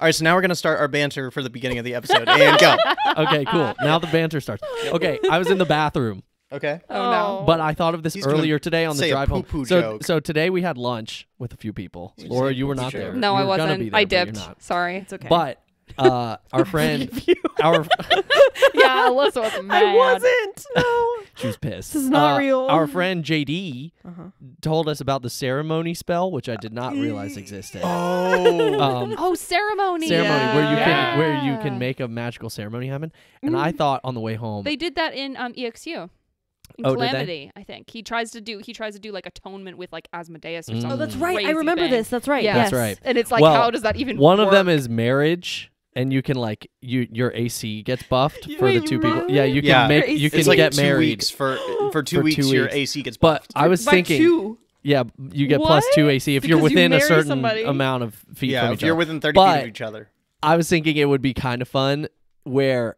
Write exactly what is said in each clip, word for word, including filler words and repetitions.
All right, so now we're going to start our banter for the beginning of the episode. And go. Okay, cool. Now the banter starts. Okay, I was in the bathroom. Okay. Oh, no. But I thought of this He's earlier today on the drive home. So, so today we had lunch with a few people. You Laura, you were not joke. there. No, you I wasn't. There, I dipped. Sorry. It's okay. But uh, our friend. our Yeah, Alyssa wasn't mad. I wasn't. No. She was pissed. This is not uh, real. Our friend J D uh-huh. told us about the ceremony spell, which I did not realize existed. Oh. Um, oh, ceremony. Ceremony, yeah. where you yeah. can where you can make a magical ceremony happen. And mm. I thought on the way home. They did that in um, E X U. In oh, Calamity, I think he tries to do he tries to do like atonement with like Asmodeus or mm. something. Oh, that's right. I remember thing. this. That's right. Yeah. Yes. That's right. And it's like, well, how does that even? One work? of them is marriage, and you can like you your A C gets buffed for the two people. Yeah, you can yeah. make you it's can like get two married weeks for for two, for weeks, two weeks. Your A C gets buffed. But I was By thinking. Two? Yeah, you get what? plus two A C if because you're within you a certain somebody. amount of feet. Yeah, from if each you're other. within thirty but feet of each other. I was thinking it would be kind of fun where.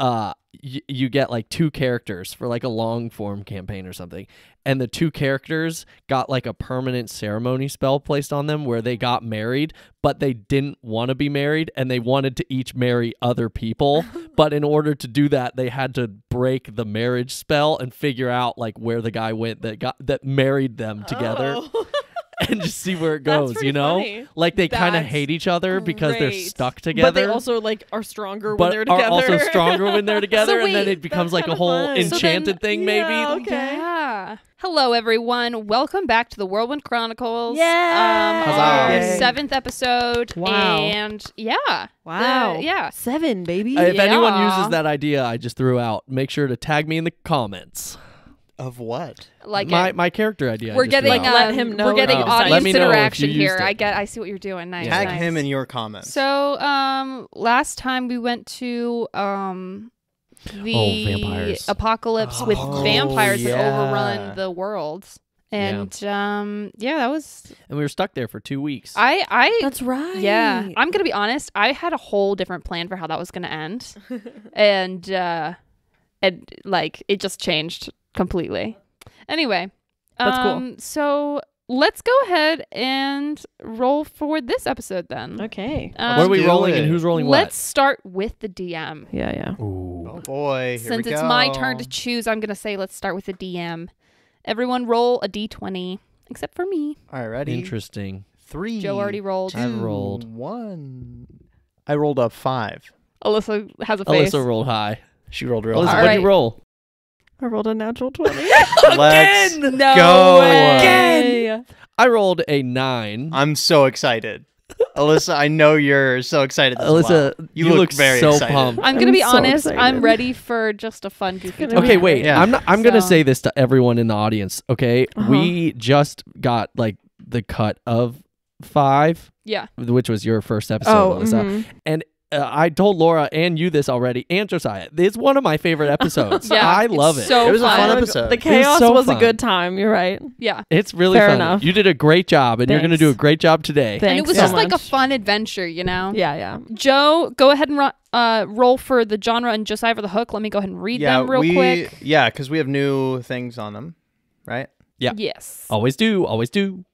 Uh, you, you get like two characters for like a long form campaign or something, and the two characters got like a permanent ceremony spell placed on them where they got married, but they didn't want to be married and they wanted to each marry other people. But in order to do that, they had to break the marriage spell and figure out like where the guy went that got that married them together. Oh. And just see where it goes, you know? Funny. Like they kind of hate each other because great. they're stuck together. But they also like are stronger but when they're together. Are also stronger when they're together, so wait, and then it becomes like a whole fun. enchanted so then, thing, yeah, maybe. Okay. Yeah. Hello, everyone. Welcome back to the Whirlwind Chronicles. Yeah. Um, our Yay. seventh episode. Wow. And yeah. Wow. The, yeah. Seven, baby. Uh, if yeah. anyone uses that idea I just threw out, make sure to tag me in the comments. Of what? Like my it. my character idea. We're getting like, let him know. We're getting oh, audience interaction here. It. I get. I see what you're doing. Nice. Tag nice. him in your comments. So, um, last time we went to um, the oh, vampires. apocalypse oh, with vampires yeah. that overrun the world, and yeah. um, yeah, that was. And we were stuck there for two weeks. I, I. That's right. Yeah, I'm gonna be honest. I had a whole different plan for how that was gonna end, and uh, and like it just changed. Completely. Anyway, that's um, cool. So let's go ahead and roll for this episode then. Okay. Um, what are we rolling it. and who's rolling let's what? Let's start with the D M. Yeah, yeah. Ooh. Oh boy. Here Since we it's go. my turn to choose, I'm going to say let's start with the D M. Everyone roll a D twenty, except for me. Alrighty. Interesting. Three. Joe already rolled. I rolled one. I rolled a five. Alyssa has a face. Alyssa rolled high. She rolled real Alyssa, high. What right. did you roll? I rolled a natural twenty. Let's Again! No go. Way. Again. I rolled a nine. I'm so excited. Alyssa, I know you're so excited. This Alyssa, well. you, you look, look very so excited. pumped. I'm going to be so honest. Excited. I'm ready for just a fun goofy. Okay, wait. Yeah. I'm, I'm so. going to say this to everyone in the audience, okay? Uh-huh. We just got like the cut of five. Yeah. Which was your first episode, oh, Alyssa. Mm-hmm. And Uh, I told Laura and you this already, and Josiah. It's one of my favorite episodes. Yeah, I love it. So it was fun. a fun episode. The chaos was, so was a good time. You're right. Yeah, it's really Fair fun. Enough. You did a great job, and Thanks. you're going to do a great job today. Thanks and it was so just much. like a fun adventure, you know. Yeah, yeah. Joe, go ahead and ro uh, roll for the genre, and Josiah for the hook. Let me go ahead and read yeah, them real we, quick. Yeah, because we have new things on them, right? Yeah. Yes. Always do. Always do.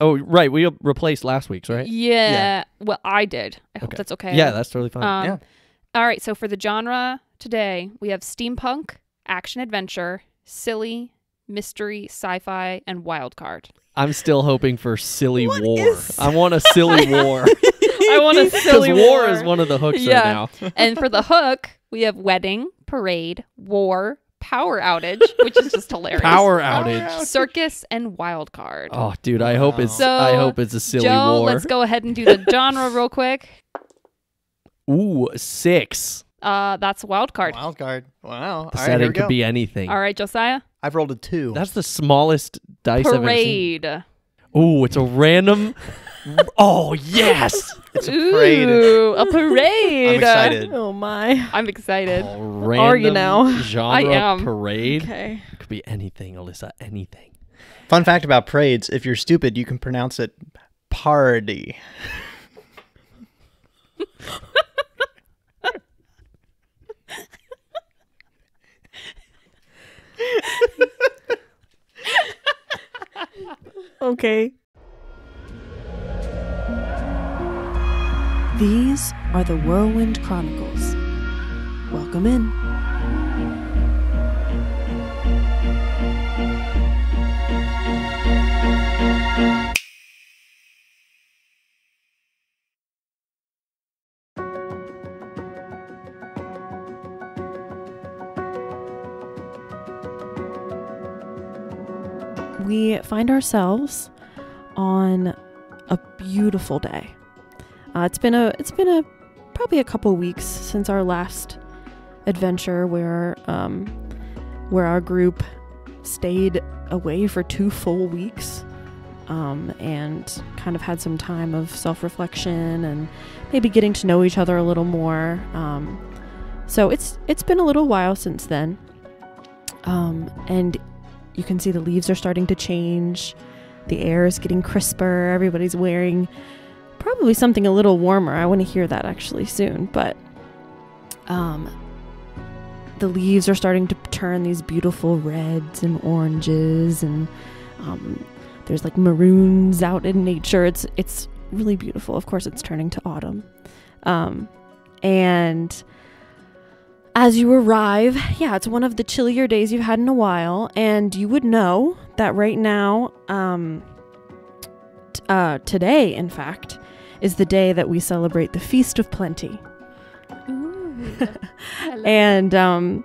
Oh, right. We replaced last week's, right? Yeah. yeah. Well, I did. I hope okay. that's okay. Yeah, that's totally fine. Um, yeah. All right. So for the genre today, we have steampunk, action adventure, silly, mystery, sci-fi, and wild card. I'm still hoping for silly what war. Is... I want a silly war. I want a silly war. War is one of the hooks yeah. right now. And for the hook, we have wedding, parade, war, power outage, which is just hilarious. Power outage, circus, and wild card. Oh, dude, I hope wow. it's. So, I hope it's a silly Joe, war. Let's go ahead and do the genre real quick. Ooh, six. Uh, that's wild card. Wild card. Wow. The All setting right, could go. be anything. All right, Josiah. I've rolled a two. That's the smallest dice parade. I've ever seen. Ooh, it's a random. Oh yes. It's a parade. Ooh, a parade. I'm excited. Oh my. I'm excited. Oh, random Are you now? Genre I am. Parade. Okay. It could be anything, Alyssa. Anything. Fun fact about parades, if you're stupid, you can pronounce it party. Okay. These are the Whirlwind Chronicles. Welcome in. We find ourselves on a beautiful day. Uh, it's been a, it's been a, probably a couple weeks since our last adventure where, um, where our group stayed away for two full weeks, um, and kind of had some time of self-reflection and maybe getting to know each other a little more. Um, so it's, it's been a little while since then. Um, and you can see the leaves are starting to change. The air is getting crisper. Everybody's wearing probably something a little warmer. I want to hear that actually soon, but um, the leaves are starting to turn these beautiful reds and oranges, and um, there's like maroons out in nature. It's it's really beautiful. Of course, it's turning to autumn, um, and as you arrive, yeah, it's one of the chillier days you've had in a while, and you would know that right now. Um, t uh, today, in fact, is the day that we celebrate the Feast of Plenty. Ooh, and um,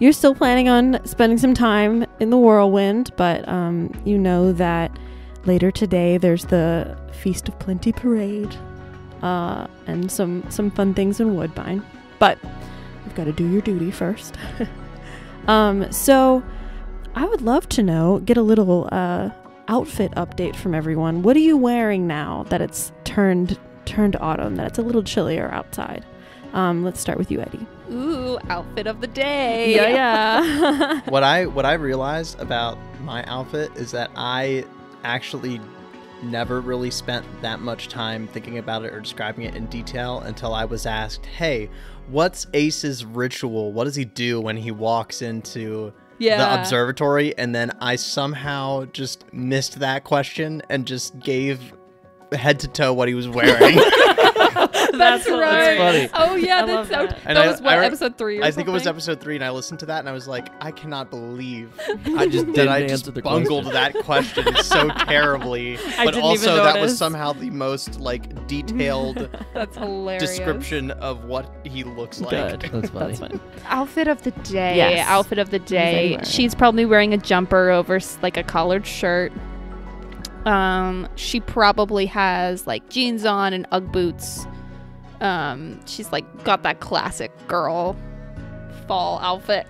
you're still planning on spending some time in the whirlwind, but um, you know that later today there's the Feast of Plenty parade, uh, and some some fun things in Woodbine. But you've got to do your duty first. um, so I would love to know, get a little uh, outfit update from everyone. What are you wearing now that it's turned turned autumn, that it's a little chillier outside? Um, let's start with you, Eddie. Ooh, outfit of the day. Yeah, yeah. what I what I realized about my outfit is that I actually never really spent that much time thinking about it or describing it in detail until I was asked, "Hey, what's Ace's ritual? What does he do when he walks into yeah. the observatory?" And then I somehow just missed that question and just gave head to toe what he was wearing. that's, that's right. That's funny. Oh yeah, that's so. That, that I, was what I, episode three. Or I something? think it was episode three, and I listened to that, and I was like, I cannot believe I just did. Didn't I just bungled question. that question so terribly. I but didn't also, even that was somehow the most like detailed. That's hilarious. Description of what he looks like. Good. That's funny. That's funny. Outfit of the day. Yes. Outfit of the day. She's probably wearing a jumper over like a collared shirt. Um, she probably has like jeans on and Ugg boots. Um, she's like got that classic girl fall outfit.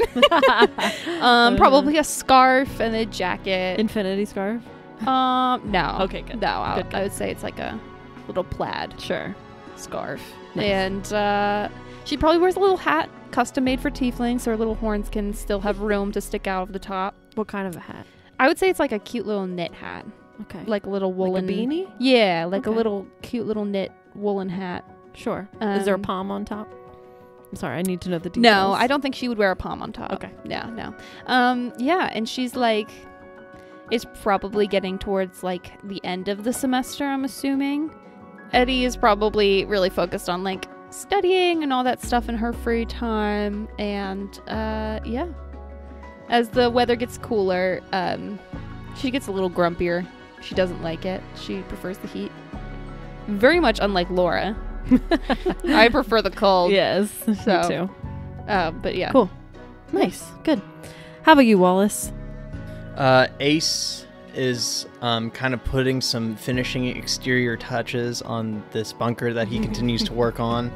um, probably a scarf and a jacket. Infinity scarf? Um, no. Okay, good. No, I, good, good. I would say it's like a little plaid. Sure. Scarf. Nice. And uh, she probably wears a little hat custom made for tieflings, so her little horns can still have room to stick out of the top. What kind of a hat? I would say it's like a cute little knit hat. Okay. Like a little woolen. Like a beanie? Yeah, like okay. a little cute little knit woolen hat. Sure. Um, Is there a palm on top? I'm sorry, I need to know the details. No, I don't think she would wear a palm on top. Okay. Yeah, no. Um, yeah, and she's like, it's probably getting towards like the end of the semester, I'm assuming. Eddie is probably really focused on like studying and all that stuff in her free time. And uh, yeah, as the weather gets cooler, um, she gets a little grumpier. She doesn't like it. She prefers the heat. Very much unlike Laura. I prefer the cold. Yes, so. Me too. Uh, but yeah. Cool. Nice. Good. How about you, Wallace? Uh, Ace is um, kind of putting some finishing exterior touches on this bunker that he continues to work on.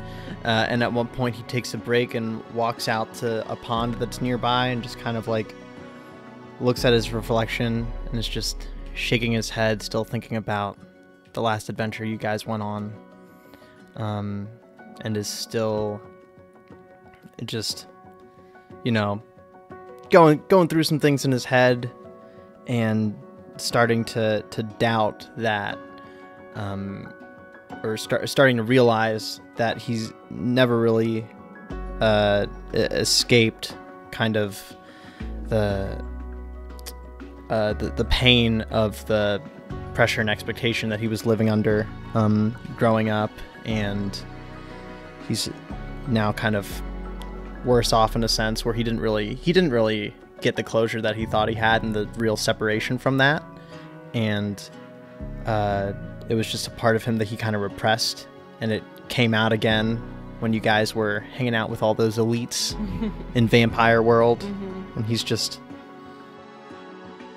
Uh, and at one point, he takes a break and walks out to a pond that's nearby and just kind of like looks at his reflection and is just shaking his head, still thinking about the last adventure you guys went on, um, and is still just, you know, going going through some things in his head and starting to to doubt that, um, or start starting to realize that he's never really uh, escaped kind of the. Uh, the, the pain of the pressure and expectation that he was living under um, growing up, and he's now kind of worse off in a sense where he didn't really he didn't really get the closure that he thought he had, and the real separation from that, and uh, it was just a part of him that he kind of repressed, and it came out again when you guys were hanging out with all those elites in Vampire World, mm-hmm. and he's just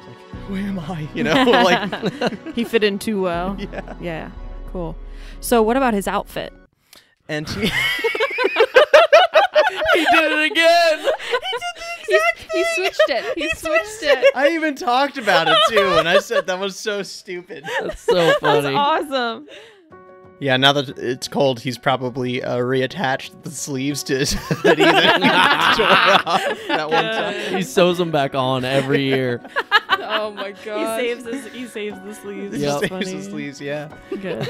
like, where am I? You know, like he fit in too well. Yeah, yeah, cool. So, what about his outfit? And he, he did it again. He did the exact thing. He switched it. He, he switched, switched it. it. I even talked about it too, and I said that was so stupid. That's so funny. That's awesome. Yeah, now that it's cold, he's probably uh, reattached the sleeves to his hoodie that he tore off that one time. He sews them back on every year. Oh my god! He saves his, he saves the sleeves. Yep. He saves the sleeves. Yeah. Good.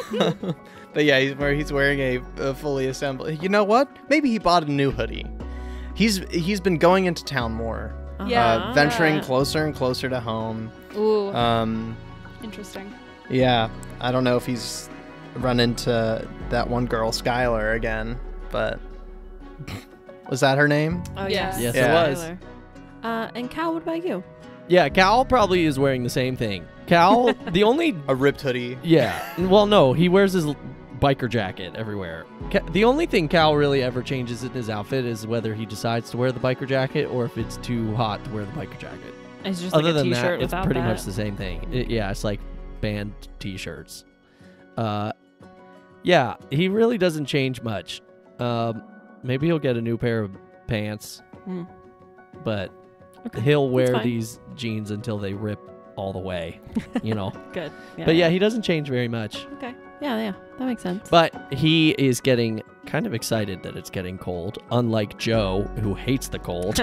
But yeah, he's where he's wearing a, a fully assembled. You know what? Maybe he bought a new hoodie. He's he's been going into town more. Uh-huh. Yeah. Uh, venturing closer and closer to home. Ooh. Um. Interesting. Yeah, I don't know if he's run into that one girl, Skylar, again, but was that her name? Oh, yes. Yes, yeah. It was. Uh, and Cal, what about you? Yeah, Cal probably is wearing the same thing. Cal, the only... A ripped hoodie. Yeah. Well, no, he wears his biker jacket everywhere. Ca the only thing Cal really ever changes in his outfit is whether he decides to wear the biker jacket or if it's too hot to wear the biker jacket. It's just Other like a than that, it's pretty that. much the same thing. It, yeah, it's like band t-shirts. Uh... Yeah, he really doesn't change much. Um, maybe he'll get a new pair of pants, mm. but okay. he'll wear these jeans until they rip all the way, you know. Good. Yeah. But yeah, he doesn't change very much. Okay. Yeah, yeah, that makes sense. But he is getting kind of excited that it's getting cold. Unlike Joe, who hates the cold,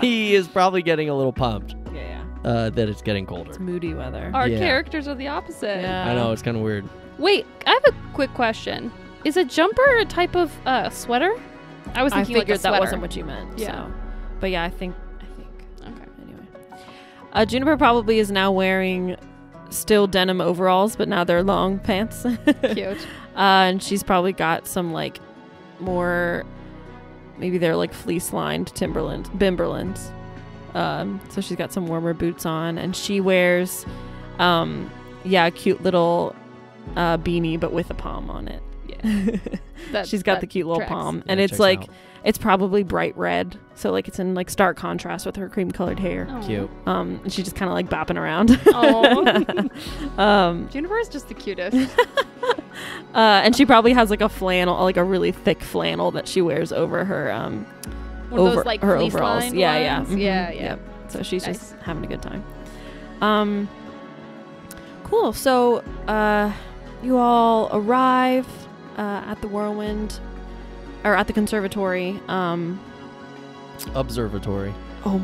he is probably getting a little pumped. Yeah, yeah. Uh, that it's getting colder. It's moody weather. Our yeah. characters are the opposite. Yeah. I know, it's kind of weird. Wait, I have a quick question. Is a jumper a type of uh, sweater? I was thinking I figured like that wasn't what you meant. Yeah. So. But yeah, I think. I think. Okay. Anyway, uh, Juniper probably is now wearing still denim overalls, but now they're long pants. Cute. Uh, and she's probably got some like more, maybe they're like fleece lined Timberland, Bimberlands. Um, so she's got some warmer boots on, and she wears, um, yeah, a cute little. Uh, beanie, but with a palm on it. Yeah, that, she's got the cute little tracks. palm, yeah, and it's like out. it's probably bright red, so like it's in like stark contrast with her cream-colored hair. Aww. Cute. Um, and she's just kind of like bopping around. Oh, um, Juniper is just the cutest. uh, and she probably has like a flannel, like a really thick flannel that she wears over her um, One over of those, like, her overalls. Line yeah, yeah. Mm-hmm. yeah, yeah, yeah, So she's nice. just having a good time. Um, cool. So, uh. You all arrive uh, at the Whirlwind, or at the conservatory. Um, Observatory. Oh.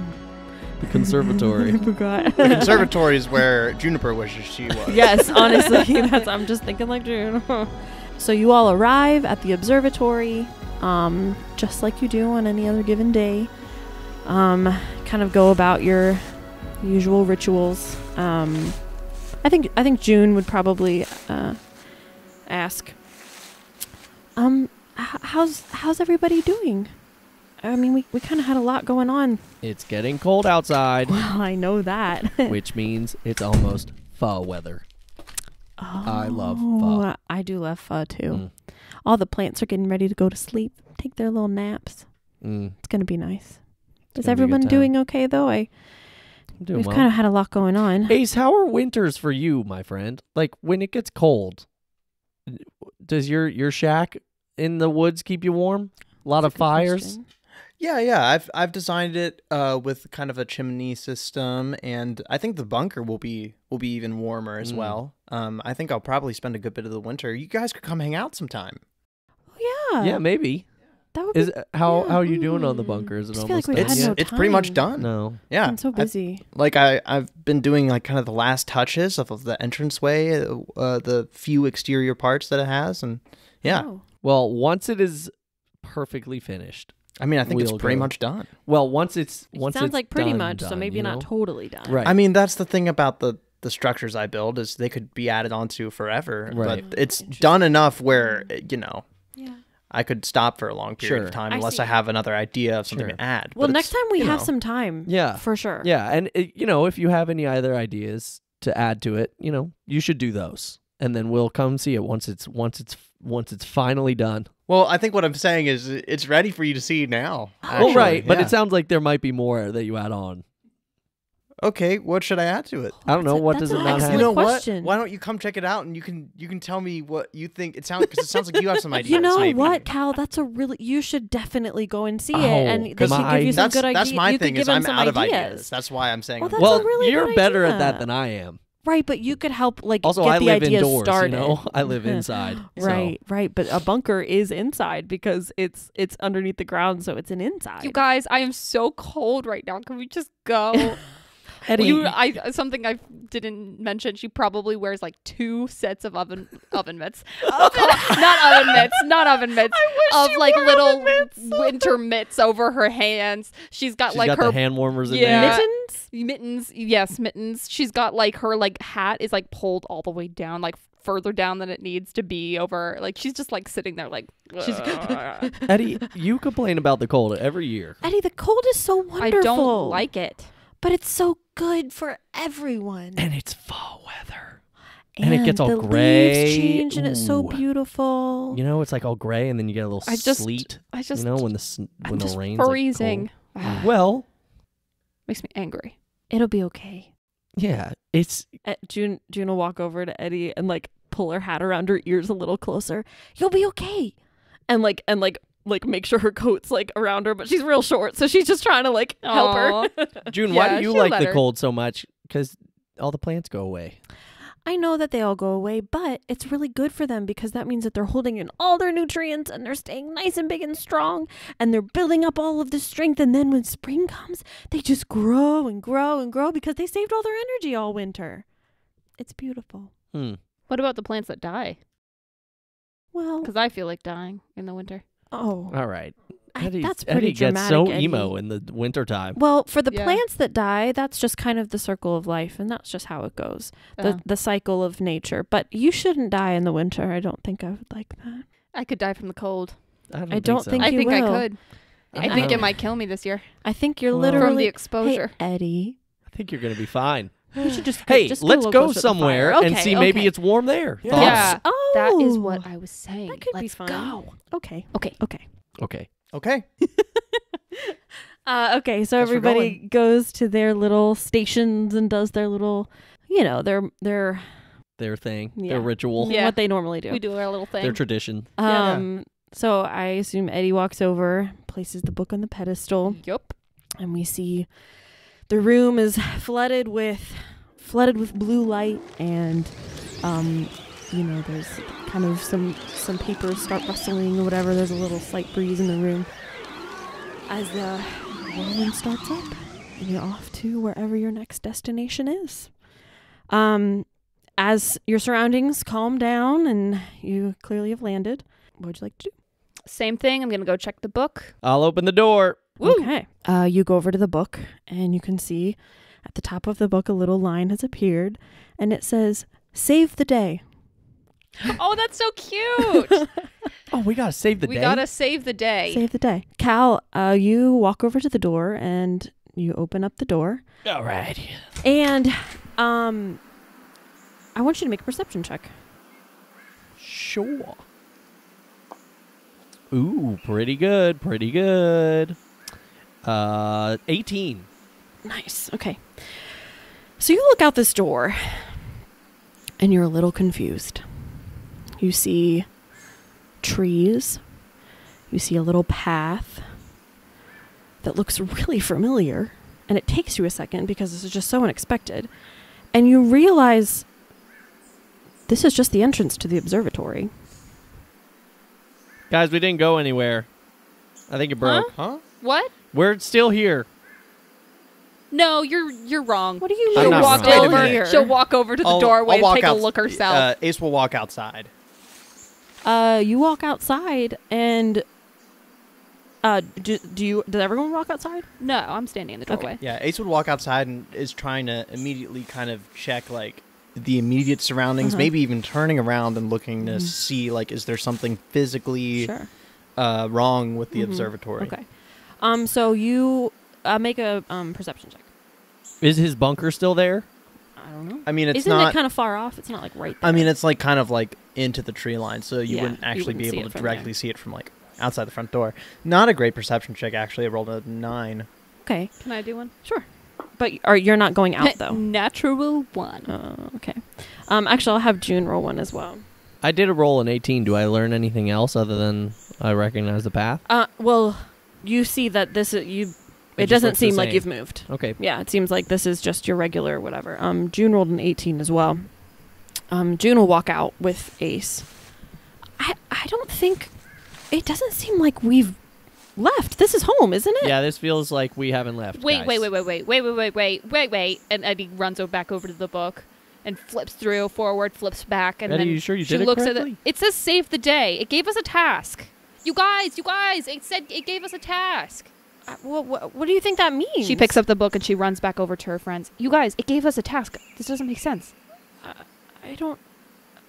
The conservatory. I forgot. The conservatory is where Juniper wishes she was. Yes, honestly, that's, I'm just thinking like June. So you all arrive at the observatory, um, just like you do on any other given day. Um, kind of go about your usual rituals. Um... I think I think June would probably uh, ask, um, how's how's everybody doing? I mean, we, we kind of had a lot going on. It's getting cold outside. Well, I know that. Which means it's almost pho weather. Oh, I love pho. I do love pho too. Mm. All the plants are getting ready to go to sleep, take their little naps. Mm. It's gonna be nice. It's Is everyone doing okay though? I. Doing We've well. kind of had a lot going on. Ace, how are winters for you, my friend? Like, when it gets cold, does your your shack in the woods keep you warm? A lot That's of a fires? Question. Yeah, yeah. I've I've designed it uh, with kind of a chimney system, and I think the bunker will be will be even warmer as mm. well. Um, I think I'll probably spend a good bit of the winter. You guys could come hang out sometime. Oh yeah. Yeah, maybe. That would Is be, how yeah. how are you doing on the bunker? Is it almost like done? It's, no it's pretty much done. No, yeah, I'm so busy. I've, like I I've been doing like kind of the last touches of, of the entranceway, uh, the few exterior parts that it has, and yeah. Oh. Well, once it is perfectly finished, I mean, I think we'll it's pretty go. much done. Well, once it's it once sounds it's like pretty done, much, done, so maybe not know? totally done. Right. I mean, that's the thing about the the structures I build is they could be added onto forever. Right. But it's done enough where, you know, yeah. I could stop for a long period sure. of time unless I, I have another idea of something sure. to add. Well, but next time we have know. some time. Yeah. For sure. Yeah. And, it, you know, if you have any other ideas to add to it, you know, you should do those. And then we'll come see it once it's once it's once it's finally done. Well, I think what I'm saying is it's ready for you to see now. Actually. Oh, right. Yeah. But it sounds like there might be more that you add on. Okay, what should I add to it? I don't know. What does it not have? You know what? Why don't you come check it out and you can you can tell me what you think it sounds because it sounds like you have some ideas. You know what, Cal? That's a really you should definitely go and see it, and they can give you some good ideas. That's my thing is I'm out of ideas. That's why I'm saying. Well, you're better at that than I am. Right, but you could help like get the ideas started. You know, I live inside. Right, right, but a bunker is inside because it's it's underneath the ground, so it's an inside. You guys, I am so cold right now. Can we just go? Eddie. You, I, something I didn't mention. She probably wears like two sets of oven oven mitts, oven, not oven mitts, not oven mitts, of like little mitts. winter mitts over her hands. She's got She's like got her the hand warmers in yeah, there. Mittens, mittens, yes, mittens. She's got like her like hat is like pulled all the way down, like. further down than it needs to be over like she's just like sitting there like she's Eddie, you complain about the cold every year. Eddie, the cold is so wonderful. I don't like it. But it's so good for everyone. And it's fall weather. And, and it gets all the gray. Leaves change and Ooh. it's so beautiful. You know, it's like all gray and then you get a little I just, sleet. I just you know when the when I'm the rain's freezing. Like well, makes me angry. It'll be okay. Yeah, it's uh, June. June will walk over to Eddie and like pull her hat around her ears a little closer. You'll be okay, and like and like like make sure her coat's like around her, but she's real short, so she's just trying to like help Aww. her. June, yeah, why do you like the her. cold so much? Because all the plants go away. I know that they all go away, but it's really good for them because that means that they're holding in all their nutrients and they're staying nice and big and strong and they're building up all of the strength. And then when spring comes, they just grow and grow and grow because they saved all their energy all winter. It's beautiful. Hmm. What about the plants that die? Well, because I feel like dying in the winter. Oh, all right. Eddie, that's pretty Eddie dramatic, gets so Eddie. emo in the wintertime. Well, for the yeah. plants that die, that's just kind of the circle of life, and that's just how it goes, the, uh. the cycle of nature. But you shouldn't die in the winter. I don't think I would like that. I could die from the cold. I don't I think, don't so. think I you think will. I could. I, I think know. it might kill me this year. I think you're well, literally... From the exposure. Hey, Eddie. I think you're going to be fine. You should just go, hey, just let's go, go somewhere okay, and see okay. maybe it's warm there. Yeah. yeah. Oh, that is what I was saying. That could let's be fun. go. Okay. Okay. Okay. Okay. Okay. uh, okay, so Guess everybody goes to their little stations and does their little, you know, their their their thing, yeah. their ritual, yeah. what they normally do. We do our little thing, their tradition. Um, yeah. So I assume Eddie walks over, places the book on the pedestal. Yep, and we see the room is flooded with flooded with blue light, and um, you know, there's. Kind of some some papers start rustling or whatever. There's a little slight breeze in the room as the whirlwind starts up and you're off to wherever your next destination is. Um, as your surroundings calm down and you clearly have landed, what would you like to do? Same thing. I'm gonna go check the book. I'll open the door. Woo. Okay. Uh, you go over to the book and you can see at the top of the book a little line has appeared and it says, "Save the day." Oh, that's so cute. Oh, we gotta save the we day. We gotta save the day. Save the day. Cal, uh, you walk over to the door and you open up the door. All right. And um, I want you to make a perception check. Sure. Ooh, pretty good. Pretty good. Uh, eighteen. Nice. Okay. So you look out this door and you're a little confused. You see trees. You see a little path that looks really familiar. And it takes you a second because this is just so unexpected. And you realize this is just the entrance to the observatory. Guys, we didn't go anywhere. I think it broke. Huh? huh? What? We're still here. No, you're you're wrong. What do you mean? Walk wrong. Over here. She'll walk over to the I'll, doorway I'll and take a look herself. Uh, Ace will walk outside. Uh, you walk outside and Uh, do, do you? Does everyone walk outside? No, I'm standing in the doorway. Okay. Yeah, Ace would walk outside and is trying to immediately kind of check like the immediate surroundings, uh-huh. maybe even turning around and looking to mm-hmm. see like is there something physically sure. uh, wrong with the mm-hmm. observatory? Okay. Um. So you uh, make a um perception check. Is his bunker still there? I don't know. I mean, it's Isn't not... Isn't it kind of far off? It's not, like, right there. I mean, it's, like, kind of, like, into the tree line, so you yeah, wouldn't actually you wouldn't be able to directly there. see it from, like, outside the front door. Not a great perception check, actually. I rolled a nine. Okay. Can I do one? Sure. But are, you're not going out, though. Natural one. Uh, okay. Um, actually, I'll have June roll one as well. I did a roll an eighteen. Do I learn anything else other than I recognize the path? Uh, well, you see that this is... you. It, it doesn't seem like you've moved. Okay. Yeah, it seems like this is just your regular whatever. Um, June rolled an eighteen as well. Um, June will walk out with Ace. I I don't think... It doesn't seem like we've left. This is home, isn't it? Yeah, this feels like we haven't left, Wait, wait, wait, wait, wait, wait, wait, wait, wait, wait, wait. And Eddie runs back over to the book and flips through, forward, flips back. And Eddie, then you sure you she did it looks at it. It says save the day. It gave us a task. You guys, you guys, it said it gave us a task. Uh, what, what, what do you think that means? She picks up the book and she runs back over to her friends. You guys, it gave us a task. This doesn't make sense. Uh, I don't...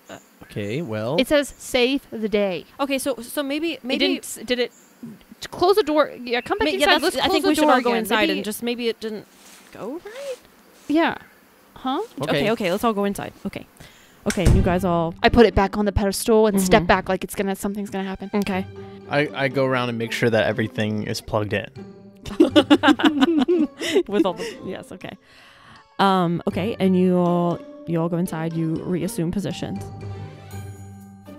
Uh, okay, well... It says save the day. Okay, so so maybe... maybe it didn't, did it... Close the door. Yeah, come back Ma inside. Yeah, Let's close I think the we should all go again. inside maybe, and just maybe it didn't go right? Yeah. Huh? Okay. okay, okay, let's all go inside. Okay. Okay, you guys all... I put it back on the pedestal and mm-hmm. step back like it's gonna something's gonna happen. Okay. I, I go around and make sure that everything is plugged in. With all the... Yes, okay. Um, okay, and you all, you all go inside. You reassume positions.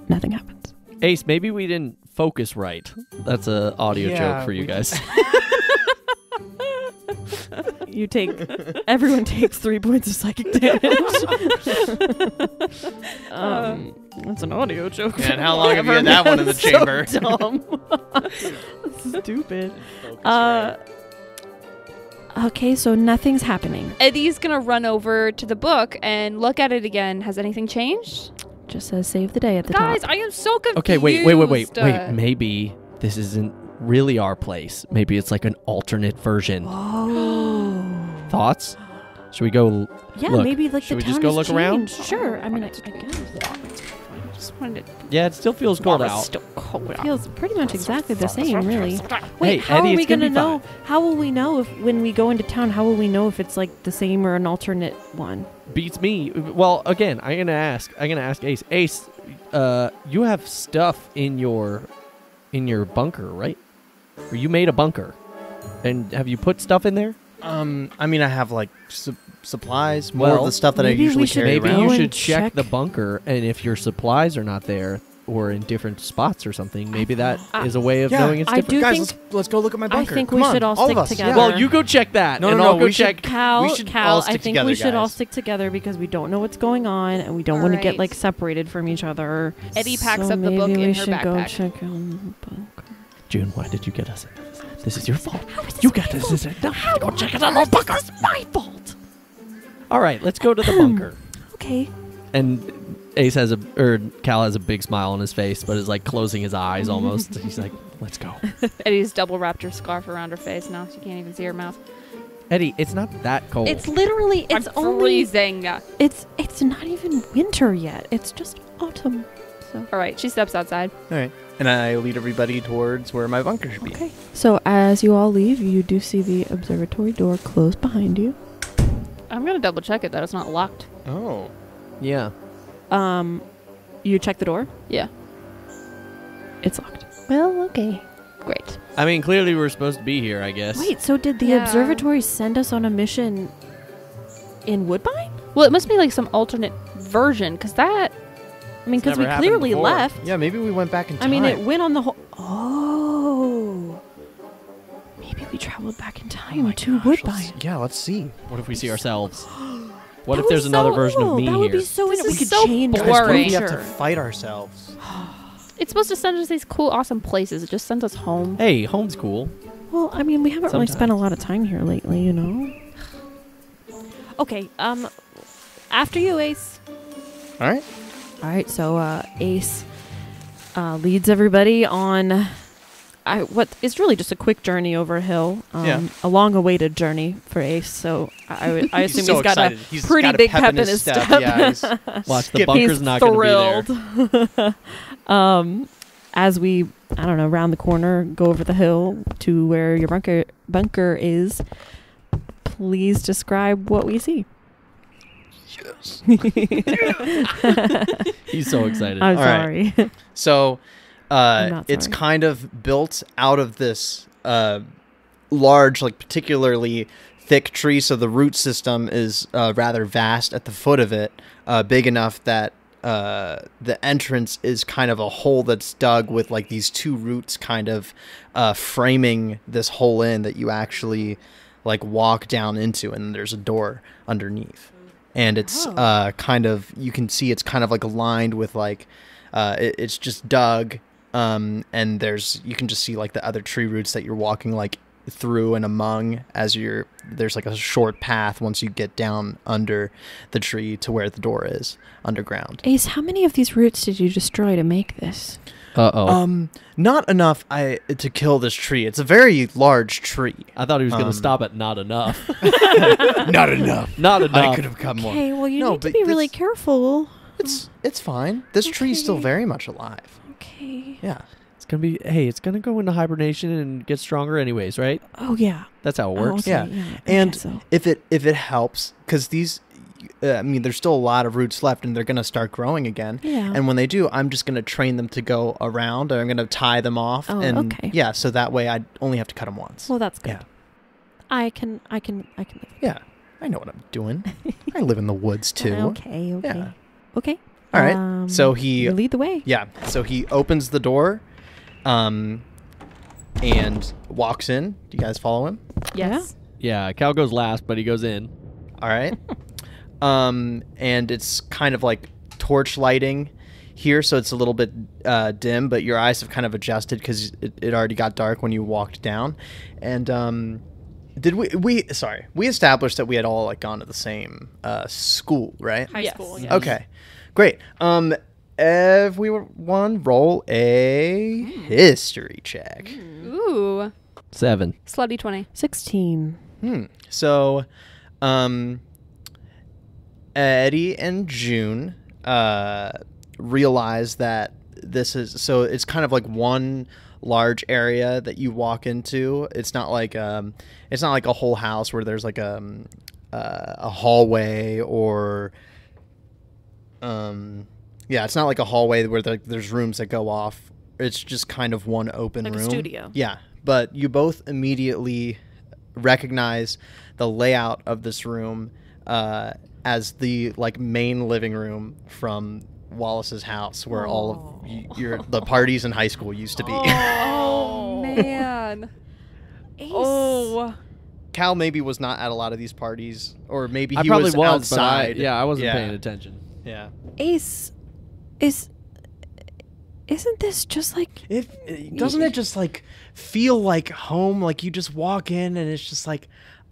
Nothing happens. Ace, maybe we didn't focus right. That's an audio yeah, joke for you guys. You take... Everyone takes three points of psychic damage. um, that's an audio joke. And how long have you had that one in the chamber? So dumb. Stupid. Uh, okay, so nothing's happening. Eddie's going to run over to the book and look at it again. Has anything changed? Just says save the day at the Guys, top. Guys, I am so confused. Okay, wait, wait, wait, wait. Wait, maybe this isn't really our place. Maybe it's like an alternate version. Whoa. Thoughts? Should we go yeah look? Maybe like should the we town just go look changed. around sure I mean I, I guess I just wanted to yeah it still feels cold out still cold it feels pretty much exactly the same really wait hey, how Eddie, are we gonna, gonna know fine. how will we know if when we go into town how will we know if it's like the same or an alternate one? Beats me. Well, again, I'm gonna ask I'm gonna ask Ace. Ace, uh, you have stuff in your in your bunker, right? Or you made a bunker, and have you put stuff in there? Um, I mean, I have like su supplies, more well, of the stuff that I usually carry around. Maybe you should check, check the bunker, and if your supplies are not there or in different spots or something, maybe that I, is a way of yeah, knowing it's different. I do Guys, think let's, let's go look at my bunker. I think Come we on, should all, all stick together. Yeah. Well, you go check that, no, and no, no, I'll go check. Cal, we should Cal, all stick I think together, we should guys. all stick together because we don't know what's going on, and we don't all want right. to get like separated from each other. Eddie packs so up the book in her backpack. Go check on the bunker. June, why did you get us into this? This is your fault. Is you got us into this. How go check it out, little bunker. This is my fault. All right, let's go to the bunker. Okay. And Ace has a, or Cal has a big smile on his face, but is like closing his eyes almost. He's like, let's go. Eddie's double wrapped her scarf around her face now. She can't even see her mouth. Eddie, it's not that cold. It's literally, it's I'm only. freezing. It's, it's not even winter yet. It's just autumn. So. All right, she steps outside. All right. And I lead everybody towards where my bunker should be. Okay. So as you all leave, you do see the observatory door close behind you. I'm going to double check it that it's not locked. Oh. Yeah. Um, you check the door? Yeah. It's locked. Well, okay. Great. I mean, clearly we're supposed to be here, I guess. Wait, so did the yeah. observatory send us on a mission in Woodbine? Well, it must be like some alternate version because that... I mean, because we clearly before. left. Yeah, maybe we went back in time. I mean, it went on the whole... Oh. Maybe we traveled back in time oh to gosh, Woodbine. Let's, yeah, let's see. What if we see ourselves? What that if there's another so version cool. of me that here? That would be so... This we could so change boring. Guys, we have to fight ourselves. It's supposed to send us these cool, awesome places. It just sends us home. Hey, home's cool. Well, I mean, we haven't Sometimes. really spent a lot of time here lately, you know? Okay, um... After you, Ace. All right. All right, so uh, Ace uh, leads everybody on I what is really just a quick journey over a hill. Um, yeah. A long-awaited journey for Ace. So I, would, I assume he's, so he's got a he's pretty got big pep, pep in his, his step. step. Yeah, he's watch the bunker's he's not going to be there. um, as we, I don't know, round the corner, go over the hill to where your bunker bunker is. Please describe what we see. Yes. He's so excited. I'm All sorry. Right. So uh, sorry. It's kind of built out of this uh, large, like particularly thick tree. So the root system is uh, rather vast at the foot of it, uh, big enough that uh, the entrance is kind of a hole that's dug with like these two roots kind of uh, framing this hole in that you actually like walk down into, and there's a door underneath. And it's oh. uh, kind of, you can see it's kind of like lined with like, uh, it, it's just dug. Um, and there's, you can just see like the other tree roots that you're walking like through and among as you're, there's like a short path once you get down under the tree to where the door is underground. Ace, how many of these roots did you destroy to make this? Uh-oh. Um, not enough I to kill this tree. It's a very large tree. I thought he was um, going to stop at not enough. Not enough. Not enough. I could have cut more. Okay, well, you no, need to be really careful. It's it's fine. This okay. tree's still very much alive. Okay. Yeah. It's going to be, hey, it's going to go into hibernation and get stronger anyways, right? Oh, yeah. That's how it works. Oh, okay. Yeah. yeah and so. if it if it helps, because these... Uh, I mean, there's still a lot of roots left, and they're going to start growing again. Yeah. And when they do, I'm just going to train them to go around, or I'm going to tie them off. Oh, and okay. Yeah, so that way I only have to cut them once. Well, that's good. Yeah. I can, I can, I can. Yeah, I know what I'm doing. I live in the woods too. Okay, okay, yeah. okay. All right. Um, so he lead the way. Yeah. So he opens the door, um, and walks in. Do you guys follow him? Yes. Yeah. yeah Cal goes last, but he goes in. All right. Um, and it's kind of like torch lighting here, so it's a little bit uh, dim, but your eyes have kind of adjusted because it, it already got dark when you walked down. And um, did we, we, sorry, we established that we had all like gone to the same uh, school, right? High yes. school, yes. Okay, great. Um, everyone roll a mm. history check. Ooh. Seven. Slutty twenty. Sixteen. Hmm. So, um... Eddie and June uh, realize that this is, so it's kind of like one large area that you walk into. It's not like um, it's not like a whole house where there's like a, um, uh, a hallway or, um, yeah, it's not like a hallway where there, there's rooms that go off. It's just kind of one open like room. Like a studio. Yeah, but you both immediately recognize the layout of this room uh as the like main living room from Wallace's house where oh. all of y your the parties in high school used to be. Oh man. Ace. Oh. Cal maybe was not at a lot of these parties, or maybe he I probably was, was outside. I, yeah, I wasn't yeah. paying attention. Yeah. Ace is isn't this just like if doesn't it just like feel like home, like you just walk in and it's just like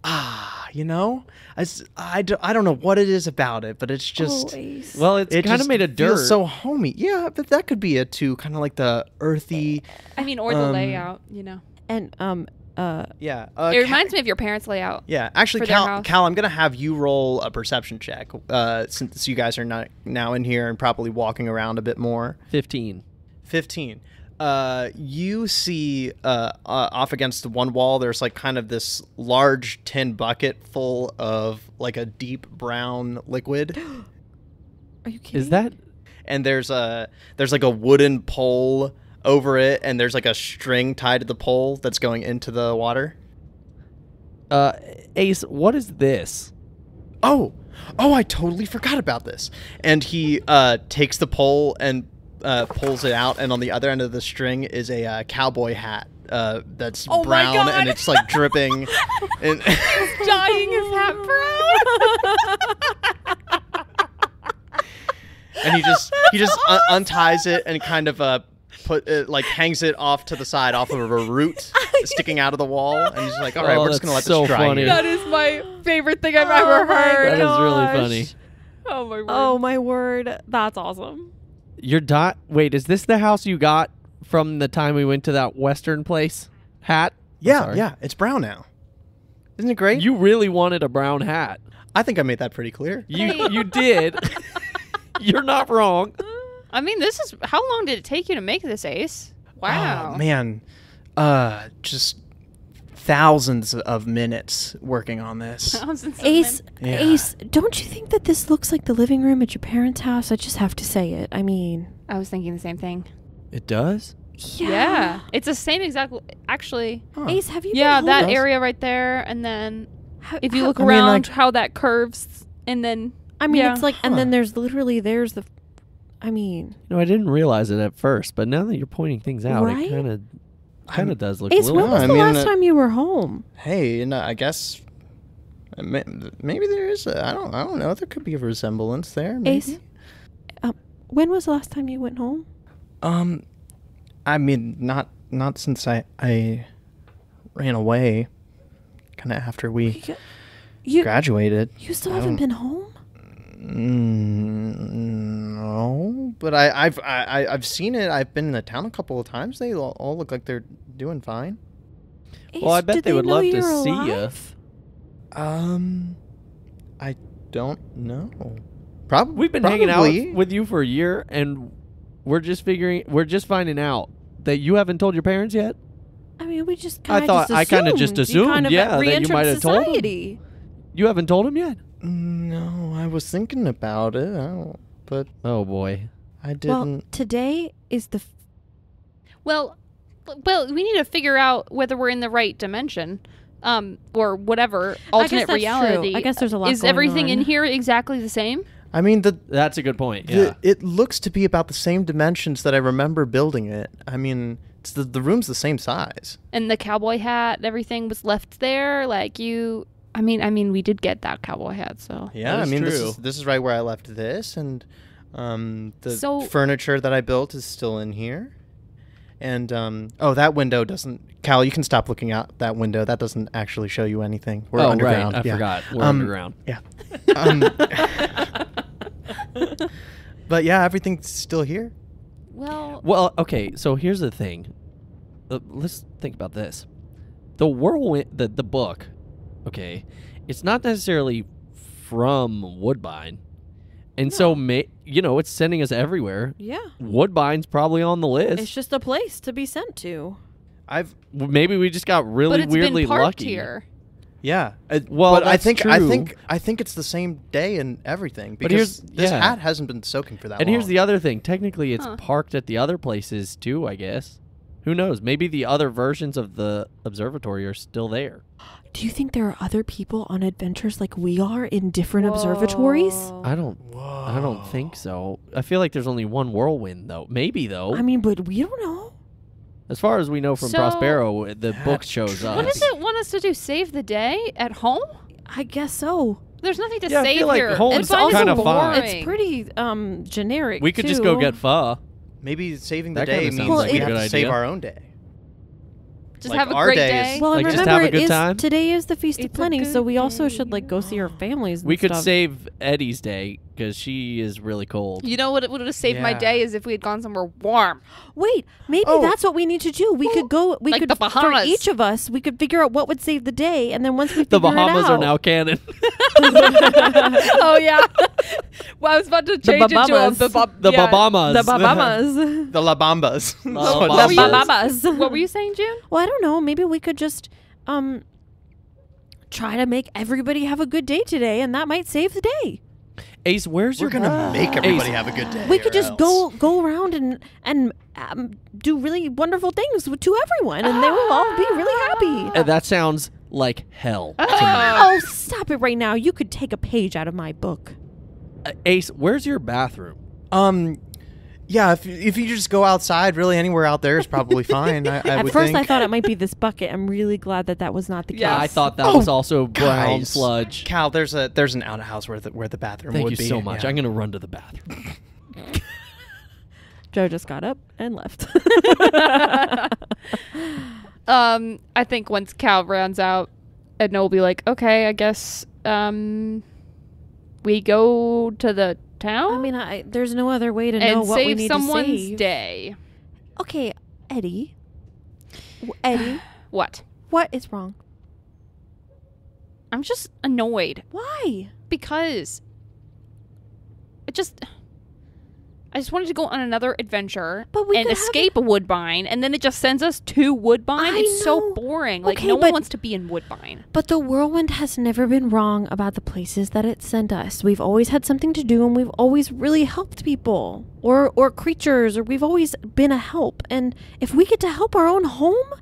ah, you know, I, I, I don't know what it is about it, but it's just Always. well, it's it kind of made a dirt feels so homey. Yeah, but that could be it too, kind of like the earthy. I mean, or um, the layout, you know. And um, uh, yeah, uh, it reminds Cal, me of your parents' layout. Yeah, actually, Cal, Cal, I'm gonna have you roll a perception check uh, since you guys are not now in here and probably walking around a bit more. Fifteen. Fifteen. Uh, you see uh, uh, off against the one wall, there's like kind of this large tin bucket full of like a deep brown liquid. Are you kidding? Is that? And there's a there's like a wooden pole over it, and there's like a string tied to the pole that's going into the water. Uh, Ace, what is this? Oh, oh, I totally forgot about this. And he uh, takes the pole and Uh, pulls it out, and on the other end of the string is a uh, cowboy hat uh, that's oh brown, and it's like dripping. And he's dyeing his hat brown. And he just he just un unties it and kind of uh, put it, like hangs it off to the side, off of a root sticking out of the wall, and he's like, "All right, oh, we're just gonna let so this dry." Funny. That is my favorite thing I've oh ever heard. That gosh. is really funny. Oh my word! Oh my word! That's awesome. You're dot. Wait, is this the house you got from the time we went to that Western place hat? Yeah, yeah. It's brown now. Isn't it great? You really wanted a brown hat. I think I made that pretty clear. You you did. You're not wrong. I mean, this is... How long did it take you to make this, Ace? Wow. Oh, man. Uh, just... Thousands of minutes working on this. Thousands of Ace, yeah. Ace, don't you think that this looks like the living room at your parents' house? I just have to say it. I mean, I was thinking the same thing. It does? Yeah. Yeah. It's the same exact. Actually, huh. Ace, have you? Yeah, been that us? area right there, and then how, if you how, look I around, mean, like, how that curves, and then I mean, yeah. it's like, huh. and then there's literally there's the. I mean, you know, I didn't realize it at first, but now that you're pointing things out, right? it kind of. Kind of does look Ace, a little... When was the I mean, last uh, time you were home? Hey, you know, I guess maybe there is a... I don't, I don't know. There could be a resemblance there. Maybe. Ace, uh, when was the last time you went home? Um, I mean, not not since I, I ran away. Kind of after we you, you, graduated. You still I haven't been home? Mm, no, but I, I've I, I've seen it. I've been in the town a couple of times. They all look like they're doing fine. Ace, well, I bet they, they would love to alive? see you. Um, I don't know. Probably we've been probably. hanging out with you for a year, and we're just figuring. We're just finding out that you haven't told your parents yet. I mean, we just. Kinda I thought just I kind of just assumed, you kind of yeah, that you might have told them. You haven't told him yet. No, I was thinking about it, I don't, but... Oh, boy. I didn't... Well, today is the... F well, well, we need to figure out whether we're in the right dimension, um, or whatever, alternate I guess that's reality. True. I guess there's a lot Is going everything on. in here exactly the same? I mean, the, that's a good point, the, yeah. It looks to be about the same dimensions that I remember building it. I mean, it's the, the room's the same size. And the cowboy hat and everything was left there, like you... I mean, I mean, we did get that cowboy hat, so yeah. I mean, true. This, is, this is right where I left this, and um, the so, furniture that I built is still in here. And um, oh, that window doesn't. Cal, you can stop looking out that window. That doesn't actually show you anything. We're oh, underground. Right. I yeah. forgot. We're um, underground. Yeah. um, but yeah, everything's still here. Well. Well, okay. So here's the thing. Uh, let's think about this. The whirlwind. The the book. Okay, it's not necessarily from Woodbine, and yeah. so ma you know it's sending us everywhere. Yeah, Woodbine's probably on the list. It's just a place to be sent to. I've maybe we just got really but it's weirdly been parked lucky here. Yeah, uh, well, but I think true. I think I think it's the same day and everything because but this yeah. hat hasn't been soaking for that. And long. here's the other thing: technically, it's huh. parked at the other places too. I guess. Who knows? Maybe the other versions of the observatory are still there. Do you think there are other people on adventures like we are in different Whoa. observatories? I don't. Whoa. I don't think so. I feel like there's only one whirlwind, though. Maybe though. I mean, but we don't know. As far as we know from so, Prospero, the book shows us. What does it want us to do? Save the day at home? I guess so. There's nothing to yeah, save I feel like here. Home's kind of fun. It's pretty um, generic. We could too. just go get pho. Maybe saving the that day kind of means well, like we have to idea. save our own day. Just like have a great days. day. Well, like remember, just have a good is, time. Today is the Feast it's of Plenty, so we also day. should like go see our families. And we could stuff. save Eddie's day because she is really cold. You know what would have saved yeah. my day is if we had gone somewhere warm. Wait, maybe oh. that's what we need to do. We Ooh. could go. We like could the Bahamas. For each of us, we could figure out what would save the day, and then once we figure the Bahamas it out, are now canon. Oh yeah. Well, I was about to change it to a the Bahamas. The Bahamas. The La Bambas. The What were you saying, June? Well, I don't know. Maybe we could just um try to make everybody have a good day today, and that might save the day. Ace, where's we're your gonna uh, make everybody Ace. have a good day? We could just else. go go around and and um, do really wonderful things to everyone, and ah. they will all be really happy. Uh, that sounds like hell. Ah. To me. Oh, stop it right now! You could take a page out of my book. Uh, Ace, where's your bathroom? Um, yeah, if, if you just go outside, really anywhere out there is probably fine. I, I At would first think. I thought it might be this bucket. I'm really glad that that was not the case. Yeah, I thought that oh, was also brown guys. sludge. Cal, there's a there's an outhouse where the, where the bathroom Thank would be. Thank you so much. Yeah. I'm going to run to the bathroom. Joe just got up and left. um, I think once Cal rounds out, Edna will be like, okay, I guess... Um, we go to the town? I mean, I, there's no other way to know what we need to save. And save someone's day. Okay, Eddie. Eddie. What? What is wrong? I'm just annoyed. Why? Because it just... I just wanted to go on another adventure but we and escape a Woodbine, and then it just sends us to Woodbine. I it's know. so boring. Like, okay, no one wants to be in Woodbine. But the Whirlwind has never been wrong about the places that it sent us. We've always had something to do, and we've always really helped people or, or creatures, or we've always been a help. And if we get to help our own home,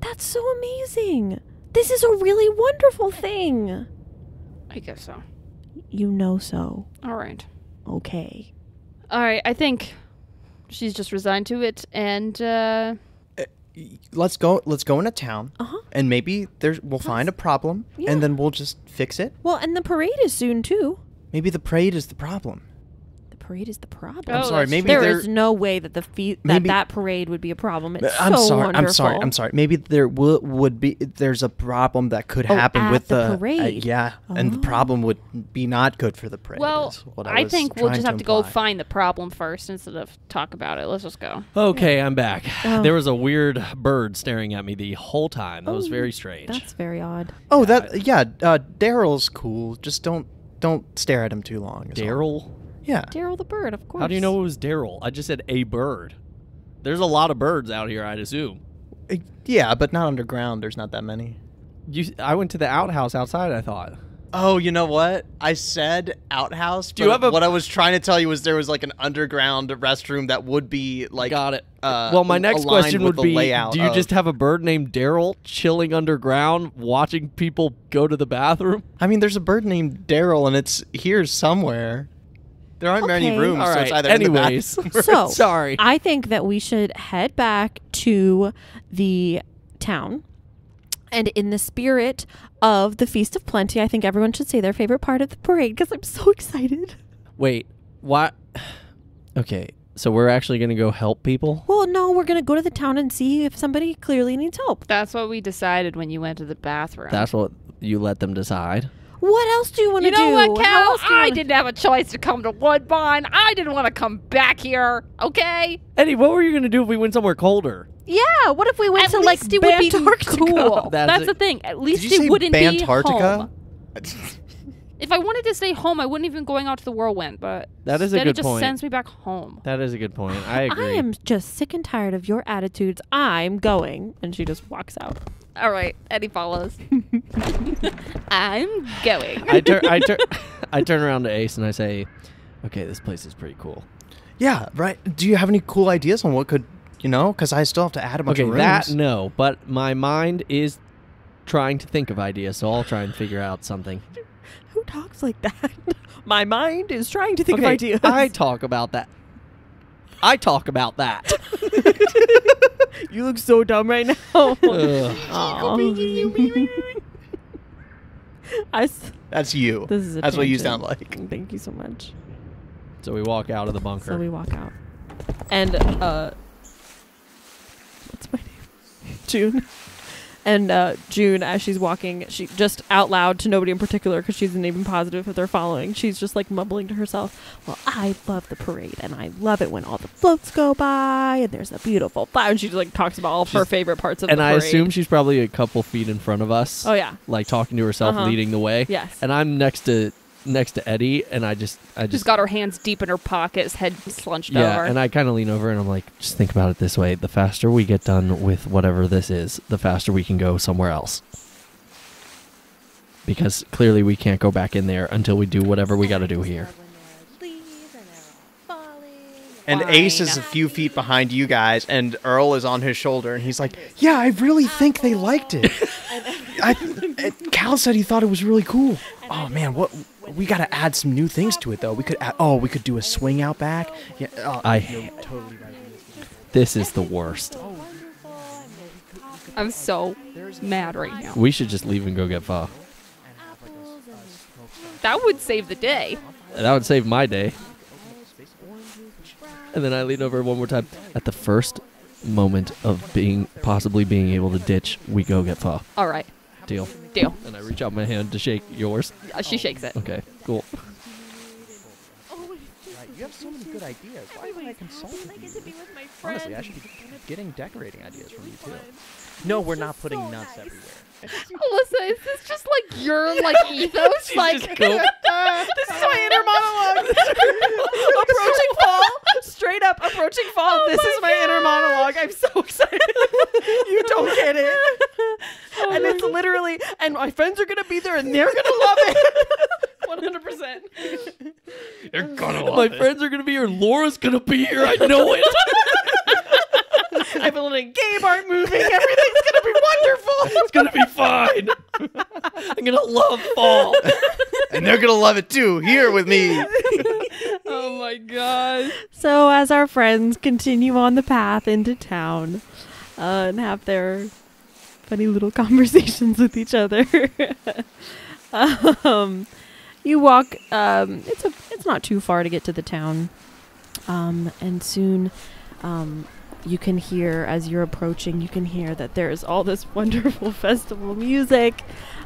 that's so amazing. This is a really wonderful thing. I guess so. You know so. All right. Okay. All right, I think she's just resigned to it, and uh... Uh, let's go. Let's go into town, uh-huh. and maybe there's we'll That's, find a problem, yeah. and then we'll just fix it. Well, and the parade is soon too. Maybe the parade is the problem. The parade is the problem. Oh, I'm sorry. Maybe there is no way that the fe that maybe, that parade would be a problem. It's I'm so sorry. Wonderful. I'm sorry. I'm sorry. Maybe there would would be there's a problem that could oh, happen at with the, the parade. Uh, yeah, oh. and the problem would be not good for the parade. Well, I, I think we'll just have to, to go find the problem first instead of talk about it. Let's just go. Okay, I'm back. Oh. There was a weird bird staring at me the whole time. That oh, was very strange. That's very odd. Oh, yeah. that yeah. Uh, Daryl's cool. Just don't don't stare at him too long. Daryl. Yeah. Daryl the bird, of course. How do you know it was Daryl? I just said a bird. There's a lot of birds out here, I'd assume. Uh, yeah, but not underground. There's not that many. You, I went to the outhouse outside, I thought. Oh, you know what? I said outhouse, do but you have a what I was trying to tell you was there was like an underground restroom that would be like... Got it. Uh, well, my next question would be, do you of... just have a bird named Daryl chilling underground watching people go to the bathroom? I mean, there's a bird named Daryl, and it's here somewhere. There aren't okay. many rooms, right. so it's either Anyways, in the back. So, sorry. I think that we should head back to the town. And in the spirit of the Feast of Plenty, I think everyone should say their favorite part of the parade because I'm so excited. Wait, what? Okay, so we're actually going to go help people? Well, no, we're going to go to the town and see if somebody clearly needs help. That's what we decided when you went to the bathroom. That's what you let them decide? What else do you want to do? You know what, Cal? I didn't have a choice to come to Woodbine. I didn't want to come back here, okay? Eddie, what were you going to do if we went somewhere colder? Yeah, what if we went to, like, Bantarctica? That's the thing. At least it wouldn't be home. If I wanted to stay home, I wouldn't even going out to the Whirlwind, but that is a good point. It just sends me back home. That is a good point. I agree. I am just sick and tired of your attitudes. I'm going. And she just walks out. All right, Eddie follows. I'm going. I, tur I, tur I turn around to Ace and I say, okay, this place is pretty cool. Yeah, right. Do you have any cool ideas on what could, you know, because I still have to add a bunch okay, of rooms. That, no, but my mind is trying to think of ideas, so I'll try and figure out something. Who talks like that? My mind is trying to think okay, of ideas. I talk about that. I talk about that. You look so dumb right now. That's you. This is a That's tangent. What you sound like. Thank you so much. So we walk out of the bunker. So we walk out. And, uh... what's my name? June. And uh, June, as she's walking, she just out loud to nobody in particular because she isn't even positive that they're following. She's just like mumbling to herself, well, I love the parade and I love it when all the floats go by and there's a beautiful flower. And she just like talks about all of her favorite parts of and the parade. And I assume she's probably a couple feet in front of us. Oh, yeah. Like talking to herself, uh-huh. leading the way. Yes. And I'm next to... next to Eddie, and I just, I just, just got her hands deep in her pockets, head slunched yeah, over. Yeah, and I kind of lean over, and I'm like, just think about it this way: the faster we get done with whatever this is, the faster we can go somewhere else. Because clearly, we can't go back in there until we do whatever we got to do here. And Ace is a few feet behind you guys, and Earl is on his shoulder, and he's like, yeah, I really think they liked it. I, Cal said he thought it was really cool. Oh, man, what we got to add some new things to it, though. We could add, oh, we could do a swing out back. Yeah, oh, I hate totally right this is the worst. I'm so mad right now. We should just leave and go get pho. That would save the day. That would save my day. And then I lean over one more time. At the first moment of being possibly being able to ditch, we go get pho. All right. Deal. Deal. And I reach out my hand to shake yours. Uh, she shakes it. Okay, cool. You have so many good ideas. Why do I consult with you? Honestly, I should be getting decorating ideas from you too. No, we're not putting nuts everywhere. Alyssa, is this just like your like ethos? Like this is my inner monologue. Approaching fall, straight up approaching fall. Oh this my is my God. Inner monologue. I'm so excited. You don't get it. Oh and it's literally, and my friends are gonna be there, and they're gonna love it. one hundred percent. They're gonna love my it. My friends are gonna be here. Laura's gonna be here. I know it. I have a little game art moving. Everything's gonna be wonderful. It's gonna be fine. I'm gonna love fall. And they're gonna love it too, here with me. Oh my God. So as our friends continue on the path into town uh, and have their funny little conversations with each other, um, you walk, um, it's, a, it's not too far to get to the town. Um, and soon, um, you can hear, as you're approaching, you can hear that there is all this wonderful festival music.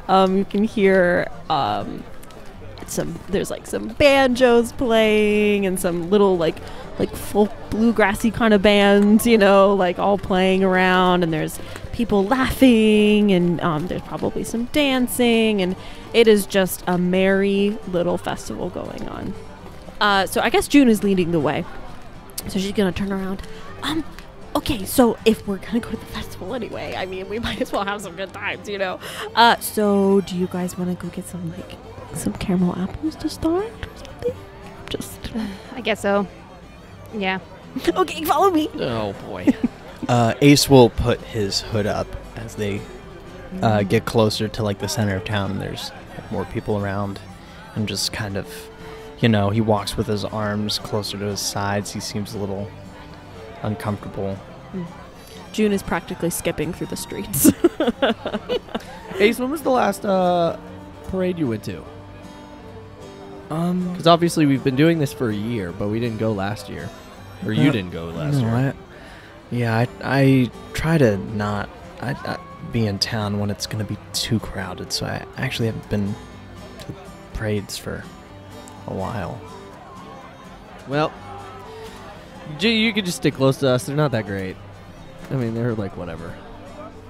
Um, you can hear um, some, there's like some banjos playing and some little like like folk bluegrassy kind of bands, you know, like all playing around, and there's people laughing, and um, there's probably some dancing, and it is just a merry little festival going on. Uh, so I guess June is leading the way. So she's gonna turn around. Um, okay, so if we're gonna go to the festival anyway, I mean, we might as well have some good times, you know? Uh, so do you guys wanna go get some, like, some caramel apples to start or something? Just... I guess so. Yeah. Okay, follow me! Oh, boy. uh, Ace will put his hood up as they, uh, get closer to, like, the center of town. There's more people around, and just kind of, you know, he walks with his arms closer to his sides. He seems a little... uncomfortable. Mm. June is practically skipping through the streets. Ace, when was the last uh, parade you went to? Um, because obviously we've been doing this for a year, but we didn't go last year, or you uh, didn't go last no, year. I, yeah, I, I try to not I, I be in town when it's going to be too crowded, so I actually haven't been to parades for a while. Well. You could just stay close to us. They're not that great. I mean, they're like whatever.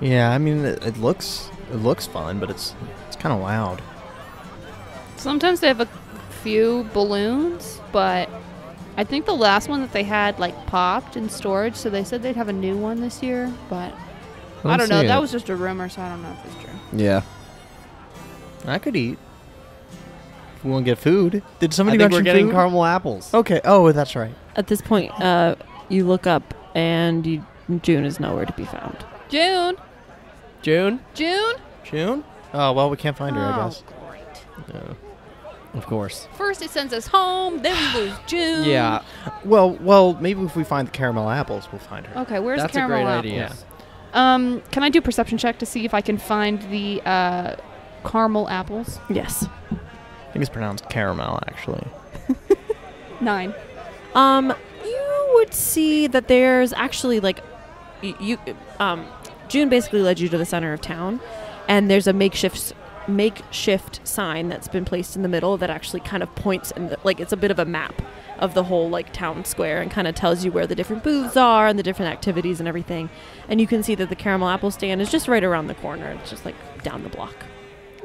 Yeah, I mean, it, it looks it looks fun, but it's it's kind of loud. Sometimes they have a few balloons, but I think the last one that they had like popped in storage, so they said they'd have a new one this year, but Let's I don't know. It. That was just a rumor, so I don't know if it's true. Yeah. I could eat. We won't get food. Did somebody mention we're getting food? Caramel apples? Okay. Oh, that's right. At this point, uh, you look up and you, June is nowhere to be found. June. June. June. June. Oh well, we can't find her. Oh, I guess. Great. Yeah. Of course. First it sends us home, then we lose June. Yeah. Well, well, maybe if we find the caramel apples, we'll find her. Okay, where's that's the caramel apples? That's a great apples? idea. Um, can I do a perception check to see if I can find the uh, caramel apples? Yes. I think it's pronounced caramel, actually. Nine. Um, you would see that there's actually like, you, um, June basically led you to the center of town, and there's a makeshift makeshift sign that's been placed in the middle that actually kind of points and like it's a bit of a map of the whole like town square and kind of tells you where the different booths are and the different activities and everything. And you can see that the caramel apple stand is just right around the corner. It's just like down the block.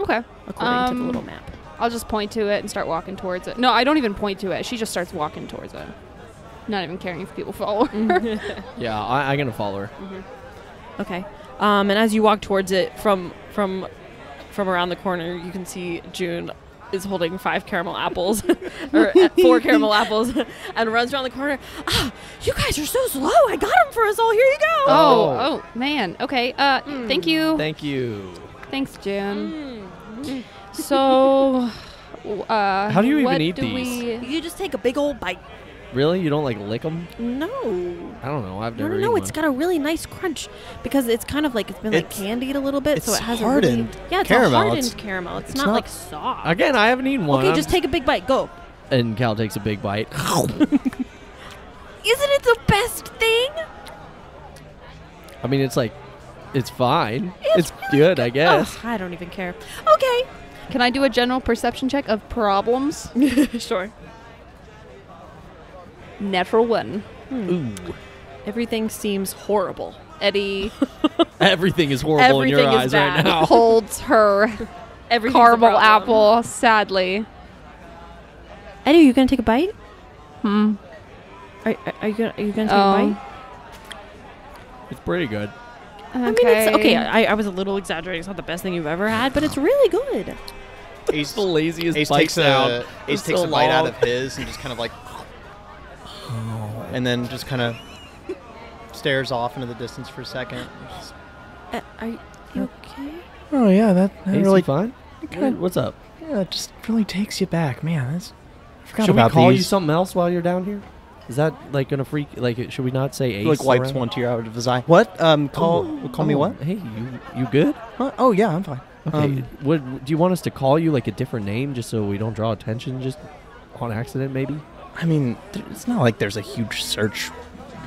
Okay. According um, to the little map. I'll just point to it and start walking towards it. No, I don't even point to it. She just starts walking towards it. Not even caring if people follow her. Yeah, I, I'm going to follow her. Mm-hmm. Okay. Um, and as you walk towards it from from from around the corner, you can see June is holding five caramel apples, or four caramel apples, and runs around the corner. Ah, you guys are so slow. I got them for us all. Here you go. Oh, oh man. Okay. Uh, mm. Thank you. Thank you. Thanks, June. Mm. So, uh, how do you even eat these? You just take a big old bite. Really? You don't like lick them? No. I don't know. I've never. No, no, no. It's got a really nice crunch because it's kind of like it's been it's, like candied a little bit, it's so it has hardened. A really, yeah, it's caramel. A hardened it's, caramel. It's, it's not, not like soft. Again, I haven't eaten one. Okay, I'm just take a big bite. Go. And Cal takes a big bite. Isn't it the best thing? I mean, it's like, it's fine. It's, it's really good, good, I guess. Oh, I don't even care. Okay. Can I do a general perception check of problems? Sure. Natural one. Hmm. Ooh. Everything seems horrible. Eddie. Everything is horrible everything in your eyes bad. Right now. Holds her caramel apple, sadly. Eddie, are you going to take a bite? Hmm. Are, are you going to take um, a bite? It's pretty good. Okay. I mean, it's okay. I, I was a little exaggerating. It's not the best thing you've ever had, but it's really good. Ace, the laziest Ace takes a, Ace takes so a bite out of his and just kind of like... Oh, and then just kind of stares off into the distance for a second. Uh, are you okay? Oh, yeah. That, that really fun. Kinda, what's up? Yeah, it just really takes you back. Man, that's... I forgot should about we call these. You something else while you're down here? Is that like gonna freak? Like, should we not say Ace? Like wipes around? One tear out of his eye. What? Um, call oh, call oh, me what? Hey, you you good? Huh? Oh yeah, I'm fine. Okay. Um, what do you want us to call you? Like a different name, just so we don't draw attention, just on accident, maybe. I mean, it's not like there's a huge search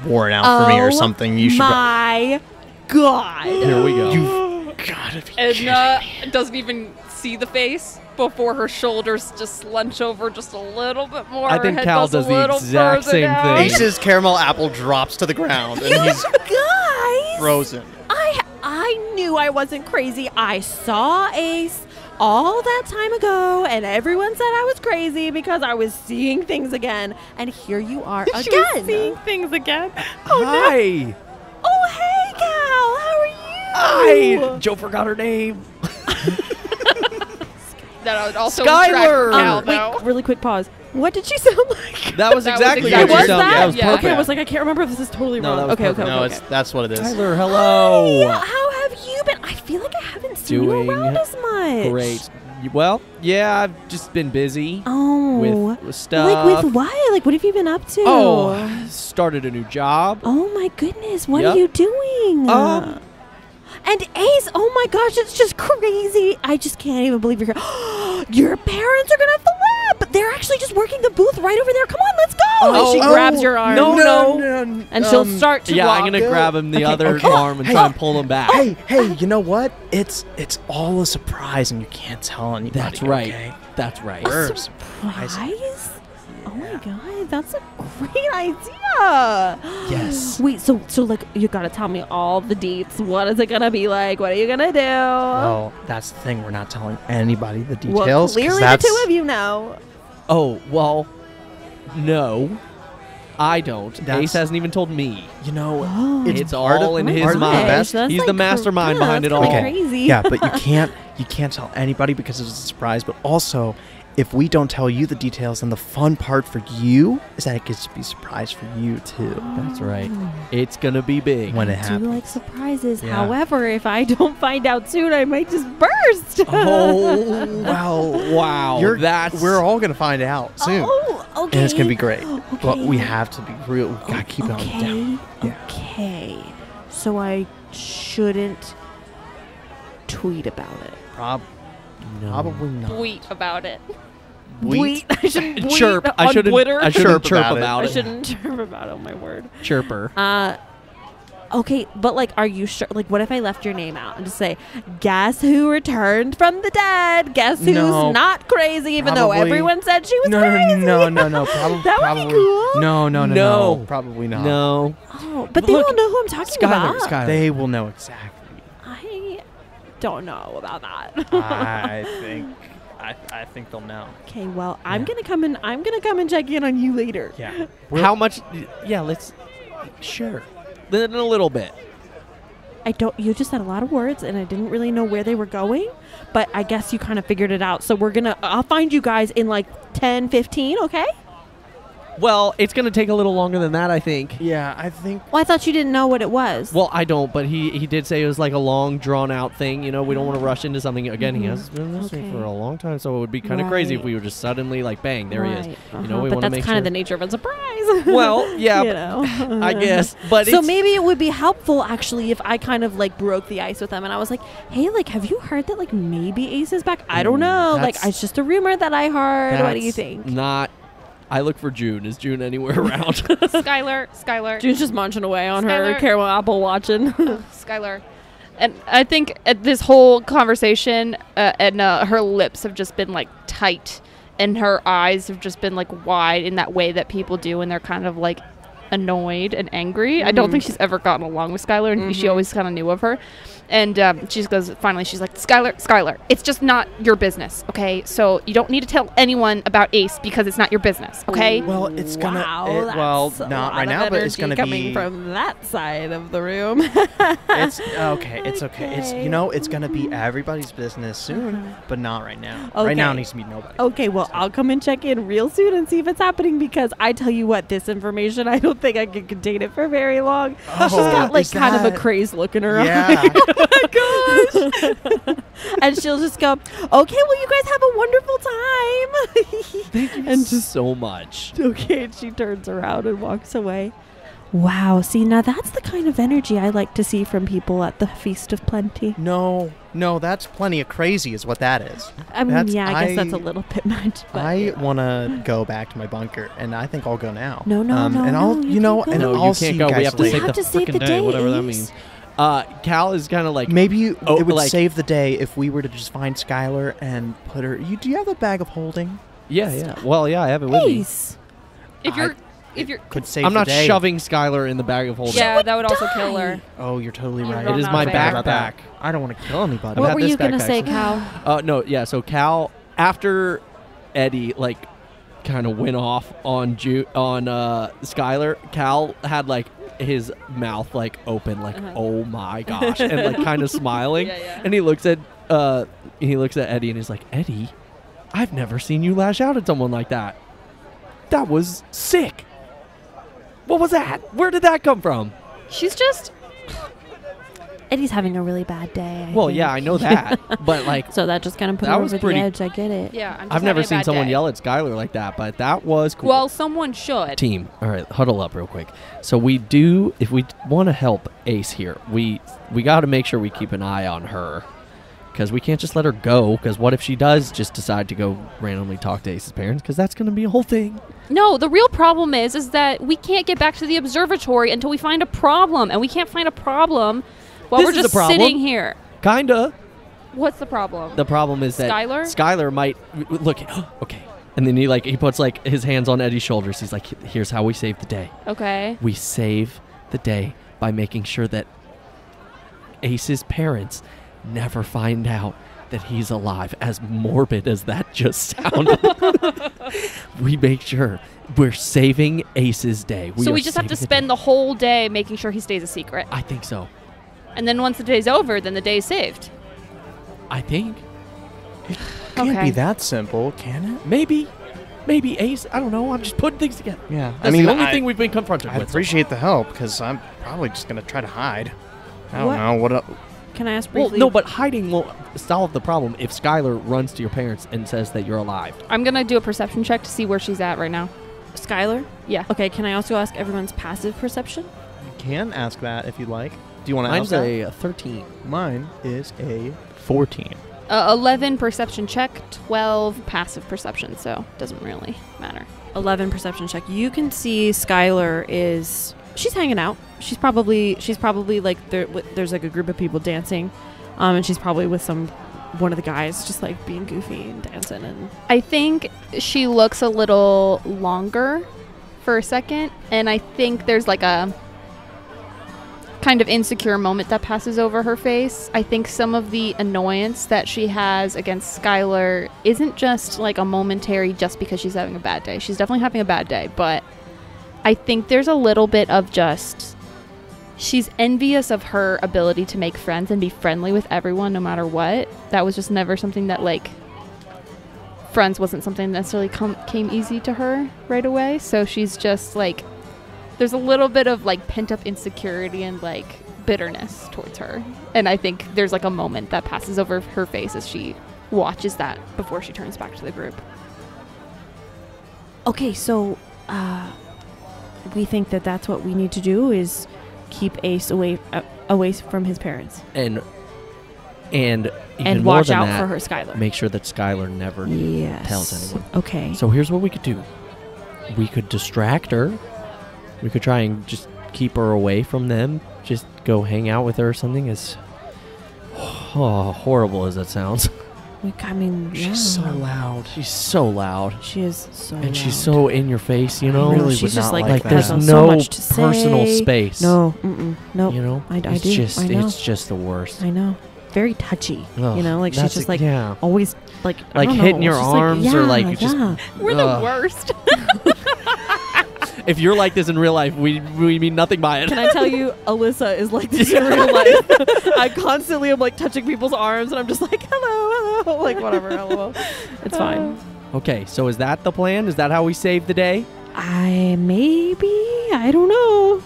warrant out oh, for me or something. You should. My God. Here we go. You've gotta be kidding me. Edna doesn't even see the face before her shoulders just slunch over just a little bit more. I think Cal does, does the exact same down. Thing. Ace's caramel apple drops to the ground and you he's guys, frozen. I I knew I wasn't crazy. I saw Ace all that time ago and everyone said I was crazy because I was seeing things again. And here you are again. She was seeing things again. Oh, hi. No. Oh, hey, Cal. How are you? Hi. Joe forgot her name. That I would also Skyler! Um, now, wait, really quick pause. What did she sound like? That was exactly that was exactly what you sounded like. That was yeah. perfect. Okay, I was like, I can't remember if this is totally no, wrong. Okay, okay, okay. No, okay. It's, that's what it is. Tyler, hello. Hi, how have you been? I feel like I haven't seen Doing you around as much. Great. Well, yeah, I've just been busy. Oh. With stuff. Like, with what? Like, what have you been up to? Oh, started a new job. Oh, my goodness. What yep. are you doing? Um. And Ace, oh my gosh, it's just crazy. I just can't even believe you're here. Your parents are going to flip. They're actually just working the booth right over there. Come on, let's go. Oh, and she oh, grabs your arm. No, no. no, no. And um, she'll start to Yeah, walk. I'm going to grab him the okay, other okay. arm and hey, try and pull him back. Hey, hey, you know what? It's it's all a surprise and you can't tell anybody. That's right. Okay? That's right. A surprise? Yeah. Oh my God, that's a great idea. Yes. Wait, so so like you gotta tell me all the deets. What is it gonna be like? What are you gonna do? Well, that's the thing. We're not telling anybody the details. Well, clearly the two of you know. Oh well, no, I don't. That's, Ace hasn't even told me. You know, oh, it's, it's all in his mind. He's like the mastermind yeah, behind it all. Crazy. Yeah, but you can't you can't tell anybody because it's a surprise. But also, if we don't tell you the details, then the fun part for you is that it gets to be a surprise for you, too. Oh. That's right. It's going to be big when it happens. I do like surprises. Yeah. However, if I don't find out soon, I might just burst. Oh, wow. Wow. You're, That's... We're all going to find out soon. Oh, okay. And it's going to be great. Okay. But we have to be real. We've got to keep okay. it on down. Yeah. Okay. So I shouldn't tweet about it. Probably. No. Probably not. Tweet about it. Tweet. I shouldn't chirp. I shouldn't. I shouldn't chirp about it. I shouldn't chirp about it. Oh my word. Chirper. Uh, okay, but like, are you sure? Like, what if I left your name out and just say, "Guess who returned from the dead? Guess who's no, not crazy?" Even probably, though everyone said she was no, crazy. No, no, no, no. Probably. That would probably, be cool. No, no, no, no, no. Probably not. No. Oh, but, but they look, will know who I'm talking Skylar, about. Skylar. They will know exactly. Don't know about that. I think I, I think they'll know. Okay, well, yeah. I'm gonna come and I'm gonna come and check in on you later. Yeah. We're How much? Yeah, let's. Sure. Then a little bit. I don't. You just said a lot of words, and I didn't really know where they were going. But I guess you kind of figured it out. So we're gonna. I'll find you guys in like ten, fifteen. Okay. Well, it's going to take a little longer than that, I think. Yeah, I think... Well, I thought you didn't know what it was. Well, I don't, but he, he did say it was like a long, drawn-out thing. You know, we don't want to rush into something. Again, mm-hmm. he has been listening okay. for a long time, so it would be kind of right. crazy if we were just suddenly like, bang, there right. he is. Uh-huh. You know, we want to make sure... But that's kind of the nature of a surprise. Well, yeah, you know. I guess. But so maybe it would be helpful, actually, if I kind of like broke the ice with them, and I was like, hey, like, have you heard that like maybe Ace is back? Mm, I don't know. Like, it's just a rumor that I heard. What do you think? Not... I look for June. Is June anywhere around? Skylar, Skylar. June's just munching away on Skylar. Her caramel apple watching. Oh, Skylar. And I think at this whole conversation, uh, Edna, her lips have just been like tight and her eyes have just been like wide in that way that people do when they're kind of like annoyed and angry. Mm-hmm. I don't think she's ever gotten along with Skylar, and mm-hmm. she always kind of knew of her. And um, she just goes, finally, she's like, Skylar, Skylar, it's just not your business, okay? So you don't need to tell anyone about Ace because it's not your business, okay? Well, it's gonna, wow, it, well, not right now, but it's gonna coming be coming from that side of the room. It's okay, it's okay. okay. It's you know, it's gonna be everybody's business soon, mm-hmm. but not right now. Okay. Right now, it needs to be nobody. Okay, well, so. I'll come and check in real soon and see if it's happening, because I tell you what, this information, I don't think I can contain it for very long. Oh, she's got like kind that? of a craze look in her yeah. eye. Oh my gosh. And she'll just go, okay, well, you guys have a wonderful time. Thank you and just so much. Okay, and she turns around and walks away. Wow. See, now that's the kind of energy I like to see from people at the Feast of Plenty. No, no, that's plenty of crazy is what that is. I mean, that's, yeah, I, I guess that's a little bit much. But I yeah. want to go back to my bunker, and I think I'll go now. No, no, um, no. And I'll, no, you, you know, and no, I'll you can't go. We have to save the freaking day, whatever that means. Uh, Cal is kind of like... Maybe oh, it would like, save the day if we were to just find Skylar and put her... You, do you have the bag of holding? Yeah, Stop. yeah. Well, yeah, I have it with Ace. me. If I, you're... If you're could save I'm the not day. shoving Skylar in the bag of holding. Yeah, that would die. also kill her. Oh, you're totally right. It is my backpack. I don't want to kill anybody. What were you going to say, Cal? Uh, no, yeah, so Cal, after Eddie, like, kind of went off on, Ju on uh, Skylar, Cal had, like... his mouth like open like uh-huh. oh my gosh, and like kind of smiling, yeah, yeah. and he looks at uh he looks at Eddie and he's like, Eddie, I've never seen you lash out at someone like that. That was sick. What was that? Where did that come from? She's just Eddie's having a really bad day. I well think. yeah, I know that. But like, so that just kind of put over the edge. I get it. Yeah, I'm just I've never seen someone day. yell at Skylar like that, but that was cool. Well, someone should. Team, all right, huddle up real quick. So we do, if we want to help Ace here, we we got to make sure we keep an eye on her, because we can't just let her go, because what if she does just decide to go randomly talk to Ace's parents, because that's going to be a whole thing. No, the real problem is is that we can't get back to the observatory until we find a problem, and we can't find a problem while this we're is just problem. sitting here. Kinda. What's the problem? The problem is that Skylar, Skylar might look. Okay. And then he like he puts like his hands on Eddie's shoulders. He's like, here's how we save the day. Okay. We save the day by making sure that Ace's parents never find out that he's alive. As morbid as that just sounded. We make sure we're saving Ace's day. We so we just have to spend the, the whole day making sure he stays a secret. I think so. And then once the day's over, then the day's saved. I think. It can't okay. be that simple, can it? Maybe. Maybe, Ace. I don't know. I'm just putting things together. Yeah. That's I mean, the only I, thing we've been confronted I with. I appreciate so the help, because I'm probably just going to try to hide. I don't what? know. What up? Can I ask briefly? Well, no, but hiding won't solve the problem if Skylar runs to your parents and says that you're alive. I'm going to do a perception check to see where she's at right now. Skylar? Yeah. Okay, can I also ask everyone's passive perception? You can ask that if you'd like. Do you want to ask that? Mine's a thirteen. Mine is a fourteen. Uh, eleven perception check, twelve passive perception, so it doesn't really matter. eleven perception check. You can see Skylar is... She's hanging out. She's probably, she's probably like, there, there's like a group of people dancing, um, and she's probably with some... one of the guys just like being goofy and dancing. And I think she looks a little longer for a second, and I think there's like a... kind of insecure moment that passes over her face. I think some of the annoyance that she has against Skylar isn't just like a momentary just because she's having a bad day. She's definitely having a bad day, but I think there's a little bit of just she's envious of her ability to make friends and be friendly with everyone no matter what. That was just never something that like friends wasn't something that necessarily come, came easy to her right away. So she's just like there's a little bit of like pent-up insecurity and like bitterness towards her, and I think there's like a moment that passes over her face as she watches that before she turns back to the group. Okay, so uh, we think that that's what we need to do is keep Ace away uh, away from his parents, and and even and watch more than out that, for her Skylar. Make sure that Skylar never yes. tells anyone. Okay. So here's what we could do: we could distract her. We could try and just keep her away from them. Just go hang out with her or something. As oh, horrible as that sounds. We, I mean, she's yeah. so loud. She's so loud. She is so. And loud. She's so in your face, you know. I really, she's would just not like, like that. There's no so much to personal say. space. No, mm-mm, no. You know, I, I it's do. Just, I know. It's just the worst. I know. Very touchy. Ugh, you know, like she's just like a, yeah. always like like hitting know, your arms like, yeah, or like yeah. just. We're uh, the worst. If you're like this in real life, we we mean nothing by it. Can I tell you, Alyssa is like this in real life. I constantly am like touching people's arms, and I'm just like, hello, hello, like whatever, hello. It's fine. Okay, so is that the plan? Is that how we save the day? I maybe I don't know.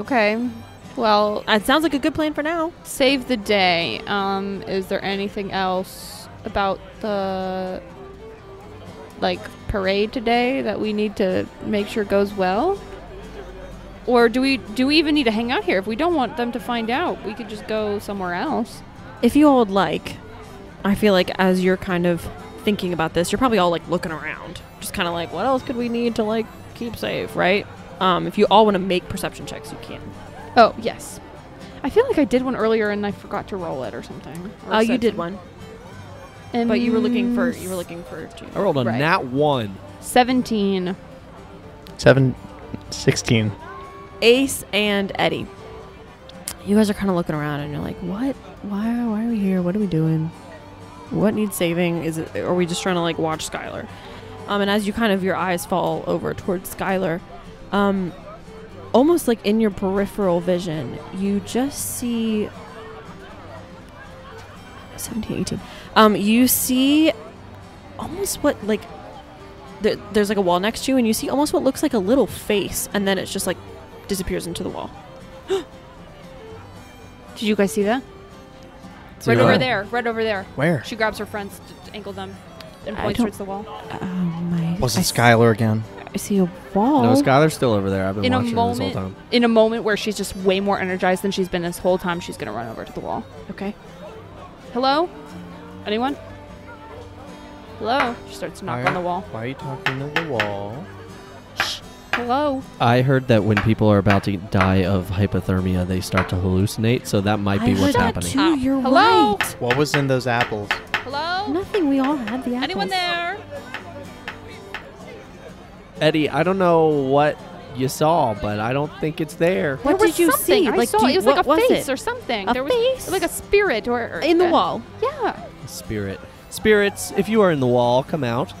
Okay, well, it sounds like a good plan for now. Save the day. Um, is there anything else about the like parade today that we need to make sure goes well? Or do we do we even need to hang out here? If we don't want them to find out, we could just go somewhere else. If you all would like, I feel like as you're kind of thinking about this, you're probably all like looking around, just kind of like, what else could we need to like keep safe, right? Um, if you all want to make perception checks, you can. Oh, yes. I feel like I did one earlier and I forgot to roll it or something. Oh, uh, you did one. And but you were looking for you were looking for June. I rolled a right. nat one. Seventeen. Seven sixteen. Ace and Eddie. You guys are kinda looking around and you're like, what? Why why are we here? What are we doing? What needs saving? Is it are we just trying to like watch Skylar? Um and as you kind of your eyes fall over towards Skylar, um almost like in your peripheral vision, you just see seventeen, eighteen. Um, you see almost what, like, th there's like a wall next to you, and you see almost what looks like a little face, and then it's just like disappears into the wall. Did you guys see that? See right that? over there. Right over there. Where? She grabs her friends to ankle them and points towards the wall. Oh, my. Was it Skylar again? I see a wall. No, Skylar's still over there. I've been in watching her this whole time. In a moment where she's just way more energized than she's been this whole time, she's going to run over to the wall. Okay. Hello? Anyone? Hello? She starts knocking why, on the wall. Why are you talking to the wall? Shh. Hello? I heard that when people are about to die of hypothermia, they start to hallucinate, so that might be I what's heard happening. That too. You're Hello? Right. What was in those apples? Hello? Nothing. We all had the apples. Anyone there? Eddie, I don't know what you saw, but I don't think it's there. What there did you something. see? I like, saw you, it was like a was face it? or something. A there was face? Like a spirit or, or in the uh, wall. Yeah. Spirit. Spirits, if you are in the wall, come out.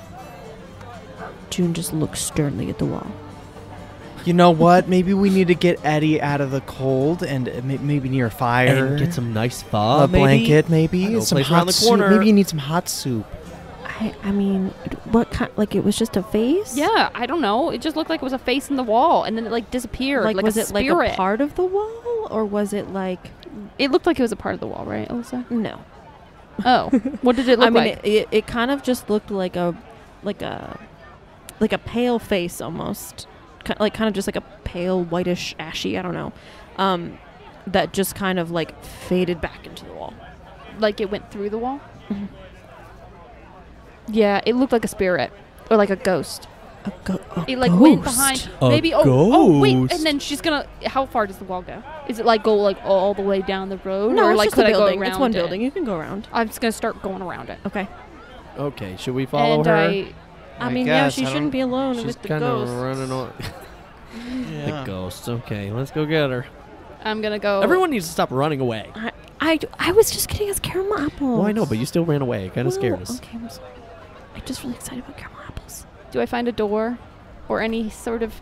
June just looks sternly at the wall. You know what? Maybe we need to get Eddie out of the cold and uh, maybe near a fire. And get some nice pho. A maybe. blanket, maybe. Some hot soup. Maybe you need some hot soup. I, I mean, what kind? Like, it was just a face? Yeah, I don't know. It just looked like it was a face in the wall, and then it, like, disappeared. Like, like was it, like, a part of the wall? Or was it, like... It looked like it was a part of the wall, right, Alyssa? No. Oh, what did it look I like? I mean, it, it, it kind of just looked like a, like a, like a pale face almost, K like kind of just like a pale, whitish, ashy. I don't know, um, that just kind of like faded back into the wall, like it went through the wall. Mm-hmm. Yeah, it looked like a spirit or like a ghost. A, go a it like ghost. went behind. A maybe oh, oh wait, and then she's gonna. How far does the wall go? Is it like go like all the way down the road? No, or it's like just could a building. I go around it's one it? building. You can go around. I'm just gonna start going around it. Okay. Okay. Should we follow and her? I, I, I mean, guess. yeah, she I shouldn't be alone she's with the ghosts. Running on. yeah. The ghosts. Okay, let's go get her. I'm gonna go. Everyone needs to stop running away. I I, I was just getting us caramel apples. Well, I know, but you still ran away. It kind of well, scared us. Okay, I'm sorry. I'm just really excited about caramel apples. Do I find a door or any sort of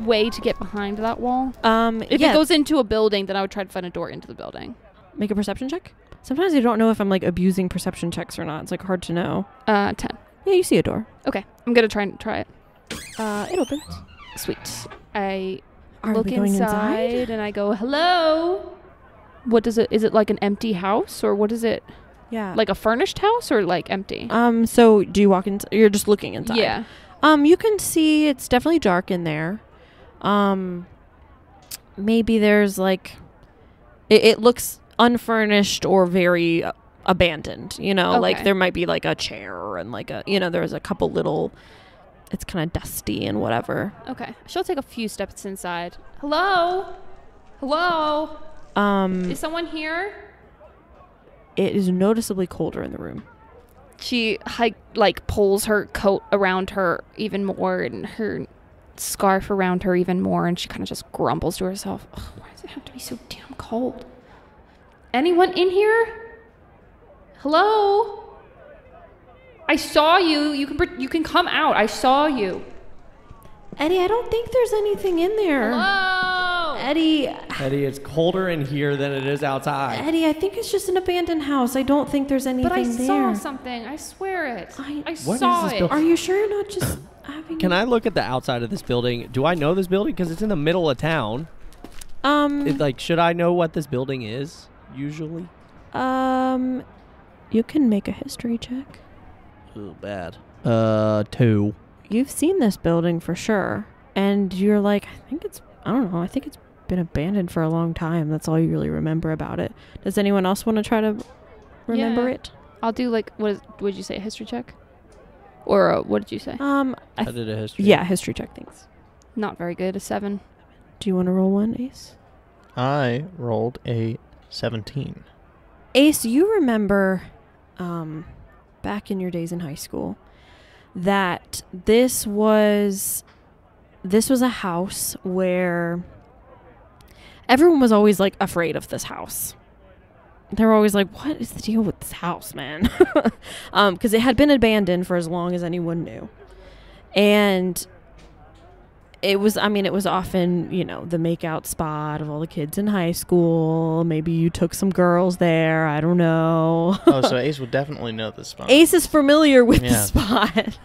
way to get behind that wall? Um, if yeah. it goes into a building, then I would try to find a door into the building. Make a perception check? Sometimes I don't know if I'm like abusing perception checks or not. It's like hard to know. Uh, ten. Yeah, you see a door. Okay. I'm going to try and try it. Uh, it opens. Sweet. I Are look inside, inside and I go, hello. What does it, is it like an empty house or what is it? Yeah. Like a furnished house or like empty? Um, so do you walk in? You're just looking inside. Yeah. Um, you can see it's definitely dark in there. Um, maybe there's like, it, it looks unfurnished or very uh, abandoned, you know, okay. like there might be like a chair and like a, you know, there's a couple little, it's kind of dusty and whatever. Okay. She'll take a few steps inside. Hello? Hello? Um, is someone here? It is noticeably colder in the room. She like pulls her coat around her even more and her scarf around her even more, and she kind of just grumbles to herself, oh, why does it have to be so damn cold? Anyone in here? Hello? I saw you. You can you can come out. I saw you. Eddie, I don't think there's anything in there. Hello? Eddie. Eddie, it's colder in here than it is outside. Eddie, I think it's just an abandoned house. I don't think there's anything there. But I there. saw something. I swear it. I, I saw it. Are you sure you're not just having... Can I look at the outside of this building? Do I know this building? Because it's in the middle of town. Um. It, like, should I know what this building is, usually? Um, you can make a history check. Oh, bad. Uh, two. You've seen this building for sure, and you're like, I think it's, I don't know, I think it's been abandoned for a long time. That's all you really remember about it. Does anyone else want to try to remember yeah. it? I'll do like, what is, would you say, a history check? Or a, what did you say? Um, I, I did a history Yeah, history check, thanks. Not very good, a seven. Do you want to roll one, Ace? I rolled a seventeen. Ace, you remember um, back in your days in high school, that this was this was a house where everyone was always like afraid of this house. They were always like, what is the deal with this house, man? um because it had been abandoned for as long as anyone knew, and it was, I mean, it was often, you know, the makeout spot of all the kids in high school. Maybe you took some girls there. I don't know. Oh, so Ace would definitely know this spot. Ace is familiar with yeah. the spot.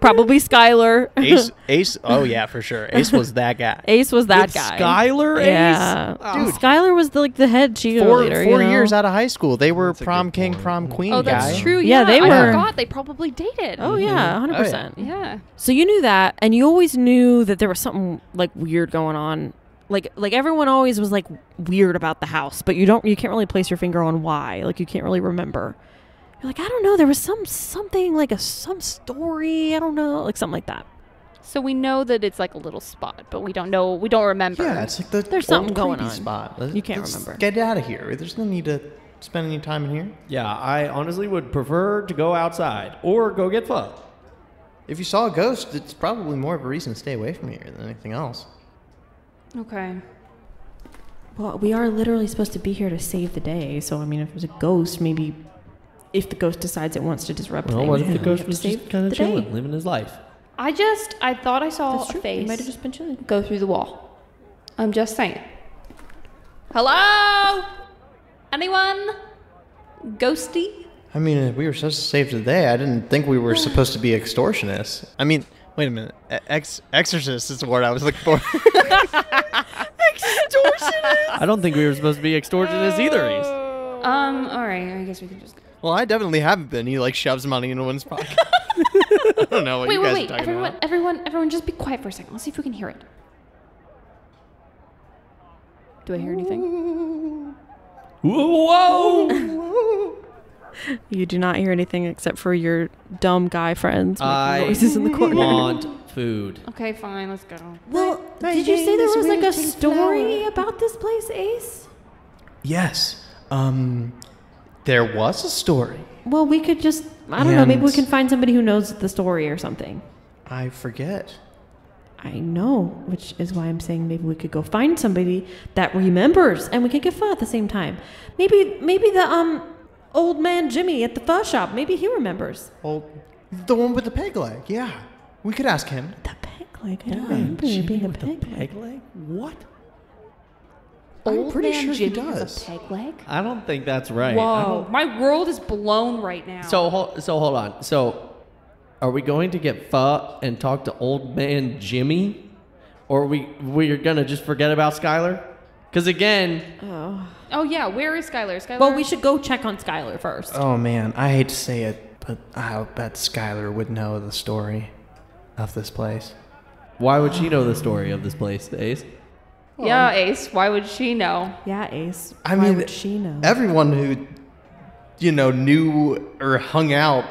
Probably Skylar. Ace, Ace. Oh, yeah, for sure. Ace was that guy. Ace was that with guy. Skylar, Ace? Yeah. Oh. Dude, Skylar was the, like the head cheerleader. Four, leader, four you know? years out of high school. They were that's prom king, point. prom queen guy. Oh, that's guy. true. Yeah, yeah, they were. I forgot they probably dated. Oh, yeah, mm-hmm. one hundred percent. Oh, yeah. yeah. So you knew that, and you always knew that there was something like weird going on. Like, like everyone always was like weird about the house, but you don't, you can't really place your finger on why. Like, you can't really remember. You're like, I don't know. There was some something like a some story. I don't know, like something like that. So we know that it's like a little spot, but we don't know. We don't remember. Yeah, it's like the there's something going on. Spot. Let's, you can't let's remember. Get out of here. There's no need to spend any time in here. Yeah, I honestly would prefer to go outside or go get fucked. If you saw a ghost, it's probably more of a reason to stay away from here than anything else. Okay. Well, we are literally supposed to be here to save the day. So, I mean, if there's a ghost, maybe if the ghost decides it wants to disrupt well, things, what if the ghost was just kind of chilling, day. living his life? I just, I thought I saw a face. You might have just been chilling. Go through the wall. I'm just saying. Hello? Anyone? Ghosty? I mean, we were supposed to save today. I didn't think we were supposed to be extortionists. I mean, wait a minute. Ex exorcist is the word I was looking for. Extortionists? I don't think we were supposed to be extortionists either, Ace. Um, all right. I guess we can just... Well, I definitely haven't been. He, like, shoves money into one's pocket. I don't know what wait, you guys wait, wait. are talking everyone, about. Everyone, everyone, everyone, just be quiet for a second. Let's see if we can hear it. Do I hear anything? Whoa! You do not hear anything except for your dumb guy friends making voices in the corner. I want food. Okay, fine, let's go. Well, well did you say there was like a story flower. about this place, Ace? Yes. Um, there was a story. Well, we could just, I don't and know, maybe we can find somebody who knows the story or something. I forget. I know, which is why I'm saying maybe we could go find somebody that remembers and we could get pho at the same time. Maybe, maybe the, um... old man Jimmy at the pho shop. Maybe he remembers. Well, the one with the peg leg. Yeah. We could ask him. The peg leg? I don't yeah, remember Jimmy being a peg, peg, peg leg. What? Old I'm pretty man sure Jimmy he does. Has a peg leg? I don't think that's right. Whoa. My world is blown right now. So, hol so hold on. So are we going to get pho and talk to old man Jimmy? Or are we, we're going to just forget about Skylar? Because again... Oh. Oh, yeah. Where is Skylar? Skylar? Well, we should go check on Skylar first. Oh, man. I hate to say it, but I bet Skylar would know the story of this place. Why would she know the story of this place, Ace? Well, yeah, Ace. Why would she know? Yeah, Ace. I why mean, would she know? Everyone who, you know, knew or hung out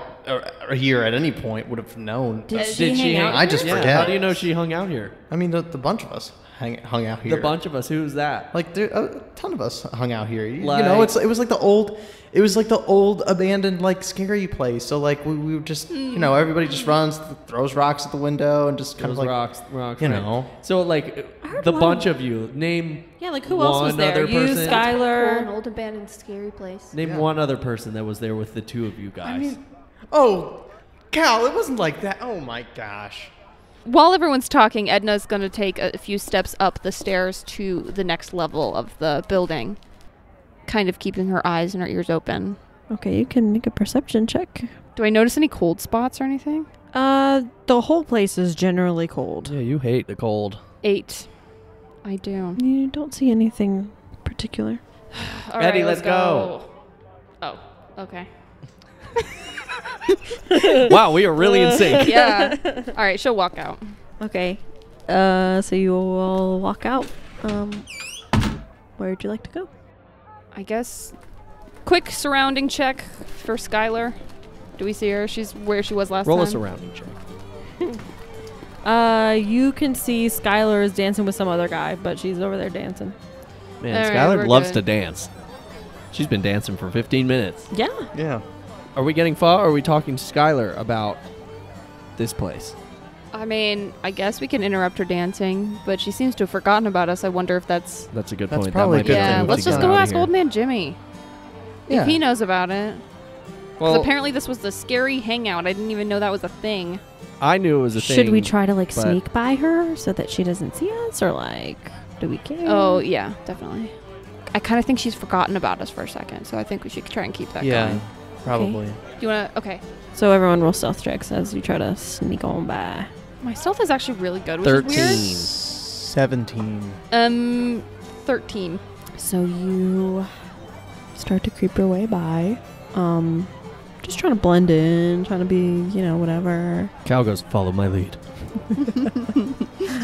or here at any point would have known. Did, uh, she, did she hang out? I just yeah. forget. How do you know she hung out here? I mean, the, the bunch of us. Hang, hung out here. The bunch of us. Who's that? Like, there, a ton of us hung out here. You, like, you know, it's it was like the old, It was like the old abandoned, like, scary place. So, like, we, we were just, you know, everybody just runs, throws rocks at the window and just kind throws of like, rocks, rocks, you know. Right. So, like, the one. bunch of you, name Yeah, like, who else was there? You, person. Skylar. An old abandoned scary place. Name yeah. one other person that was there with the two of you guys. I mean, oh, Cal, it wasn't like that. Oh, my gosh. While everyone's talking, Edna's going to take a few steps up the stairs to the next level of the building, kind of keeping her eyes and her ears open. Okay, you can make a perception check. Do I notice any cold spots or anything? Uh, the whole place is generally cold. Yeah, you hate the cold. Eight. I do. You don't see anything particular. All Ready, right, let's, let's go. go. Oh, okay. Wow, we are really uh, in sync. Yeah. All right, she'll walk out. Okay. Uh, so you will walk out. Um, where would you like to go? I guess quick surrounding check for Skylar. Do we see her? She's where she was last Roll time. Roll a surrounding check. uh, you can see Skylar is dancing with some other guy, but she's over there dancing. Man, All Skylar right, loves good. to dance. She's been dancing for fifteen minutes. Yeah. Yeah. Are we getting pho, or are we talking to Skylar about this place? I mean, I guess we can interrupt her dancing, but she seems to have forgotten about us. I wonder if that's... That's a good that's point. Probably that might good yeah, let's just go ask here. Old Man Jimmy. Yeah. If he knows about it. Well, apparently this was the scary hangout. I didn't even know that was a thing. I knew it was a Should thing. Should we try to, like, sneak by her so that she doesn't see us, or, like, do we care? Oh, yeah, definitely. I kind of think she's forgotten about us for a second, so I think we should try and keep that yeah. going. Probably. Okay. You wanna? Okay. So everyone roll stealth checks as you try to sneak on by. My stealth is actually really good. Which thirteen. Is weird. seventeen. Um, thirteen. So you start to creep your way by. Um, just trying to blend in, trying to be, you know, whatever. Cal goes, follow my lead.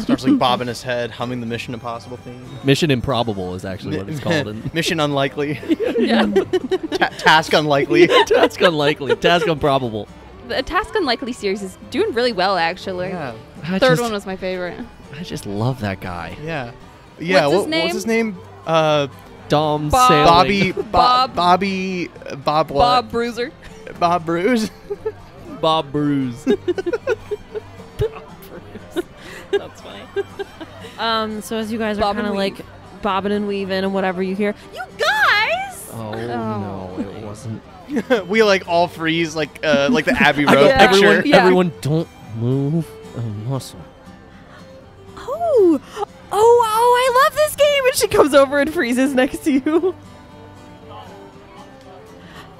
Starts like bobbing his head, humming the Mission Impossible theme. Mission Improbable is actually what it's called. Mission Unlikely. Yeah. Ta task Unlikely. Task Unlikely. Task Improbable. The Task Unlikely series is doing really well, actually. Yeah. Third just, one was my favorite. I just love that guy. Yeah. Yeah. What's his what, name? What's his name? Uh, Dom. Bob. Bobby. Bob. Bobby. Uh, Bob. What? Bob Bruiser. Bob Bruise. Bob Bruise. That's funny. um, so as you guys Bob are kind of like bobbing and weaving and whatever, you hear, you guys! Oh, oh. no, it wasn't. We like all freeze like uh, like the Abbey Road yeah. picture. Everyone, yeah. everyone don't move a muscle. Oh, oh, oh, I love this game! And she comes over and freezes next to you.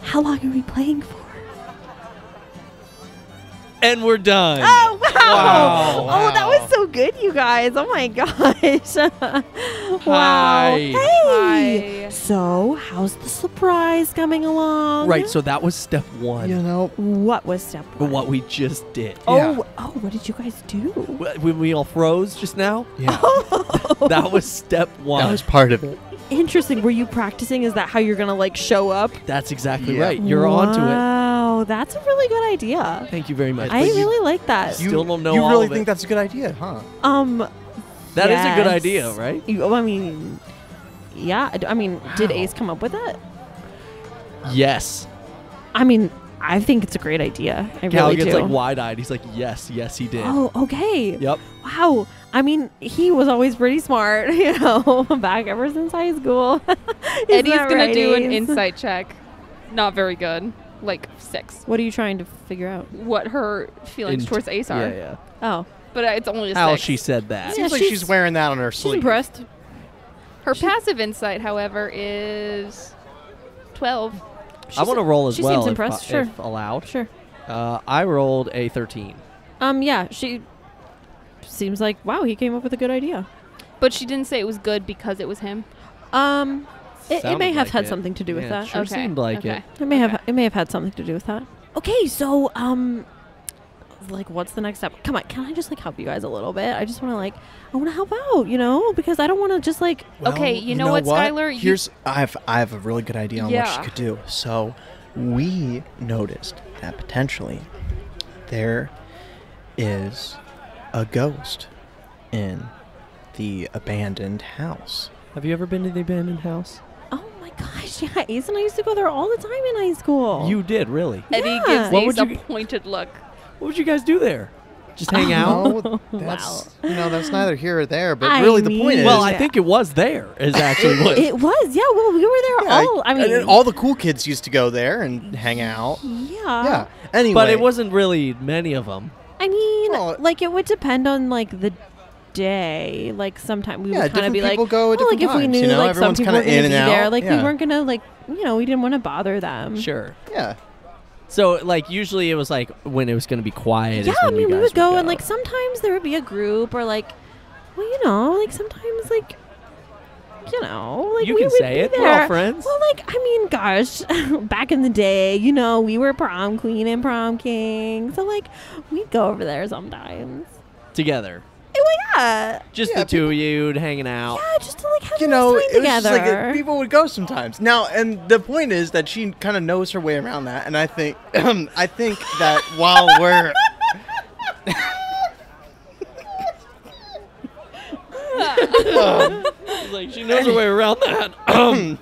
How long are we playing for? And we're done. Oh, wow. wow. wow. Oh, that was so good, you guys. Oh, my gosh. Wow. Hi. Hey. Hi. So how's the surprise coming along? Right. So that was step one. You know. What was step one? What we just did. Oh, yeah. oh what did you guys do? When we all froze just now? Yeah. Oh. That was step one. That was part of it. Interesting. Were you practicing? Is that how you're going to, like, show up? That's exactly yeah. right. You're wow. onto it. Oh, that's a really good idea. Thank you very much. I but really you, like that. You still don't know. You all really of think it. That's a good idea, huh? Um, that yes. is a good idea, right? You, I mean, yeah. I mean, wow. did Ace come up with it? Yes. I mean, I think it's a great idea. I Cal really gets do. like wide-eyed. He's like, yes, yes, he did. Oh, okay. Yep. Wow. I mean, he was always pretty smart, you know, back ever since high school. Eddie's gonna right? do an insight check. Not very good. Like six. What are you trying to figure out? What her feelings towards Ace are. Yeah, yeah. Oh. But uh, it's only a How six. How she said that. It seems yeah, like she's, she's wearing that on her sleeve. She's impressed. Her she passive insight, however, is twelve. She's I want to roll as she well. She seems impressed, if, sure. If allowed. Sure. Uh, I rolled a thirteen. Um, yeah, she seems like, wow, he came up with a good idea. But she didn't say it was good because it was him? Um... It, it may have like had it. something to do yeah, with that. It sure okay. seemed like okay. it. It may okay. have. It may have had something to do with that. Okay, so um, like, what's the next step? Come on, can I just like help you guys a little bit? I just want to like, I want to help out, you know, because I don't want to just like. Well, okay, you, you know, know what, what, Skylar? Here's I have I have a really good idea on yeah. what she could do. So we noticed that potentially there is a ghost in the abandoned house. Have you ever been to the abandoned house? Oh my gosh, yeah. Ace and I used to go there all the time in high school. You did, really? Yeah. Eddie gives what Ace a g- pointed look. What would you guys do there? Just hang oh. out? That's, wow. You know, that's neither here or there, but I really mean, the point is... Well, I yeah. think it was there, is actually what... It was, yeah. Well, we were there yeah, all... I, I mean... And all the cool kids used to go there and hang out. Yeah. Yeah. Anyway. But it wasn't really many of them. I mean, well, like, it would depend on, like, the... day, like sometime we yeah, would kind of be like, go well, like if times, we knew, you know, like some people were going to be out. there, like yeah. we weren't going to, like, you know, we didn't want to bother them. Sure. Yeah. So, like, usually it was like when it was going to be quiet. Yeah, I mean, we would, would go, go and like sometimes there would be a group or like, well, you know, like sometimes like, you know, like you we can would say be it. There. We're all friends. Well, like I mean, gosh, back in the day, you know, we were prom queen and prom king, so like we'd go over there sometimes together. Well, yeah. Just yeah, the two of you hanging out. Yeah, just to like have you know, it together. Was just like, it, people would go sometimes. Now, and the point is that she kind of knows her way around that, and I think, I think that while we're, um, like she knows her way around that.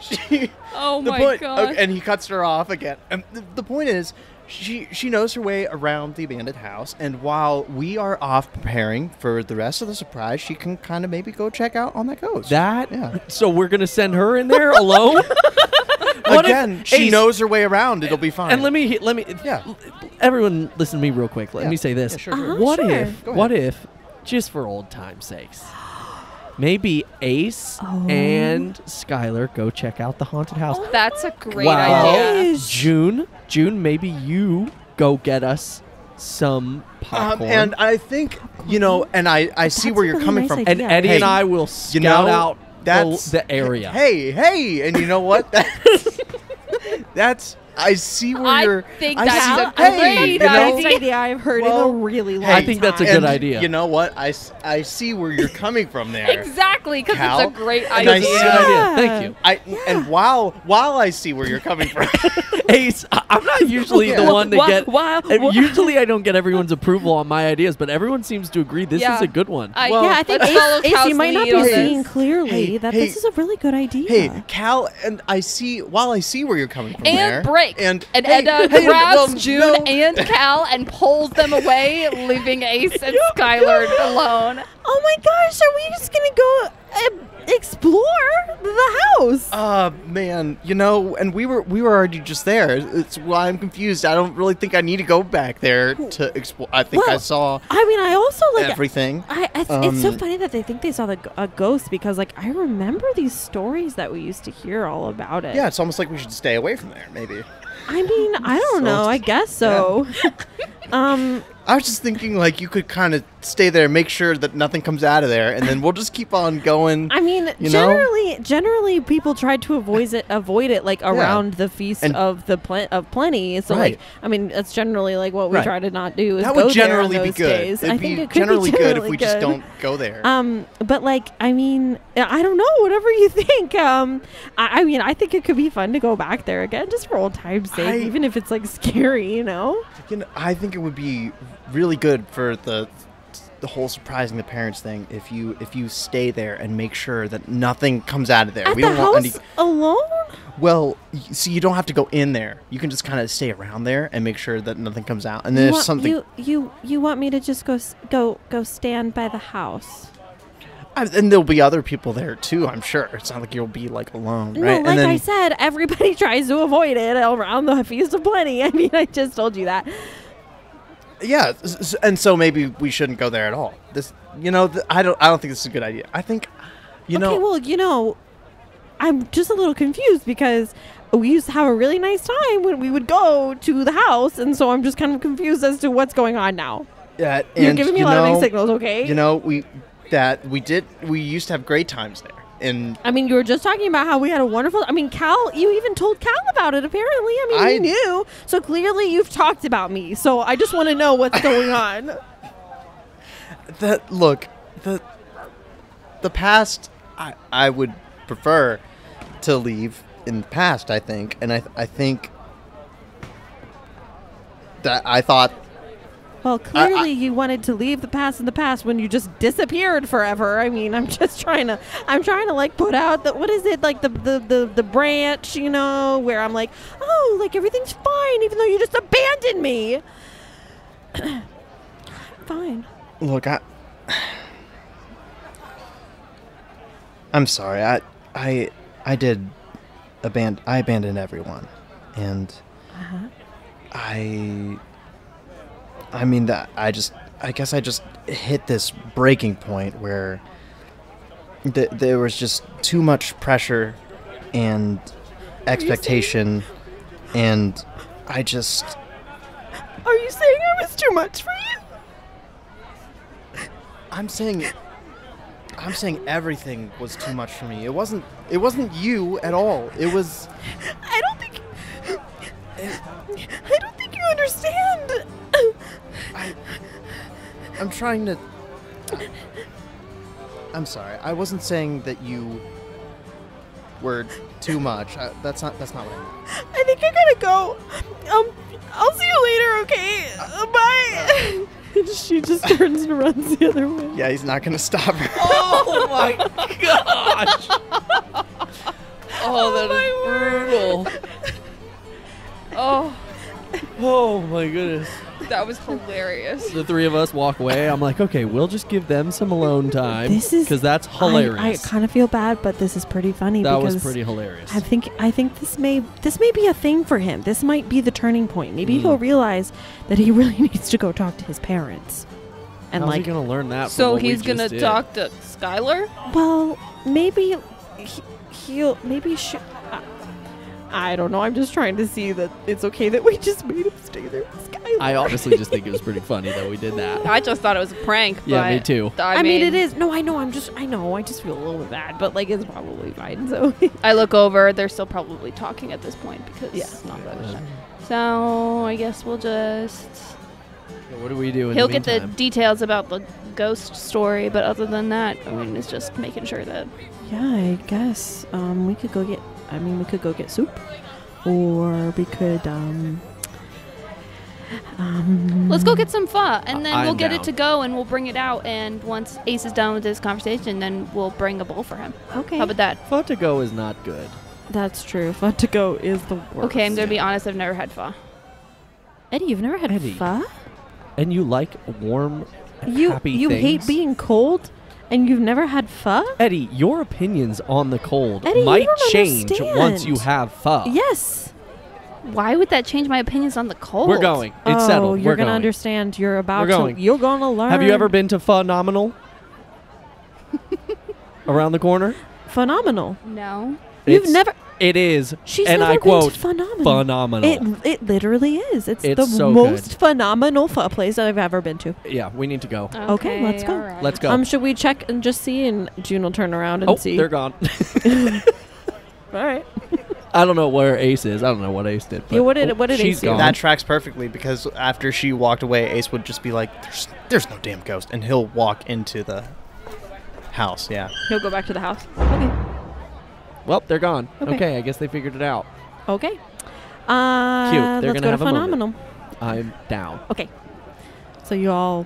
she, oh my point, god! Okay, and he cuts her off again. And the, the point is. She she knows her way around the abandoned house, and while we are off preparing for the rest of the surprise, she can kind of maybe go check out on that coast. That? Yeah. So we're going to send her in there alone? Again, she Ace, knows her way around. It'll be fine. And let me, let me, yeah. everyone listen to me real quick. Let yeah. me say this. Yeah, sure, uh-huh, what sure. if, what if, just for old time's sakes, maybe Ace oh. and Skylar go check out the haunted house. Oh, that's a great wow. idea. June, June, maybe you go get us some popcorn. Um, and I think, you know, and I, I see where you're really coming nice from. Idea. And Eddie hey, and I will scout you know, out that's, the, the area. Hey, hey. And you know what? That's, that's I see where I you're... Think I think that's a great hey, idea. idea. I've heard well, it a really long hey, I think that's a good idea. You know what? I, I see where you're coming from there. Exactly, because it's a great idea. Nice yeah. idea. Thank you. I, yeah. And while while I see where you're coming from... Ace, I'm not usually yeah. the one to get... Wow. Usually I don't get everyone's approval on my ideas, but everyone seems to agree this yeah. is a good one. I, well, yeah, I think Ace, Ace you might not be seeing clearly hey, that hey, this is a really good idea. Hey, Cal, and I see... While I see where you're coming from and there... Brett And, and hey, Edna hey, grabs well, June no. and Cal and pulls them away, leaving Ace and Skylar alone. Oh my gosh, are we just going to go uh, explore the house? Uh, man, you know, and we were we were already just there. It's why I'm confused. I don't really think I need to go back there to explore. I think well, I saw I mean, I also like everything. I, I, it's, um, it's so funny that they think they saw the, a ghost because, like, I remember these stories that we used to hear all about it. Yeah, it's almost like we should stay away from there, maybe. I mean, I don't know. I guess so. Yeah. um, I was just thinking, like, you could kind of stay there, make sure that nothing comes out of there, and then we'll just keep on going. I mean, generally, know? generally, people tried to avoid it, avoid it, like around yeah. the feast and of the pl- of plenty. So, right. like, I mean, that's generally like what we right. try to not do. Is that would go generally there on those be good. Days. It'd I think be it could generally be generally good if we good. just don't go there. Um, but like, I mean, I don't know. Whatever you think. Um, I, I mean, I think it could be fun to go back there again, just for old time's sake, I, even if it's like scary, you know. You know, I think it would be really good for the the whole surprising the parents thing if you if you stay there and make sure that nothing comes out of there. At we the don't house want any alone? Well, so you don't have to go in there. You can just kind of stay around there and make sure that nothing comes out. And then you if want, something you, you you want me to just go go go stand by the house. I, and there'll be other people there too, I'm sure. It's not like you'll be like alone, right? No, like and then, I said, everybody tries to avoid it around the Feast of Plenty. I mean, I just told you that. Yeah, and so maybe we shouldn't go there at all. This, you know, th- I don't. I don't think this is a good idea. I think, you okay, know. Okay, well, you know, I'm just a little confused because we used to have a really nice time when we would go to the house, and so I'm just kind of confused as to what's going on now. Yeah, and you're giving me you a lot know, of mixed signals. Okay, you know, we that we did. We used to have great times there. And I mean, you were just talking about how we had a wonderful... I mean, Cal, you even told Cal about it, apparently. I mean, I, you knew. So clearly you've talked about me. So I just want to know what's going on. That Look, the the past, I, I would prefer to leave in the past, I think. And I, I think that I thought Well, clearly uh, I, you wanted to leave the past in the past when you just disappeared forever. I mean, I'm just trying to, I'm trying to like put out the, what is it, like the, the, the, the branch, you know, where I'm like, oh, like everything's fine, even though you just abandoned me. Fine. Look, I, I'm sorry. I, I, I did abandon, I abandoned everyone. And uh-huh. I... I mean, that I just, I guess I just hit this breaking point where th there was just too much pressure and expectation, and I just... Are you saying I was too much for you? I'm saying, I'm saying everything was too much for me. It wasn't, it wasn't you at all. It was... I don't think, I don't think you understand. I, I'm trying to... I'm sorry. I wasn't saying that you were too much. I, that's not. That's not what I meant. I think I gotta go. Um, I'll see you later. Okay. Uh, Bye. Uh, she just turns and runs the other way. Yeah, he's not gonna stop her. Oh my gosh. Oh, that oh, is brutal. Oh. Oh my goodness. That was hilarious. The three of us walk away. I'm like, okay, we'll just give them some alone time. This is because that's hilarious. I, I kind of feel bad, but this is pretty funny. That was pretty hilarious. I think I think this may this may be a thing for him. This might be the turning point. Maybe mm. he'll realize that he really needs to go talk to his parents. And How's like, he gonna learn that? So he's we gonna did? talk to Skylar. Well, maybe he, he'll maybe she. I don't know. I'm just trying to see that it's okay that we just made him stay there with Skylar. I honestly just think it was pretty funny that we did that. I just thought it was a prank. But yeah, me too. I, I mean, mean, it is. No, I know. I'm just, I know. I just feel a little bad, but like it's probably fine. So I look over. They're still probably talking at this point because yeah, it's not that much time. So I guess we'll just. Yeah, what do we do? In He'll the get the details about the ghost story, but other than that, I mean, it's just making sure that. Yeah, I guess um, we could go get. I mean, we could go get soup, or we could, um... um let's go get some pho, and then uh, we'll get down. it to go, and we'll bring it out, and once Ace is done with this conversation, then we'll bring a bowl for him. Okay. How about that? Pho to go is not good. That's true. Pho to go is the worst. Okay, I'm going to be honest. I've never had pho. Eddie, you've never had Eddie. pho? And you like warm, you, happy you things? You hate being cold? And you've never had pho? Eddie, your opinions on the cold Eddie, might change understand. once you have pho. Yes. Why would that change my opinions on the cold? We're going. It's oh, settled. You're We're gonna going. understand. You're about We're going. to. You're gonna learn. Have you ever been to Phenomenal? Around the corner. Phenomenal. No. It's, you've never. It is. She's and never I been quote. To phenomenal. Phenomenal. It it literally is. It's, it's the so most good. phenomenal pho place that I've ever been to. Yeah, we need to go. Okay, okay let's go. Right. Let's go. Um, should we check and just see, and June will turn around and oh, see? They're gone. All right. I don't know where Ace is. I don't know what Ace did. But yeah, what did what did Ace do? That tracks perfectly because after she walked away, Ace would just be like, "There's there's no damn ghost," and he'll walk into the house. Yeah. He'll go back to the house. Okay. Well, they're gone. Okay. okay, I guess they figured it out. Okay. Uh, Cute. They're let's gonna go have to Phenomenal. A moment. I'm down. Okay. So you all,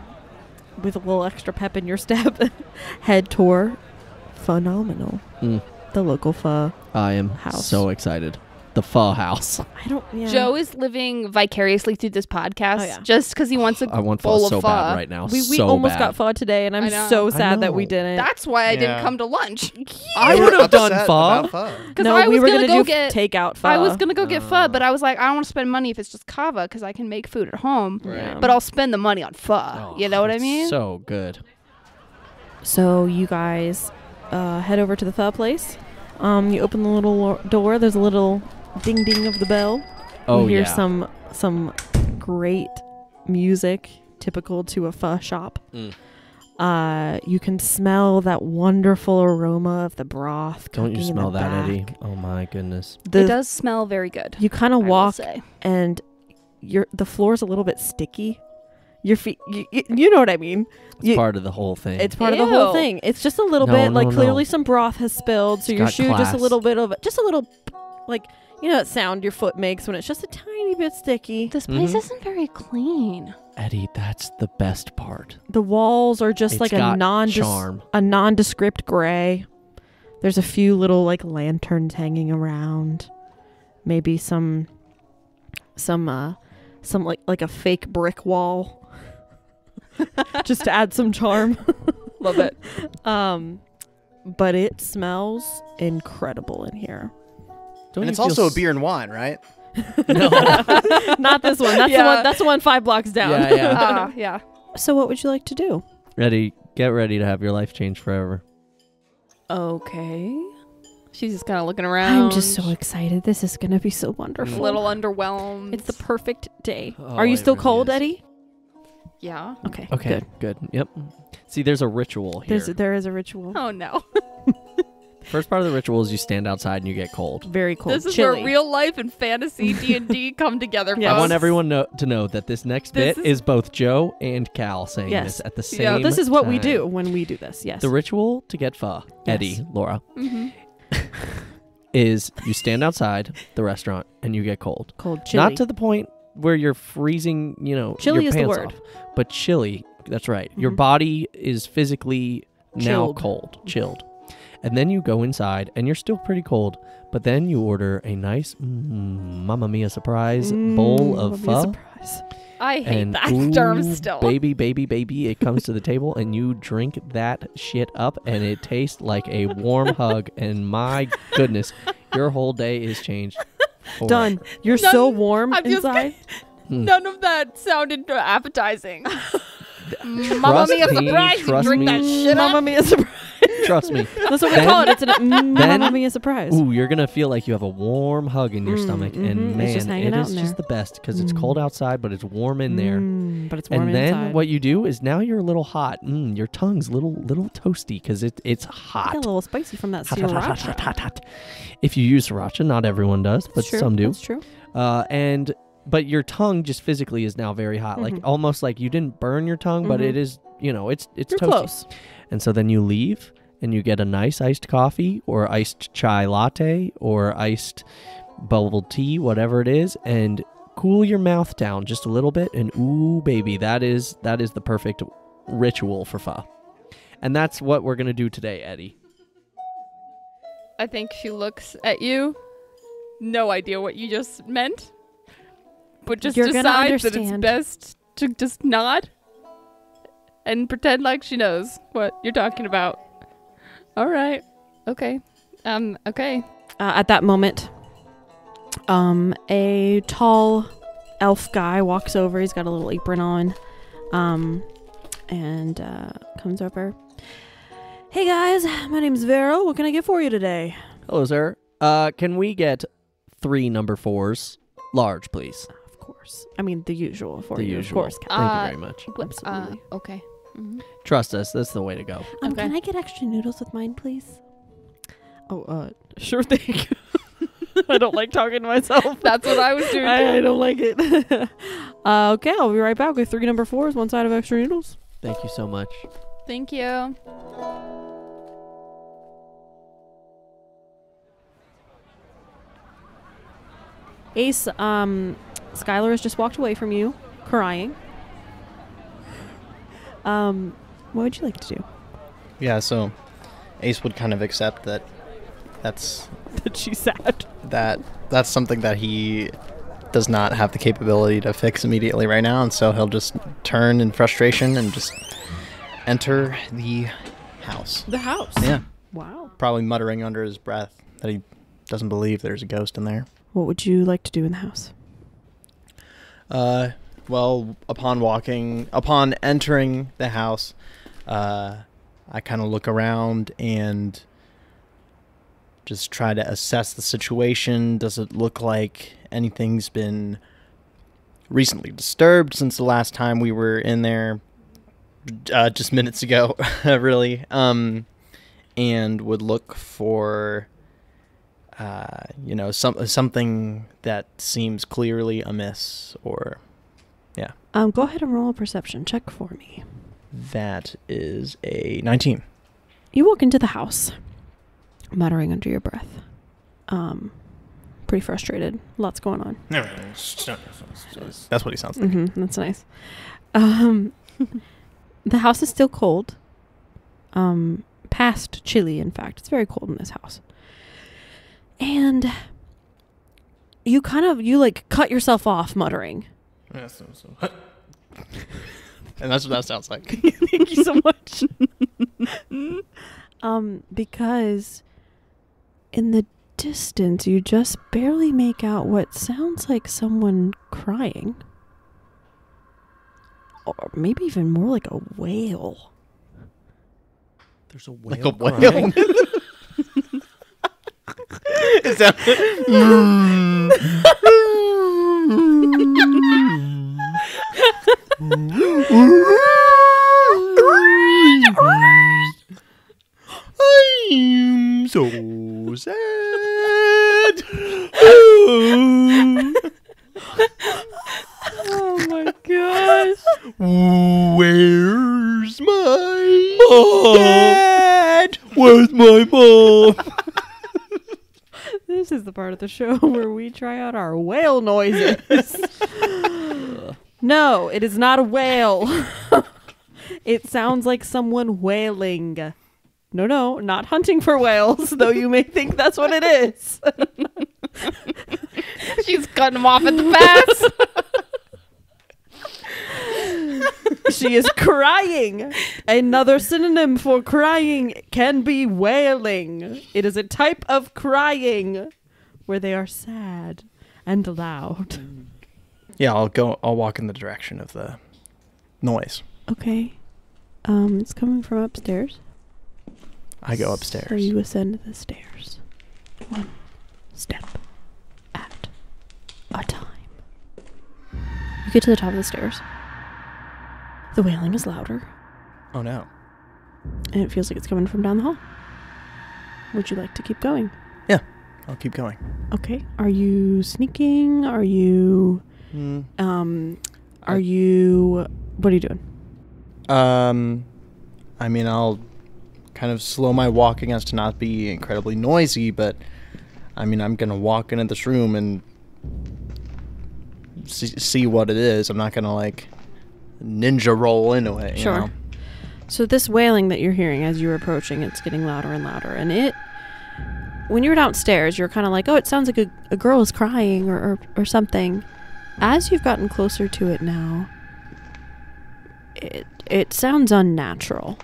with a little extra pep in your step, head toward Phenomenal, mm. the local pho I am house. so excited. The pho house. I don't. Yeah. Joe is living vicariously through this podcast oh, yeah. just because he wants a I want bowl so of pho. bad right now. We, we so almost bad. got pho today, and I'm so sad that we didn't. That's why I yeah. didn't come to lunch. I would have done pho. Because no, I was we were gonna, gonna go do get takeout pho. I was gonna go uh. get pho, but I was like, I don't want to spend money if it's just kava because I can make food at home. Right. Yeah. But I'll spend the money on pho. Oh, you know what I mean? So good. So you guys uh, head over to the pho place. Um, you open the little door. There's a little ding ding of the bell. Oh, you hear yeah. some some great music typical to a pho shop. Mm. Uh, you can smell that wonderful aroma of the broth. Don't you smell that, back. Eddie? Oh my goodness! The, it does smell very good. You kind of walk, and your the floor's a little bit sticky. Your feet, you, you know what I mean. It's you, part of the whole thing. It's part Ew. of the whole thing. It's just a little no, bit no, like no. clearly some broth has spilled, so it's your shoe class. just a little bit of just a little. Like, you know that sound your foot makes when it's just a tiny bit sticky. This place mm-hmm. isn't very clean. Eddie, that's the best part. The walls are just it's like a non charm. a nondescript gray. There's a few little like lanterns hanging around. Maybe some some uh some like like a fake brick wall. Just to add some charm. Love it. Um but it smells incredible in here. Don't and it's also a beer and wine, right? No. Not this one. That's yeah. the one that's the one five blocks down. Yeah, yeah. Uh, yeah. So what would you like to do? Ready, get ready to have your life change forever. Okay. She's just kind of looking around. I'm just so excited. This is going to be so wonderful. A little underwhelmed. It's the perfect day. Oh, are you still really cold, is. Eddie? Yeah. Okay. Okay. Good. Good. Yep. See, there's a ritual here. There's, there is a ritual. Oh, no. First part of the ritual is you stand outside and you get cold. Very cold. This is Chilly. where real life and fantasy D and D come together. Yes. I want everyone know, to know that this next this bit is... is both Joe and Cal saying yes. this at the same time. Yeah, this is what time. we do when we do this. Yes. The ritual to get pho, yes. Eddie, Laura, mm-hmm. is you stand outside the restaurant and you get cold. Cold, chilly. Not to the point where you're freezing, you know, chilly your is pants the word. Off, but chilly. That's right. Mm-hmm. Your body is physically chilled. now cold, chilled. And then you go inside, and you're still pretty cold. But then you order a nice, mm, Mamma Mia surprise mm, bowl of pho. I hate and, that ooh, term still. Baby, baby, baby, it comes to the table, and you drink that shit up, and it tastes like a warm hug. And my goodness, your whole day is changed. Forever. Done. You're none, so warm I'm inside. Mm. None of that sounded appetizing. Mamma Mia surprise! You drink me, that shit up. Mamma Mia surprise. Trust me. That's what we then, call it. It's an Mamma Mia surprise. Ooh, you're going to feel like you have a warm hug in your mm, stomach. Mm-hmm. And man, just it is just the best because mm. it's cold outside, but it's warm in there. Mm, but it's warm and inside. And then what you do is now you're a little hot. Mm, your tongue's little little toasty because it, it's hot. It's a little spicy from that hot, sriracha. Hot, hot, hot, hot, hot. If you use sriracha, not everyone does, That's but true. some do. That's true. Uh, and... But your tongue just physically is now very hot, mm-hmm. like almost like you didn't burn your tongue, mm-hmm. but it is, you know, it's it's You're toasty. Close. And so then you leave and you get a nice iced coffee or iced chai latte or iced bubble tea, whatever it is, and cool your mouth down just a little bit. And ooh, baby, that is that is the perfect ritual for pho, and that's what we're gonna do today, Eddie. I think she looks at you. No idea what you just meant. But just You're decide that it's best to just nod and pretend like she knows what you're talking about. All right. Okay. Um. Okay. Uh, at that moment, um, a tall elf guy walks over. He's got a little apron on, um, and uh, comes over. Hey guys, my name's Vero. What can I get for you today? Hello, sir. Uh, can we get three number fours, large, please? I mean, the usual for the you, usual. of course. Thank uh, you very much. Absolutely. Uh, okay. Mm-hmm. Trust us. That's the way to go. Um, okay. Can I get extra noodles with mine, please? Oh, uh, sure thing. I don't like talking to myself. That's what I was doing. I, I don't like it. uh, okay, I'll be right back with three number fours, one side of extra noodles. Thank you so much. Thank you. Ace, um... Skylar has just walked away from you, crying. Um, what would you like to do? Yeah, so Ace would kind of accept that that's... that she's sad. That that's something that he does not have the capability to fix immediately right now, and so he'll just turn in frustration and just enter the house. The house? Yeah. Wow. Probably muttering under his breath that he doesn't believe there's a ghost in there. What would you like to do in the house? Uh, well, upon walking, upon entering the house, uh, I kind of look around and just try to assess the situation. Does it look like anything's been recently disturbed since the last time we were in there, uh, just minutes ago, really? Um, and would look for, Uh, you know, some something that seems clearly amiss, or, yeah. Um, go ahead and roll a perception check for me. That is a nineteen. You walk into the house, muttering under your breath. Um, pretty frustrated. Lots going on. That's what he sounds like. Mm-hmm, that's nice. Um, the house is still cold. Um, past chilly, in fact. It's very cold in this house. And you kind of, you like cut yourself off muttering. Yeah, so, so. And that's what that sounds like. Thank you so much. um, because in the distance, you just barely make out what sounds like someone crying. Or maybe even more like a wail. There's a whale. Like a whale? Is that I'm so sad. Oh my gosh. Where's my mom? Dad? Where's my mom? This is the part of the show where we try out our whale noises. No, it is not a whale. It sounds like someone wailing. No, no, not hunting for whales, though you may think that's what it is. She's cutting them off at the pass. She is crying. Another synonym for crying can be wailing. It is a type of crying where they are sad and loud. Yeah, I'll go. I'll walk in the direction of the noise. Okay. Um, it's coming from upstairs. I go upstairs. So you ascend the stairs. One step at a time. You get to the top of the stairs. The wailing is louder. Oh no. And it feels like it's coming from down the hall. Would you like to keep going? Yeah, I'll keep going. Okay. Are you sneaking? Are you... Mm. Um, are I, you, what are you doing? Um, I mean, I'll kind of slow my walking as to not be incredibly noisy, but I mean, I'm going to walk into this room and see, see what it is. I'm not going to like ninja roll into it. Sure. You know? So this wailing that you're hearing as you're approaching, it's getting louder and louder. And it, when you're downstairs, you're kind of like, oh, it sounds like a, a girl is crying or, or, or something. As you've gotten closer to it now, it it sounds unnatural.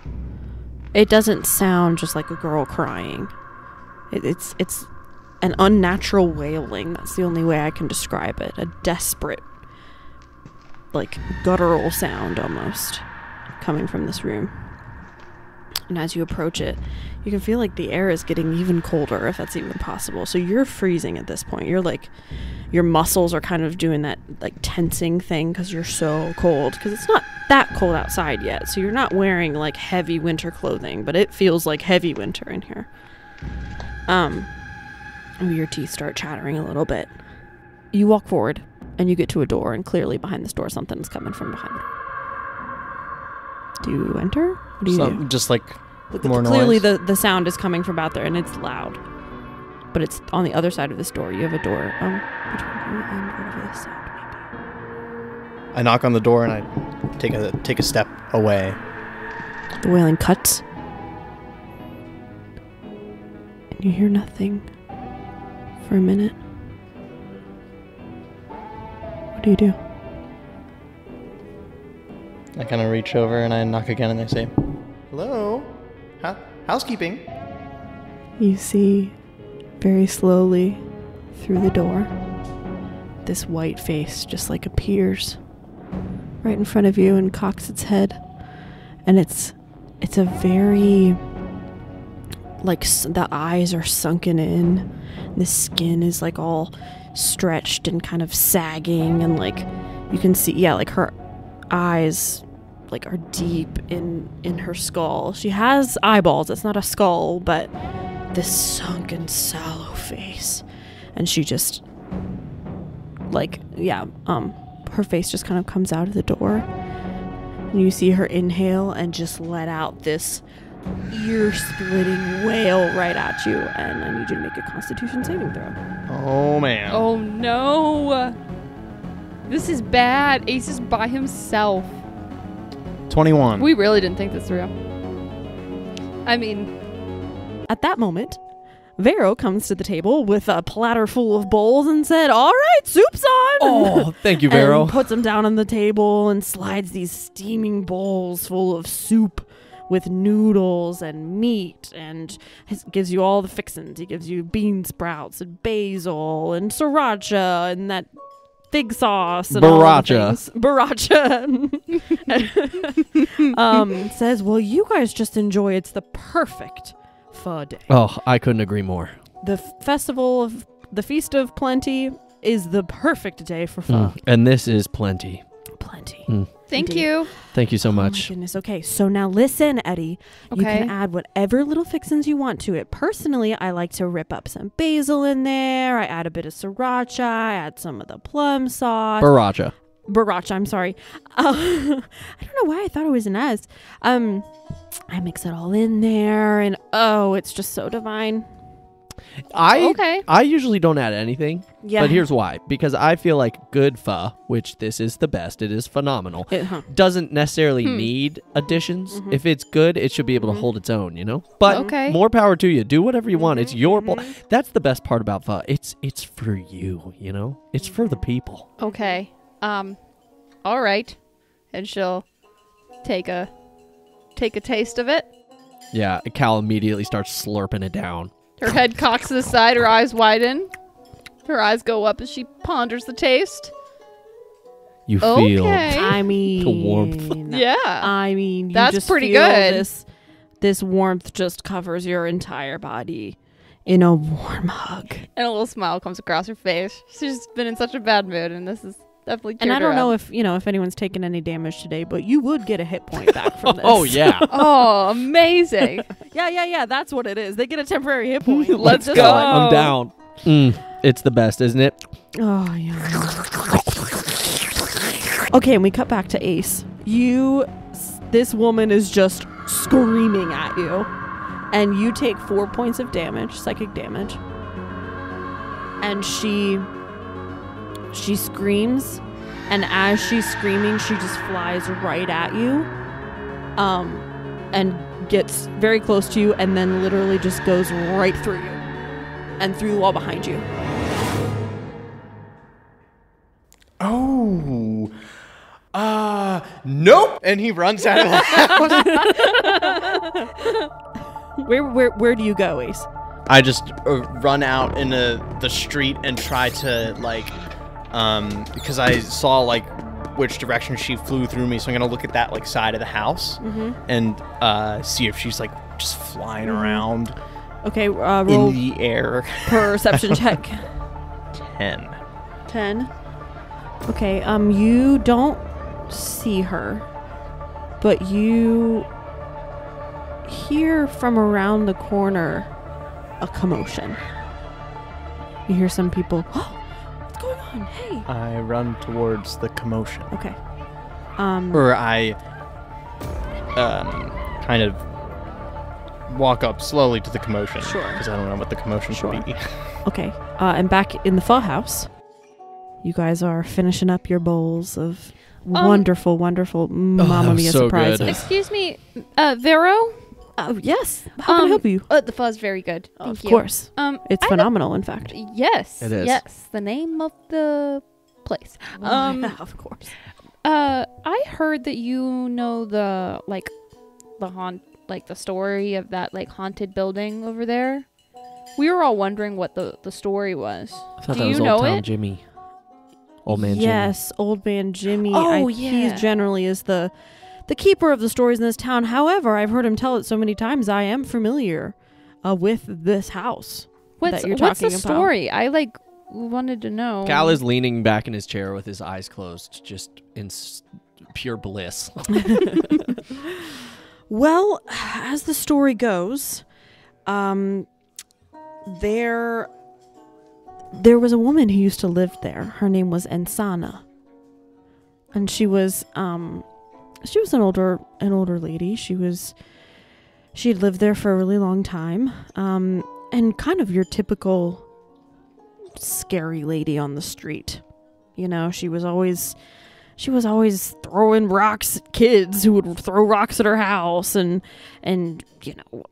It doesn't sound just like a girl crying. It, it's it's an unnatural wailing. That's the only way I can describe it. A desperate, like, guttural sound almost coming from this room. And as you approach it, you can feel like the air is getting even colder, if that's even possible. So you're freezing at this point. You're like, your muscles are kind of doing that like tensing thing because you're so cold. Because it's not that cold outside yet. So you're not wearing like heavy winter clothing, but it feels like heavy winter in here. Um, your teeth start chattering a little bit. You walk forward and you get to a door, and clearly behind this door something's coming from behind it. Do you enter? What do you so, do? Just like Look, more clearly noise. the the sound is coming from out there, and it's loud. But it's on the other side of this door. You have a door. Um, between you and whatever this sound may be. I knock on the door and I take a take a step away. The wailing cuts, and you hear nothing for a minute. What do you do? I kind of reach over and I knock again, and they say, "Hello, ha housekeeping." You see, very slowly, through the door, this white face just like appears right in front of you and cocks its head, and it's it's a very like s the eyes are sunken in, the skin is like all stretched and kind of sagging, and like you can see, yeah, like her eyes like are deep in in her skull. She has eyeballs. It's not a skull, but this sunken, sallow face, and she just like yeah um her face just kind of comes out of the door, and you see her inhale and just let out this ear-splitting wail right at you, and I need you to make a Constitution saving throw. Oh, man. Oh, no. This is bad. Ace is by himself. twenty-one. We really didn't think this through. I mean... At that moment, Vero comes to the table with a platter full of bowls and said, all right, soup's on. Oh, thank you, Vero. And puts them down on the table and slides these steaming bowls full of soup with noodles and meat, and gives you all the fixins. He gives you bean sprouts and basil and sriracha and that fig sauce and Baracha. Baracha. um, says, well, you guys just enjoy. It's the perfect pho day. Oh, I couldn't agree more. The festival of the Feast of Plenty is the perfect day for pho. Mm, and this is plenty. Plenty. Mm. Thank Indeed. you. Thank you so much. Oh my goodness. Okay, so now listen, Eddie. Okay. You can add whatever little fixins you want to it. Personally, I like to rip up some basil in there. I add a bit of sriracha. I add some of the plum sauce. Baracha. Baracha, I'm sorry. Uh, I don't know why I thought it was an S. Um, I mix it all in there, and oh, it's just so divine. I okay. I usually don't add anything, yeah. But here's why. Because I feel like good pho, which this is the best, it is phenomenal, it, huh. doesn't necessarily hmm. need additions. Mm-hmm. If it's good, it should be able mm-hmm. to hold its own, you know? But okay. more power to you. Do whatever you want. Mm-hmm. It's your bowl. Mm-hmm. That's the best part about pho. It's, it's for you, you know? It's for the people. Okay. Um, all right. And she'll take a, take a taste of it. Yeah, Cal immediately starts slurping it down. Her head cocks to the side, her eyes widen. Her eyes go up as she ponders the taste. You okay. feel I mean, the warmth. Yeah. I mean, you that's just pretty feel good. This, this warmth just covers your entire body in a warm hug. And a little smile comes across her face. She's been in such a bad mood, and this is definitely And I don't know up. if, you know, if anyone's taken any damage today, but you would get a hit point back from this. Oh, yeah. Oh, amazing. Yeah, yeah, yeah. That's what it is. They get a temporary hit point. Let's go. One. I'm down. Mm, it's the best, isn't it? Oh, yeah. Okay, and we cut back to Ace. You, this woman is just screaming at you, and you take four points of damage, psychic damage, and she... She screams, and as she's screaming, she just flies right at you um, and gets very close to you, and then literally just goes right through you and through the wall behind you. Oh. Uh, nope. And he runs out of the house. Where, where, where do you go, Ace? I just uh, run out into the street and try to, like... Um, because I saw, like, which direction she flew through me, so I'm going to look at that, like, side of the house mm-hmm. and uh, see if she's, like, just flying mm-hmm. around okay, uh, roll in the air. Perception check. Ten. Ten. Okay, um, you don't see her, but you hear from around the corner a commotion. You hear some people... Hey. I run towards the commotion. Okay. Um, or I um, kind of walk up slowly to the commotion. Sure. Because I don't know what the commotion sure. should be. Okay. Uh, and back in the pho house, you guys are finishing up your bowls of um, wonderful, wonderful Mamma Mia so surprises. Good. Excuse me, uh, Vero? Uh, yes. How um, can I help you? Uh, the pho's very good. Thank of you. Of course. Um, it's I phenomenal, in fact. Yes. It is. Yes. The name of the place. Um, of course. Uh, I heard that you know the like, the haunt, like the story of that like haunted building over there. We were all wondering what the the story was. I thought Do that was you know Old Town it? Jimmy. Old man. Yes, Jimmy. Old man Jimmy. Oh I, yeah. He generally is the. The keeper of the stories in this town. However, I've heard him tell it so many times. I am familiar uh, with this house what's, that you're talking about. What's the about. story? I like wanted to know. Cal is leaning back in his chair with his eyes closed, just in s pure bliss. Well, as the story goes, um, there there was a woman who used to live there. Her name was Ensana, and she was. Um, She was an older, an older lady. She was, She'd lived there for a really long time, um, and kind of your typical scary lady on the street. You know, she was always, she was always throwing rocks at kids who would throw rocks at her house, and and you know,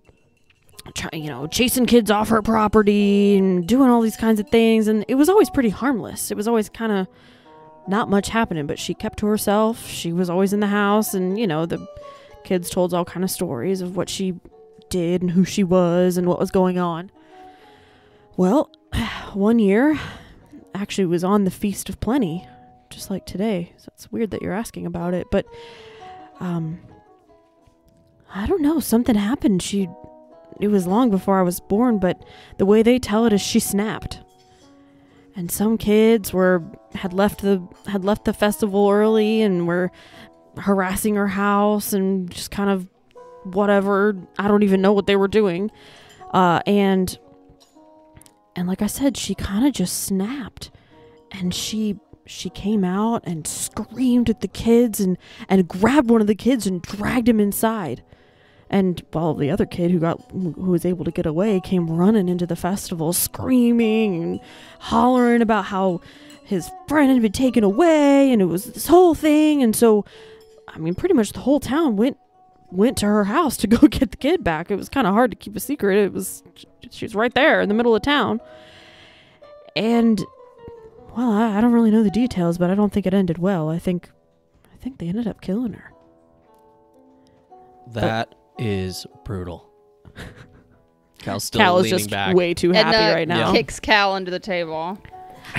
trying, you know, chasing kids off her property and doing all these kinds of things. And it was always pretty harmless. It was always kind of not much happening, but she kept to herself. She was always in the house, and you know, the kids told all kind of stories of what she did and who she was and what was going on. Well, one year actually was on the Feast of Plenty, just like today. So it's weird that you're asking about it, but um, I don't know, something happened. She, it was long before I was born, but the way they tell it is she snapped. And some kids were had left the had left the festival early and were harassing her house and just kind of whatever. I don't even know what they were doing. Uh, and and like I said, she kind of just snapped, and she she came out and screamed at the kids and and grabbed one of the kids and dragged him inside. And well, the other kid who got who was able to get away came running into the festival, screaming and hollering about how his friend had been taken away, and it was this whole thing. And so, I mean, pretty much the whole town went went to her house to go get the kid back. It was kind of hard to keep a secret. It was she was right there in the middle of town. And well, I, I don't really know the details, but I don't think it ended well. I think I think they ended up killing her. That. But, is brutal. Cal's still Cal leaning is just back. Way too happy Edna right now. Kicks Cal under the table.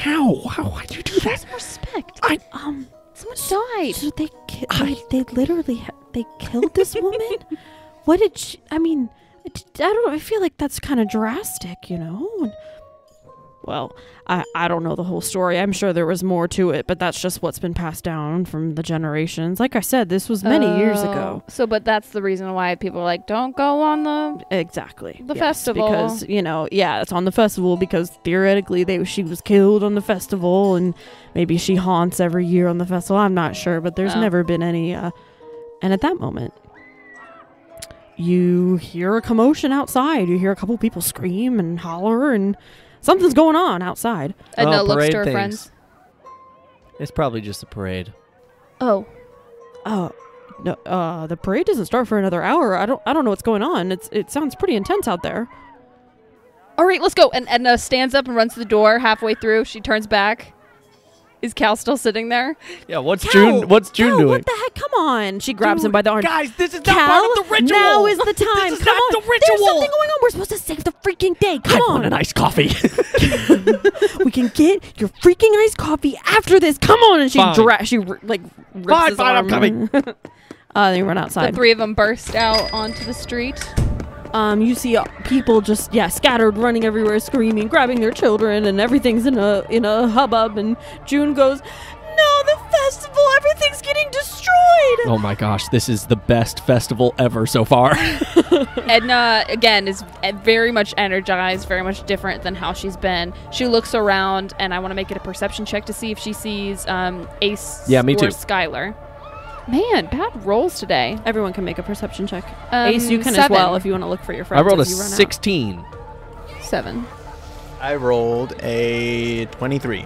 Ow! Wow! Why'd you do that? That's respect. I um. Someone so, died. So they ki I, they literally they killed this woman. What did she? I mean, I don't know. I feel like that's kind of drastic, you know. And, well, I I don't know the whole story. I'm sure there was more to it, but that's just what's been passed down from the generations. Like I said, this was many oh, years ago. So, but that's the reason why people are like, don't go on the exactly the yes, festival because you know, yeah, it's on the festival because theoretically they she was killed on the festival, and maybe she haunts every year on the festival. I'm not sure, but there's oh. never been any. Uh, and at that moment, you hear a commotion outside. You hear a couple people scream and holler and. Something's going on outside. Edna oh, looks to her things. friends. It's probably just a parade. Oh. Oh. No, uh, the parade doesn't start for another hour. I don't I don't know what's going on. It's It sounds pretty intense out there. All right, let's go. And Edna stands up and runs to the door halfway through. She turns back. Is Cal still sitting there? Yeah, what's Cal, June What's June Cal, doing? What the heck? Come on. She grabs Dude, him by the arm. Guys, this is Cal, not part of the ritual. Now is the time. This is Come not on. the ritual. There's something going on. We're supposed to save the freaking day. Come I on. I want an iced coffee. We can get your freaking iced coffee after this. Come on. And she dra she like rips fine, his fine, arm. I'm coming. uh, they run outside. The three of them burst out onto the street. Um, you see uh, people just yeah scattered, running everywhere, screaming, grabbing their children, and everything's in a in a hubbub. And June goes, "No, the festival! Everything's getting destroyed!" Oh my gosh, this is the best festival ever so far. Edna again is very much energized, very much different than how she's been. She looks around, and I want to make it a perception check to see if she sees um, Ace yeah, me or too. Skylar. Man, bad rolls today. Everyone can make a perception check. Um, Ace, you can seven. as well if you want to look for your friends. I rolled a sixteen. Out. Seven. I rolled a twenty-three.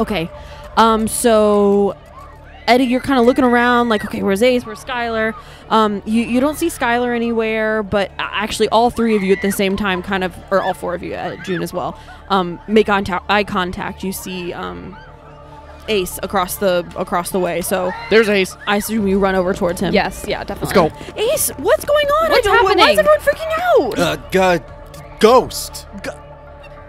Okay. Um, so, Eddie, you're kind of looking around like, okay, where's Ace? Where's Skylar? Um, you, you don't see Skylar anywhere, but actually all three of you at the same time kind of, or all four of you, uh, June as well, um, make eye contact. You see... Um, Ace across the across the way, so there's Ace. I assume you run over towards him. Yes, yeah, definitely. Let's go, Ace. What's going on? What's happening? Why is everyone freaking out? Uh, God, ghost. G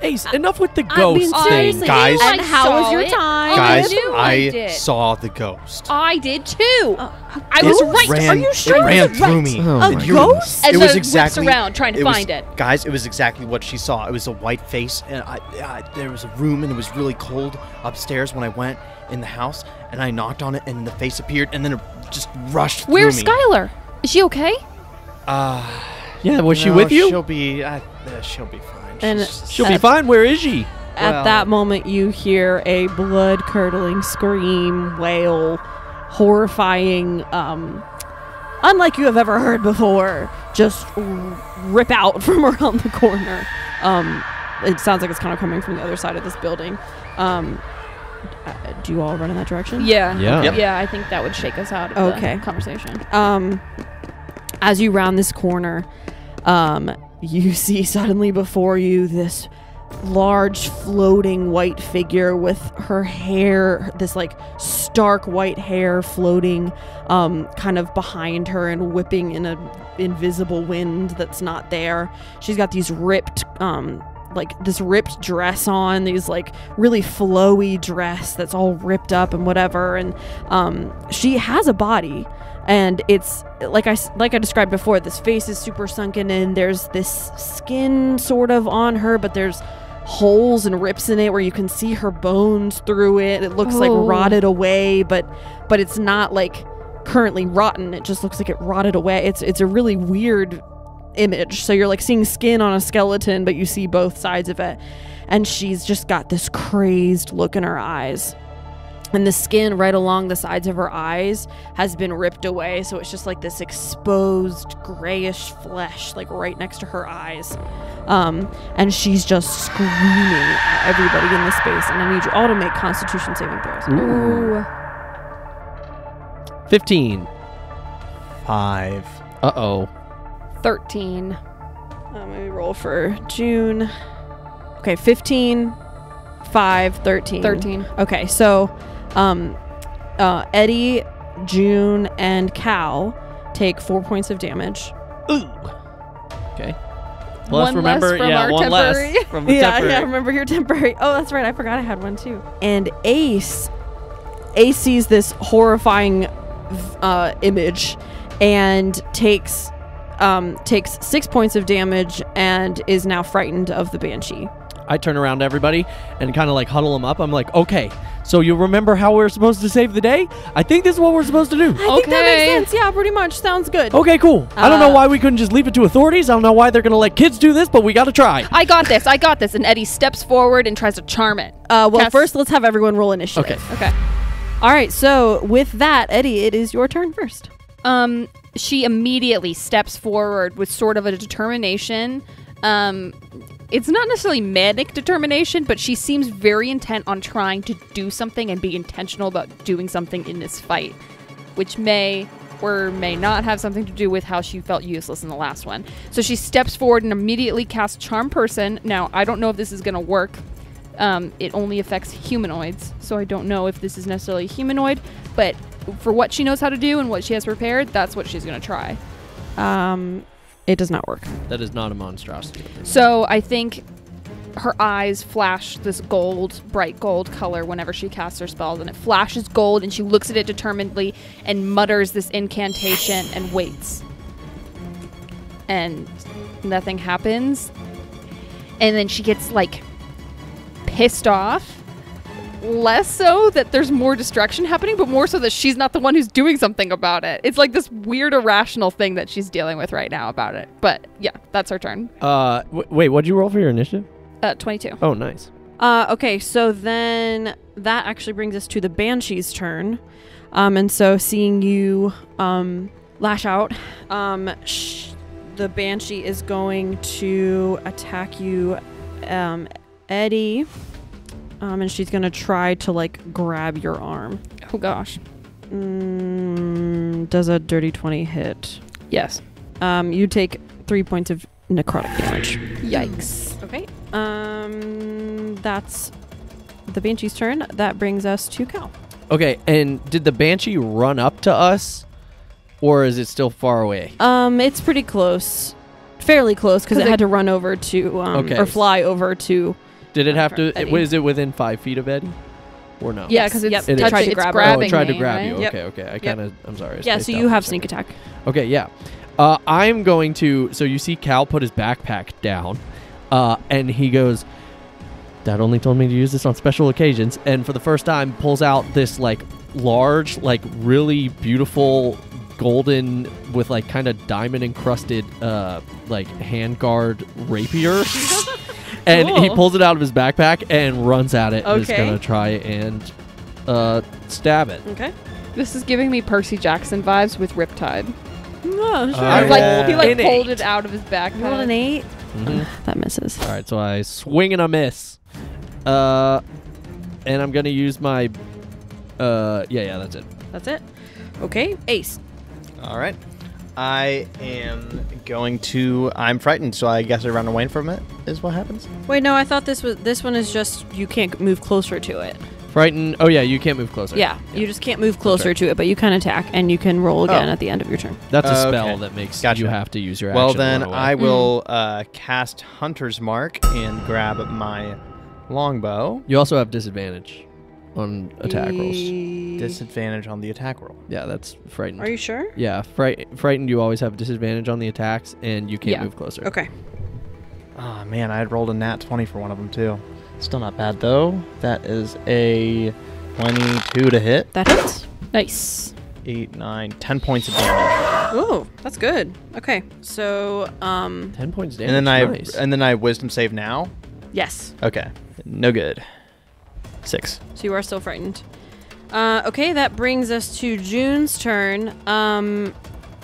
Ace, I, enough with the I ghost mean, thing, guys. And how was your it. time, guys? I, I saw the ghost. I did too. Uh, I was right. Ran, Are you sure? It ran through right? me. Oh, a ghost? And it was exactly. Whips around trying to it find was, it. Guys, it was exactly what she saw. It was a white face, and I, I, there was a room, and it was really cold upstairs when I went in the house, and I knocked on it, and the face appeared, and then it just rushed Where's through me. Where's Skylar? Is she okay? Uh, yeah. Was no, she with you? She'll be. Uh, uh, she'll be fine. And she'll at, be fine. Where is she? At well, that moment, you hear a blood-curdling scream, wail, horrifying um, unlike you have ever heard before, just rip out from around the corner. Um, it sounds like it's kind of coming from the other side of this building. Um, uh, do you all run in that direction? Yeah. Yeah, yep. yeah I think that would shake us out of okay. the conversation. Um, as you round this corner, um, you see suddenly before you this large floating white figure with her hair, this like stark white hair floating um, kind of behind her and whipping in an invisible wind that's not there. She's got these ripped, um, like this ripped dress on, these like really flowy dress that's all ripped up and whatever. And um, she has a body. And it's like I like I described before. This face is super sunken in. There's this skin sort of on her, but there's holes and rips in it where you can see her bones through it. It looks oh. like rotted away, but but it's not like currently rotten. It just looks like it rotted away. It's it's a really weird image. So you're like seeing skin on a skeleton, but you see both sides of it. And she's just got this crazed look in her eyes. And the skin right along the sides of her eyes has been ripped away. So it's just like this exposed grayish flesh, like right next to her eyes. Um, and she's just screaming at everybody in the space. And I need you all to make Constitution saving throws. Ooh. fifteen. five. Uh-oh. thirteen. Um, let me roll for June. Okay, fifteen. five. thirteen. thirteen. Okay, so... Um, uh, Eddie, June, and Cal take four points of damage. Ooh. Okay. Plus, one remember, less from yeah, our one temporary. Less from the yeah, temporary. Yeah, remember your temporary. Oh, that's right. I forgot I had one too. And Ace, Ace sees this horrifying uh, image and takes um, takes six points of damage and is now frightened of the banshee. I turn around to everybody and kind of like huddle them up. I'm like, okay, so you remember how we're supposed to save the day? I think this is what we're supposed to do. I okay. think that makes sense. Yeah, pretty much. Sounds good. Okay, cool. Uh, I don't know why we couldn't just leave it to authorities. I don't know why they're going to let kids do this, but we got to try. I got this. I got this. And Eddie steps forward and tries to charm it. Uh, well, Cass first, let's have everyone roll initiative. Okay. Okay. All right. So with that, Eddie, it is your turn first. Um, she immediately steps forward with sort of a determination. Um... It's not necessarily manic determination, but she seems very intent on trying to do something and be intentional about doing something in this fight, which may or may not have something to do with how she felt useless in the last one. So she steps forward and immediately casts Charm Person. Now, I don't know if this is going to work. Um, it only affects humanoids, so I don't know if this is necessarily humanoid, but for what she knows how to do and what she has prepared, that's what she's going to try. Um... It does not work. That is not a monstrosity. So I think her eyes flash this gold, bright gold color whenever she casts her spells, and it flashes gold, and she looks at it determinedly and mutters this incantation and waits. And nothing happens. And then she gets, like, pissed off. Less so that there's more destruction happening, but more so that she's not the one who's doing something about it. It's like this weird irrational thing that she's dealing with right now about it. But yeah, that's her turn. Uh, w wait, what'd you roll for your initiative? Uh, twenty-two. Oh, nice. Uh, okay, so then that actually brings us to the Banshee's turn. Um, and so seeing you um, lash out, um, sh the Banshee is going to attack you, um, Eddie. Um, and she's going to try to, like, grab your arm. Oh, gosh. Mm, does a dirty twenty hit? Yes. Um, you take three points of necrotic damage. Yikes. Okay. Um, that's the Banshee's turn. That brings us to Cal. Okay, and did the Banshee run up to us, or is it still far away? Um, it's pretty close. Fairly close, because it had to run over to, um, okay. or fly over to... Did it have to? It, is it within five feet of Eddie, or no? Yeah, because it's, yep, it tried to grab. Oh, it tried me, to grab right? you. Okay, okay. I kind of. Yep. I'm sorry. I yeah, so you have sneak attack. Okay, yeah. Uh, I'm going to. So you see, Cal put his backpack down, uh, and he goes, "Dad only told me to use this on special occasions." And for the first time, pulls out this like large, like really beautiful golden with like kind of diamond encrusted uh, like handguard rapier. And cool. He pulls it out of his backpack and runs at it. Okay. And is going to try and uh, stab it. Okay. This is giving me Percy Jackson vibes with Riptide. No, sure. Right. Like, he like pulled it out of his backpack. Rolled an eight. Mm-hmm. That misses. All right, so I swing and a miss. Uh, and I'm gonna use my. Uh, yeah, yeah, that's it. That's it. Okay, Ace. All right. I am going to. I'm frightened, so I guess I run away from it. Is what happens. Wait, no, I thought this was. This one is just you can't move closer to it. Frightened. Oh yeah, you can't move closer. Yeah, yeah. You just can't move closer right. to it, but you can attack and you can roll again oh. at the end of your turn. That's a uh, spell okay. that makes gotcha. You have to use your. Well, action then I will mm. uh, cast Hunter's Mark and grab my longbow. You also have disadvantage on attack rolls. Disadvantage on the attack roll. Yeah, that's frightened. Are you sure? Yeah, fright frightened. You always have disadvantage on the attacks, and you can't yeah. move closer. Okay. Oh man, I had rolled a nat twenty for one of them too. Still not bad though. That is a twenty-two to hit. That hits. Nice. Eight, nine, ten points of damage. Ooh, that's good. Okay, so um. Ten points damage. And then nice. I and then I wisdom save now. Yes. Okay. No good. Six. So you are still frightened. Uh, okay, that brings us to June's turn. Um,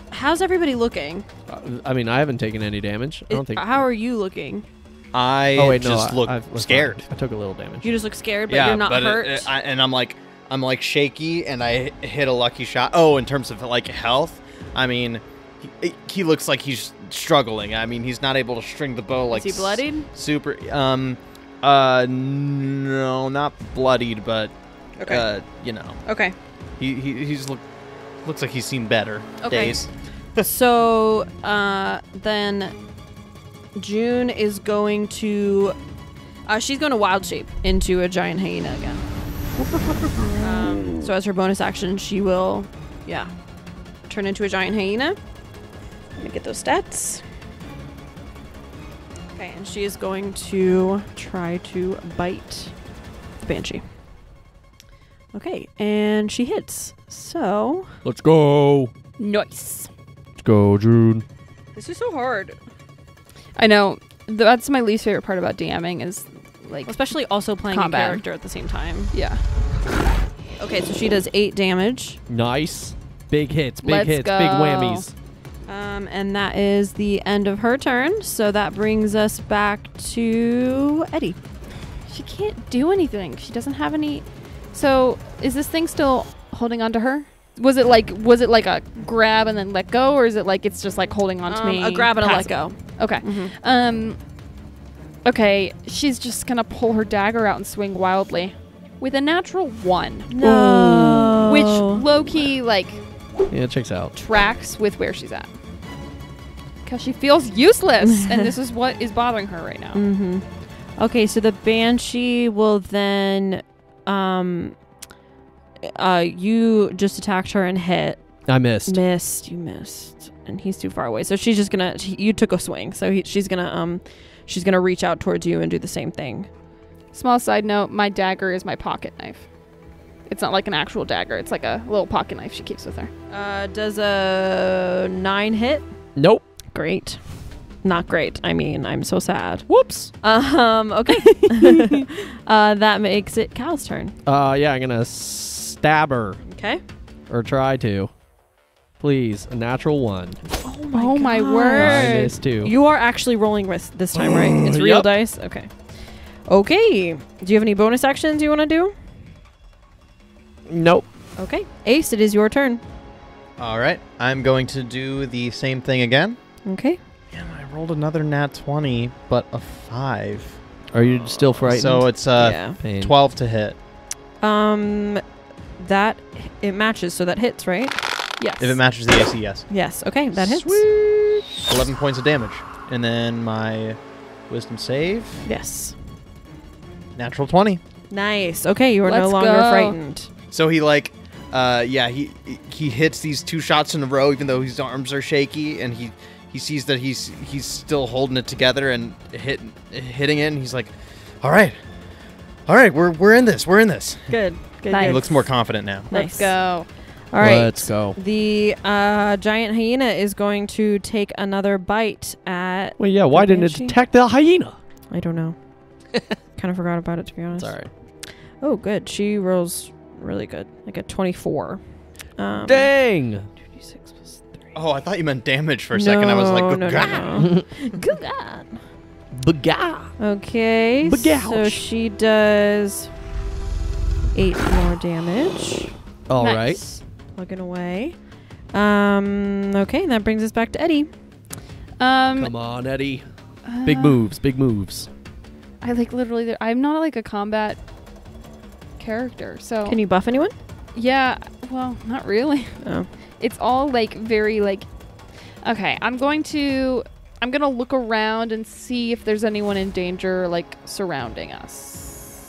how's everybody looking? Uh, I mean, I haven't taken any damage. I don't it, think. How are you looking? I oh, wait, just no, look I've, scared. Not, I took a little damage. You just look scared, but yeah, you're not but hurt. It, it, I, and I'm like, I'm like shaky, and I hit a lucky shot. Oh, in terms of like health, I mean, he, he looks like he's struggling. I mean, he's not able to string the bow. Like, is he bloodied? Super. Um. Uh, no, not bloodied, but, okay. uh, you know. Okay. He, he he's look, looks like he's seen better okay. days. So, uh, then June is going to, uh, she's going to wild shape into a giant hyena again. um, so as her bonus action, she will, yeah, turn into a giant hyena. Let me get those stats. Okay, and she is going to try to bite the banshee. Okay, and she hits. So let's go. Nice. Let's go, June. This is so hard. I know. That's my least favorite part about DMing is like, especially also playing combat. A character at the same time. Yeah. Okay, so she does eight damage. Nice. Big hits. Big let's hits. Go. Big whammies. Um, and that is the end of her turn, so that brings us back to Eddie. She can't do anything. She doesn't have any. So is this thing still holding on to her? Was it like was it like a grab and then let go, or is it like it's just like holding on to um, me? A grab and a let go. Okay. Mm-hmm. Um. Okay. She's just gonna pull her dagger out and swing wildly, with a natural one. No. Which low key like. Yeah, it checks out. Tracks with where she's at. Because she feels useless, and this is what is bothering her right now. Mm-hmm. Okay, so the banshee will then... Um, uh, you just attacked her and hit. I missed. Missed. You missed. And he's too far away. So she's just going to... You took a swing, so he, she's going to um, she's gonna reach out towards you and do the same thing. Small side note, my dagger is my pocket knife. It's not like an actual dagger. It's like a little pocket knife she keeps with her. Uh, does a nine hit? Nope. Great. Not great. I mean, I'm so sad. Whoops. Um. Okay. uh, that makes it Cal's turn. Uh, yeah, I'm going to stab her. Okay. Or try to. Please, a natural one. Oh, my, oh my word. I missed too. You are actually rolling with this time, right? It's real yep. dice? Okay. Okay. Do you have any bonus actions you want to do? Nope. Okay. Ace, it is your turn. All right. I'm going to do the same thing again. Okay. Damn, I rolled another nat twenty, but a five. Are you still frightened? So it's uh, yeah. twelve to hit. Um, that, it matches, so that hits, right? Yes. If it matches the A C, yes. Yes. Okay, that hits. Sweet. eleven points of damage. And then my wisdom save. Yes. Natural twenty. Nice. Okay, you are Let's no longer go. frightened. So he like, uh, yeah, he he hits these two shots in a row, even though his arms are shaky, and he he sees that he's he's still holding it together and hit hitting it. And he's like, all right, all right, we're we're in this, we're in this. Good, good. Nice. He looks more confident now. Nice. Let's go. All right, let's go. The uh, giant hyena is going to take another bite at. Well, yeah. Why didn't it attack the hyena? I don't know. Kind of forgot about it, to be honest. It's all right. Oh, good. She rolls. Really good, like a twenty-four. Um, Dang. two d six plus three. Oh, I thought you meant damage for a no, second. I was like, good no, God. No, no. Good God. Begah. Okay. Begouch. So she does eight more damage. All nice. Right. Plugging away. Um, okay, that brings us back to Eddie. Um, Come on, Eddie. Uh, big moves, big moves. I like literally, I'm not like a combat character, so. Can you buff anyone? Yeah, well, not really. Oh. It's all like very like, okay, I'm going to, I'm going to look around and see if there's anyone in danger like surrounding us.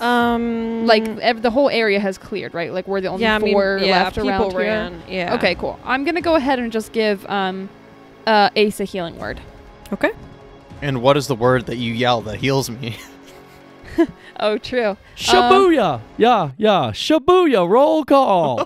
Um, like ev the whole area has cleared, right? Like we're the only yeah, four I mean, yeah, left around here. Ran, yeah. Okay, cool. I'm going to go ahead and just give um, uh, Ace a healing word. Okay. And what is the word that you yell that heals me? Oh, true. Shibuya. Um, yeah, yeah. Shibuya, roll call.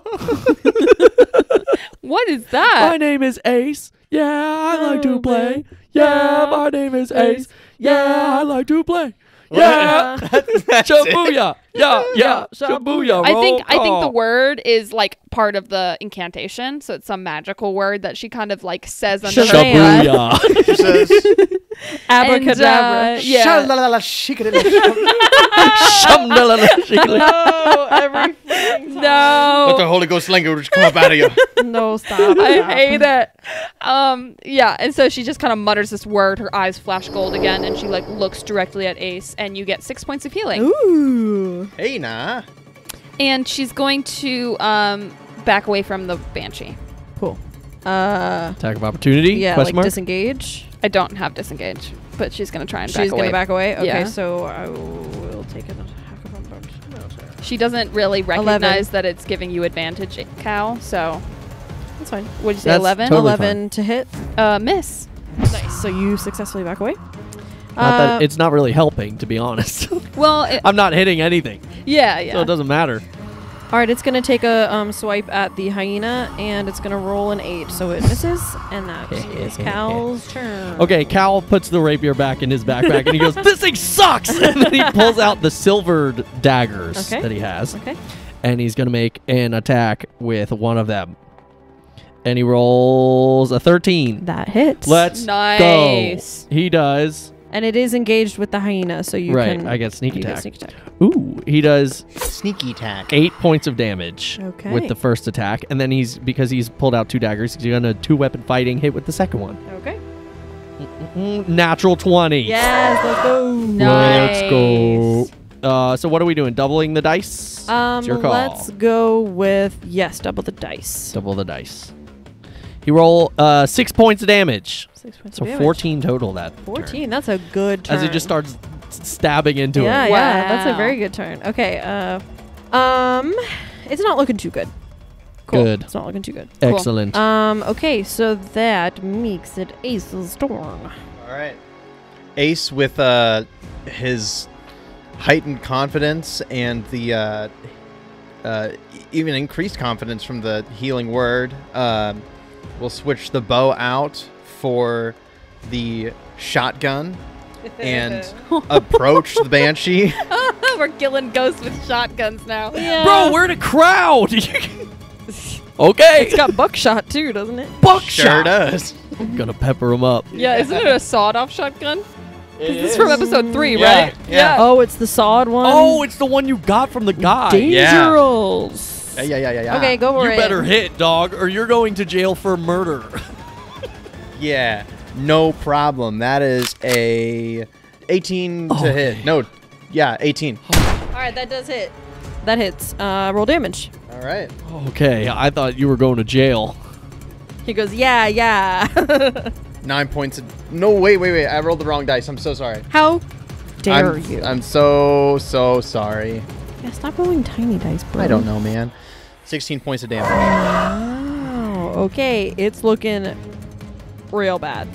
What is that? My name is Ace. Yeah, I like to play. Yeah, my name is Ace. Yeah, I like to play. Yeah. Shibuya. Yeah, yeah. Shibuya, roll I think, call. I think the word is like part of the incantation. So it's some magical word that she kind of like says under her hand. She says... Abracadabra. And, uh, yeah. No, everything. No. Let the Holy Ghost language come up out of you. No, stop. I hate it. Um, yeah, and so she just kind of mutters this word. Her eyes flash gold again, and she like looks directly at Ace, and you get six points of healing. Ooh. Hey, nah. And she's going to um, back away from the banshee. Cool. Uh, Attack of opportunity? Yeah, like mark? Disengage. I don't have disengage, but she's going to try and she's back away. She's going to back away? Okay, yeah. So I will take it. She doesn't really recognize eleven. That it's giving you advantage, Cal, so... That's fine. Would you say That's eleven? Totally eleven fine. To hit. Uh, miss. Nice. So you successfully back away? Not uh, that it's not really helping, to be honest. Well, it, I'm not hitting anything. Yeah, yeah. So it doesn't matter. All right, it's going to take a um, swipe at the hyena, and it's going to roll an eight, so it misses, and that is Cal's turn. Okay, Cal puts the rapier back in his backpack, and he goes, "This thing sucks!" And then he pulls out the silvered daggers okay. that he has, okay. and he's going to make an attack with one of them. And he rolls a thirteen. That hits. Let's nice. Go. He does. And it is engaged with the hyena, so you right, can... Right, I get sneak attack. Get sneak attack. Ooh, he does... Sneaky attack. Eight points of damage okay. with the first attack. And then he's, because he's pulled out two daggers, he's going to two-weapon fighting hit with the second one. Okay. Mm-mm-mm, natural twenty. Yes, let's go. Nice. Let's go. Uh, so what are we doing? Doubling the dice? Um, it's your call. Let's go with, yes, double the dice. Double the dice. He roll uh, six points of damage. Six points so of damage. fourteen total that fourteen, turn. That's a good turn. As he just starts stabbing into yeah, it. Yeah, wow. yeah, that's a very good turn. Okay, uh, um, it's not looking too good. Cool. Good. It's not looking too good. Excellent. Cool. Um, okay, so that makes it Ace's turn. All right. Ace with uh, his heightened confidence and the uh, uh, even increased confidence from the healing word, uh, we'll switch the bow out for the shotgun and approach the banshee. We're killing ghosts with shotguns now. Yeah. Bro, we're in a crowd. Okay. It's got buckshot too, doesn't it? Buckshot. Sure does. I'm gonna pepper them up. Yeah, isn't it a sawed-off shotgun? It this is from episode three, yeah, right? Yeah. yeah. Oh, it's the sawed one? Oh, it's the one you got from the guy. Dangerous. Yeah. Yeah, yeah, yeah, yeah. Okay, go for you it. You better hit, dog, or you're going to jail for murder. Yeah, no problem. That is a eighteen oh. to hit. No, yeah, eighteen. Oh. All right, that does hit. That hits. Uh, roll damage. All right. Okay, I thought you were going to jail. He goes, yeah, yeah. Nine points. Of, no, wait, wait, wait. I rolled the wrong dice. I'm so sorry. How dare I'm, you? I'm so, so sorry. Yeah, stop rolling tiny dice, bro. I don't know, man. sixteen points of damage. Wow. Okay, it's looking real bad.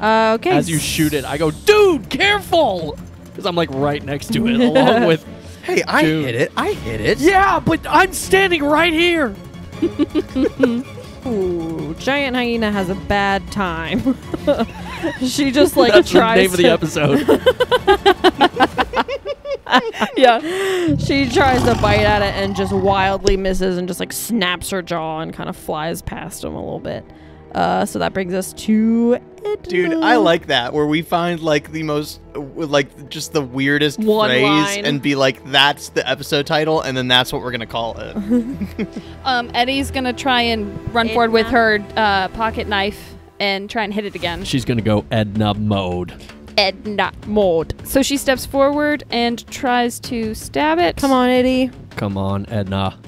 Uh, okay. As you shoot it, I go, dude, careful! Because I'm like right next to it, along with. Hey, I dude. hit it. I hit it. Yeah, but I'm standing right here. Ooh, giant hyena has a bad time. She just like That's tries. That's the name to of the episode. Yeah, she tries to bite at it and just wildly misses and just like snaps her jaw and kind of flies past him a little bit. Uh, so that brings us to Edna. Dude, I like that, where we find, like, the most, like, just the weirdest One phrase line. and be like, that's the episode title, and then that's what we're going to call it. um, Eddie's going to try and run Edna. forward with her uh, pocket knife and try and hit it again. She's going to go Edna mode. Edna mode. So she steps forward and tries to stab it. Come on, Eddie. Come on, Edna.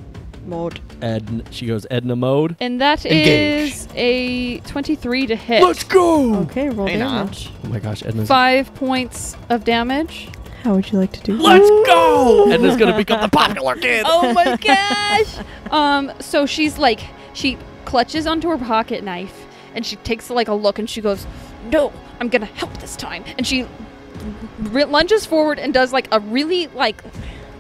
Mode. Edna. She goes Edna mode. And that Engage. is a twenty-three to hit. Let's go! Okay, roll hey damage. Nah. Oh my gosh, Edna's... Five points of damage. How would you like to do that? Let's go! Edna's gonna become the popular kid. Oh my gosh! um, so she's like, she clutches onto her pocket knife and she takes like a look and she goes, no, I'm gonna help this time. And she r lunges forward and does like a really like...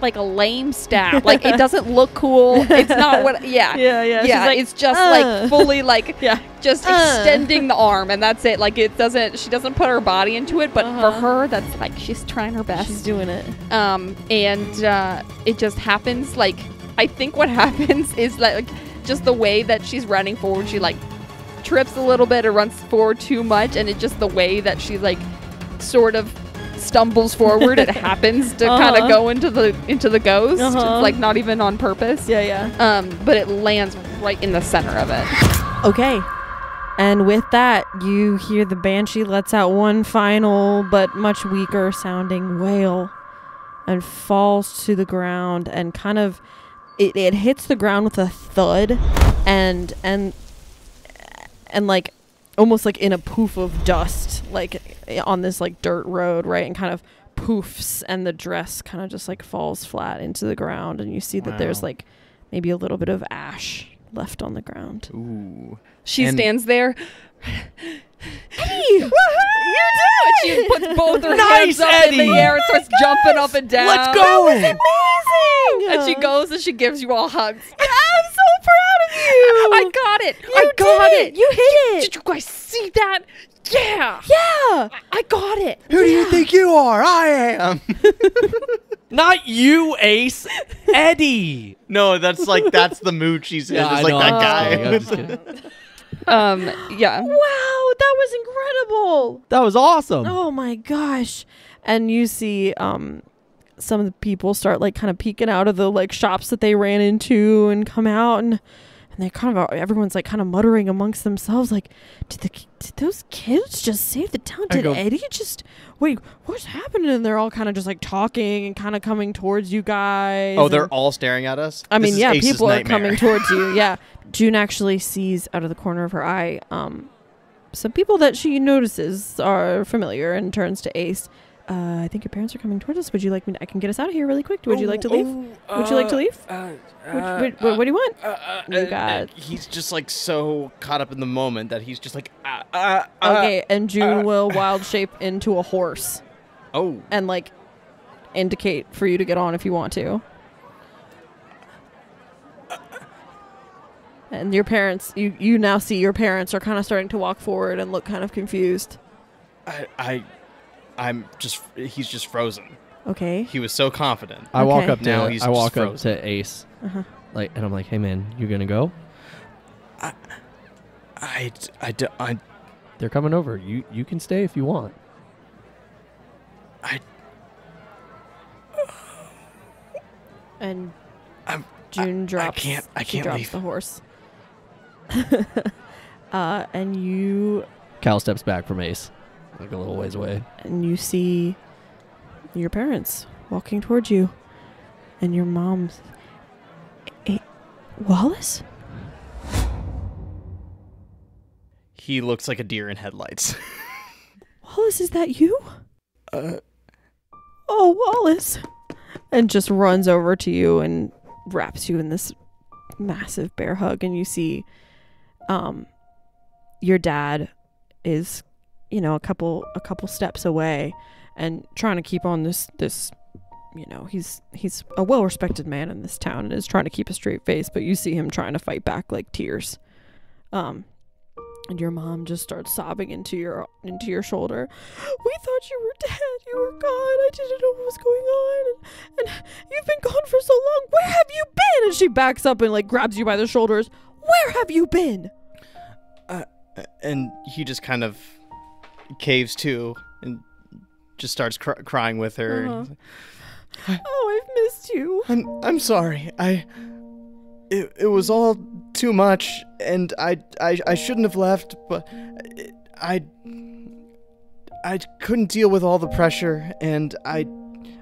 like a lame stab. Like, it doesn't look cool. It's not what... Yeah. Yeah, yeah. Yeah, like, it's just, uh, like, fully, like, yeah. just uh. extending the arm, and that's it. Like, it doesn't... She doesn't put her body into it, but uh-huh. for her, that's, like, she's trying her best. She's doing it. Um, and uh, it just happens, like... I think what happens is, like, just the way that she's running forward, she, like, trips a little bit or runs forward too much, and it's just the way that she, like, sort of... stumbles forward. It happens to uh-huh. kind of go into the into the ghost. Uh-huh. It's like not even on purpose. Yeah, yeah. Um, but it lands right in the center of it. Okay. And with that, you hear the banshee lets out one final but much weaker sounding wail and falls to the ground and kind of it, it hits the ground with a thud and and and like almost like in a poof of dust, like on this like dirt road, right? And kind of poofs, and the dress kind of just like falls flat into the ground, and you see wow. that there's like maybe a little bit of ash left on the ground. Ooh. She and stands there. Hey, you did it! She puts both her nice, hands up Eddie. in the air oh and starts gosh. jumping up and down. Let's go! That was amazing! And she goes and she gives you all hugs. I'm so proud of you! I got it! You I got it. it! You hit you, it! Did you guys see that? Yeah! Yeah! I got it! Who yeah. do you think you are? I am! Not you, Ace. Eddie! No, that's like, that's the mood she's in. Yeah, just I like know, that guy. Um, yeah. Wow, that was incredible. That was awesome. Oh my gosh. And you see um some of the people start like kind of peeking out of the like shops that they ran into and come out, and and they kind of everyone's like kind of muttering amongst themselves like, did the did those kids just save the town? Did Eddie just wait, what's happening? And they're all kind of just like talking and kind of coming towards you guys. Oh, they're all staring at us? I mean, yeah, people are coming towards you. Yeah. June actually sees out of the corner of her eye um, some people that she notices are familiar and turns to Ace. Uh, I think your parents are coming towards us. Would you like me to, I can get us out of here really quick. Would oh, you like to leave? Oh, uh, Would you like to leave? Uh, uh, Would, what, uh, what do you want? Uh, uh, you got uh, he's just like so caught up in the moment that he's just like, uh, uh, okay, and June uh, will wild shape into a horse. Oh. And like indicate for you to get on if you want to. And your parents, you, you now see your parents are kind of starting to walk forward and look kind of confused. I, I, I'm just, he's just frozen. Okay. He was so confident. I okay. walk up now. He's I walk up to Ace. Uh-huh. Like, and I'm like, hey man, you gonna go? I, I, I, I, they're coming over. You, you can stay if you want. I. And I'm, June I, drops. I can't. I can't leave the horse. uh, and you Cal steps back from Ace like a little ways away, and you see your parents walking towards you, and your mom's a Wallace. He looks like a deer in headlights. Wallace, is that you? Uh oh, Wallace. And just runs over to you and wraps you in this massive bear hug, and you see um your dad is, you know, a couple a couple steps away and trying to keep on this this you know, he's he's a well-respected man in this town and is trying to keep a straight face, but you see him trying to fight back like tears. Um and your mom just starts sobbing into your into your shoulder. We thought you were dead. You were gone. I didn't know what was going on. And, and you've been gone for so long. Where have you been? And she backs up and like grabs you by the shoulders. Where have you been? Uh, And he just kind of caves too and just starts cr crying with her. Uh-huh. And like, oh, I've missed you. I'm I'm sorry. I it it was all too much, and I I I shouldn't have left, but it, I I couldn't deal with all the pressure, and I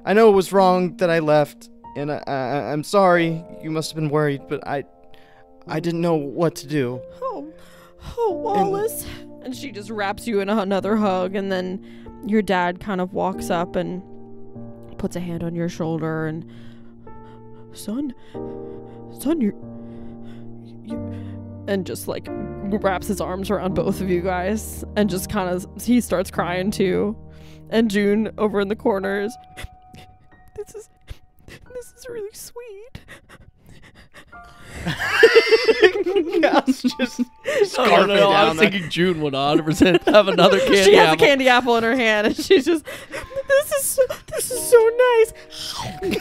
I know it was wrong that I left, and I, I I'm sorry. You must have been worried, but I I didn't know what to do. Oh, oh, Wallace. And, And she just wraps you in another hug, and then your dad kind of walks up and puts a hand on your shoulder and, son, son, you're, you, and just like wraps his arms around both of you guys, and just kind of, he starts crying too. And June over in the corners, this is, this is really sweet. I was just oh, no, no, I was there. thinking June would one hundred percent have another candy apple. She has apple. a candy apple in her hand, and she's just, this is so, this is so nice. And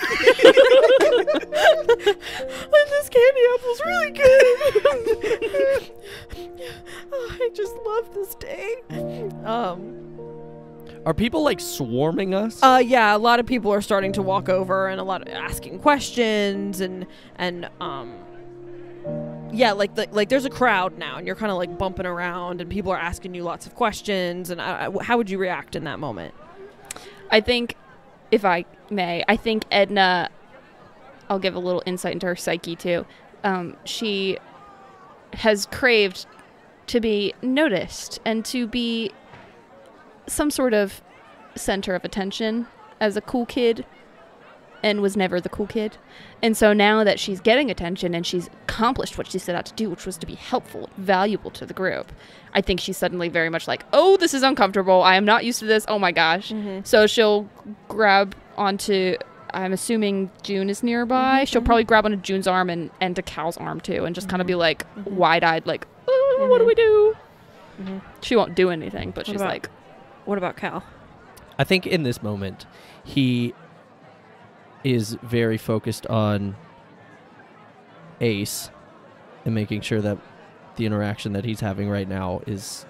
this candy apple's really good. Oh, I just love this day. Um, Are people like swarming us? Uh, yeah, a lot of people are starting to walk over, and a lot of asking questions, and and um, yeah, like the, like there's a crowd now, and you're kind of like bumping around, and people are asking you lots of questions. And I, I, how would you react in that moment? I think, if I may, I think Edna, I'll give a little insight into her psyche too. Um, she has craved to be noticed and to be some sort of center of attention as a cool kid, and was never the cool kid. And so now that she's getting attention and she's accomplished what she set out to do, which was to be helpful, valuable to the group, I think she's suddenly very much like, oh, this is uncomfortable. I am not used to this. Oh my gosh. Mm-hmm. So she'll grab onto, I'm assuming June is nearby. Mm-hmm. She'll probably grab onto June's arm and, and to Cal's arm too, and just mm-hmm. kind of be like mm-hmm. wide-eyed, like, oh, mm-hmm. what do we do? Mm-hmm. She won't do anything, but what she's like, what about Cal? I think in this moment, he is very focused on Ace and making sure that the interaction that he's having right now is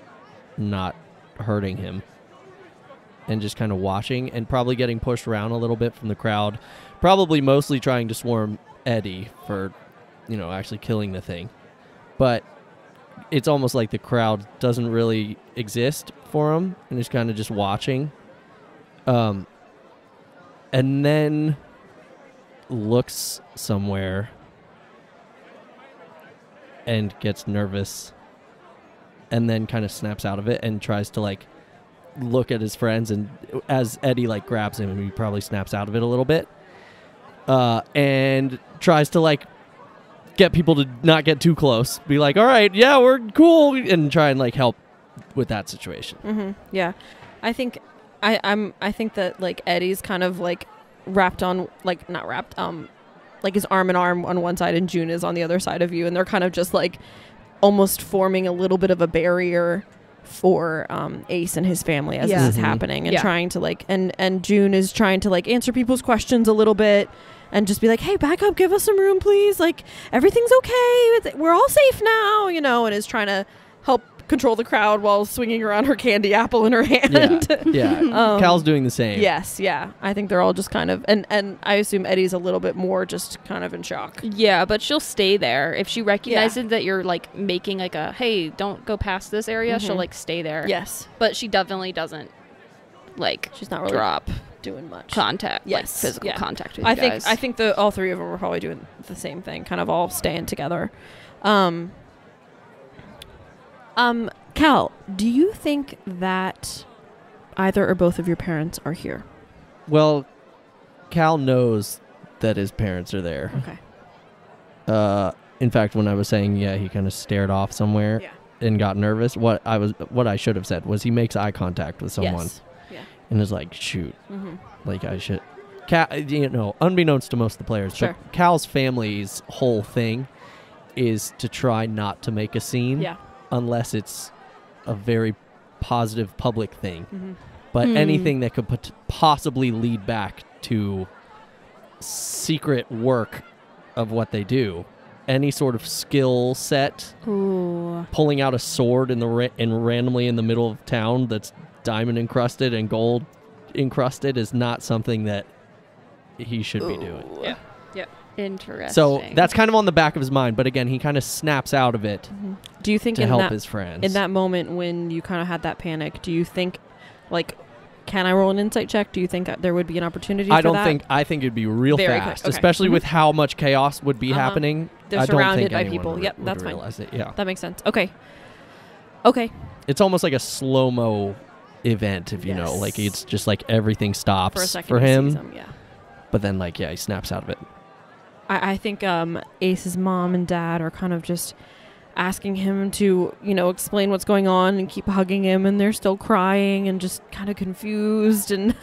not hurting him, and just kind of watching and probably getting pushed around a little bit from the crowd, probably mostly trying to swarm Eddie for, you know, actually killing the thing. But it's almost like the crowd doesn't really exist for him, and he's kind of just watching. Um, and then looks somewhere and gets nervous, and then kind of snaps out of it and tries to like look at his friends, and as Eddie like grabs him, he probably snaps out of it a little bit, uh, and tries to like get people to not get too close. Be like, all right, yeah, we're cool, and try and like help with that situation. Mm-hmm. Yeah, I think I, I'm. I think that like Eddie's kind of like wrapped on, like not wrapped, um, like his arm and arm on one side, and June is on the other side of you, and they're kind of just like almost forming a little bit of a barrier for um, Ace and his family as yeah. this mm-hmm. is happening, and yeah. trying to like, and and June is trying to like answer people's questions a little bit. And just be like, hey, back up, give us some room, please. Like, everything's okay. We're all safe now, you know, and is trying to help control the crowd while swinging around her candy apple in her hand. Yeah, yeah. um, Cal's doing the same. Yes, yeah. I think they're all just kind of, and, and I assume Eddie's a little bit more just kind of in shock. Yeah, but she'll stay there. If she recognizes yeah. that you're, like, making, like, a, hey, don't go past this area, mm-hmm. she'll, like, stay there. Yes. But she definitely doesn't, like, she's not really drop. doing much contact, yes, like physical yeah. contact with I you guys. think I think the all three of them were probably doing the same thing, kind of all staying together. Um, um, Cal, do you think that either or both of your parents are here? Well, Cal knows that his parents are there. Okay. Uh, in fact, when I was saying yeah, he kind of stared off somewhere yeah. and got nervous. What I was, what I should have said was he makes eye contact with someone. Yes. And is like, shoot, mm-hmm. like I should, Cal, you know, unbeknownst to most of the players, sure. but Cal's family's whole thing is to try not to make a scene yeah. unless it's a very positive public thing. Mm-hmm. But mm. anything that could pot possibly lead back to secret work of what they do, any sort of skill set. Ooh. Pulling out a sword in the ra and randomly in the middle of town that's diamond encrusted and gold encrusted is not something that he should Ooh. Be doing. Yeah. Yep. Interesting. So that's kind of on the back of his mind, but again, he kind of snaps out of it. Mm-hmm. Do you think to in help that, his friends in that moment when you kind of had that panic? Do you think, like, can I roll an insight check? Do you think that there would be an opportunity? I for don't that? think. I think it'd be real Very fast, okay. especially mm-hmm. with how much chaos would be uh-huh. happening. They're I surrounded don't think by people. Would, yep, would that's fine. It. Yeah, that makes sense. Okay, okay. It's almost like a slow mo event, if you yes. know. Like it's just like everything stops for, a second for him. Season, yeah. But then, like, yeah, he snaps out of it. I, I think um, Ace's mom and dad are kind of just asking him to, you know, explain what's going on and keep hugging him, and they're still crying and just kind of confused and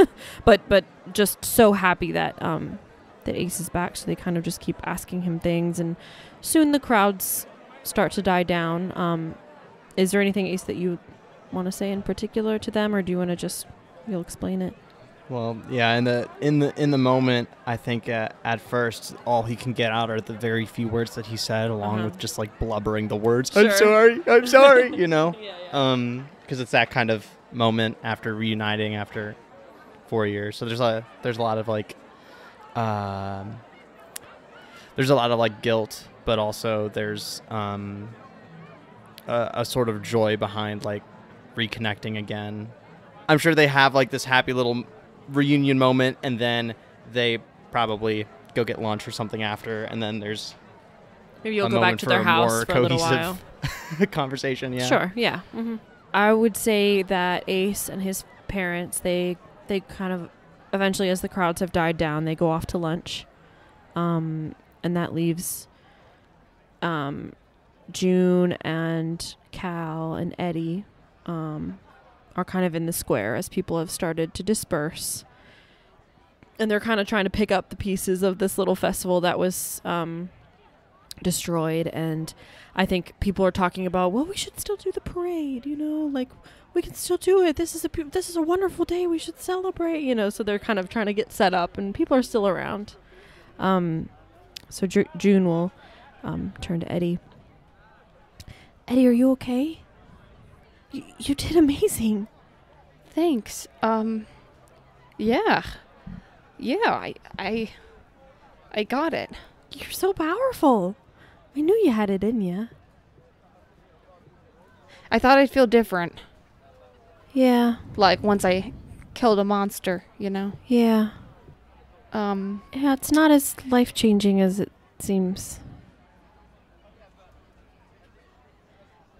but but just so happy that um that Ace is back, so they kind of just keep asking him things, and soon the crowds start to die down. Um is there anything, Ace, that you want to say in particular to them, or do you want to just you'll explain it? Well, yeah, in the in the in the moment, I think uh, at first all he can get out are the very few words that he said, along uh-huh. with just like blubbering the words. Sure. I'm sorry, I'm sorry, you know, because yeah, yeah. um, it's that kind of moment after reuniting after four years. So there's a there's a lot of like, um, there's a lot of like guilt, but also there's um, a, a sort of joy behind like reconnecting again. I'm sure they have like this happy little reunion moment, and then they probably go get lunch or something after, and then there's maybe you'll go back to their house for a little while. Conversation, yeah. Sure, yeah. Mm-hmm. I would say that Ace and his parents, they they kind of eventually, as the crowds have died down, they go off to lunch, um, and that leaves um, June and Cal and Eddie. Um, are kind of in the square as people have started to disperse, and they're kind of trying to pick up the pieces of this little festival that was um, destroyed. And I think people are talking about, well, we should still do the parade, you know, like we can still do it. This is a this is a wonderful day. We should celebrate, you know. So they're kind of trying to get set up, and people are still around. Um, so Ju June will um, turn to Eddie. Eddie, are you okay? You, you did amazing. Thanks. Um, yeah. Yeah, I, I, I got it. You're so powerful. I knew you had it in you. I thought I'd feel different. Yeah. Like once I killed a monster, you know? Yeah. Um. Yeah, it's not as life-changing as it seems.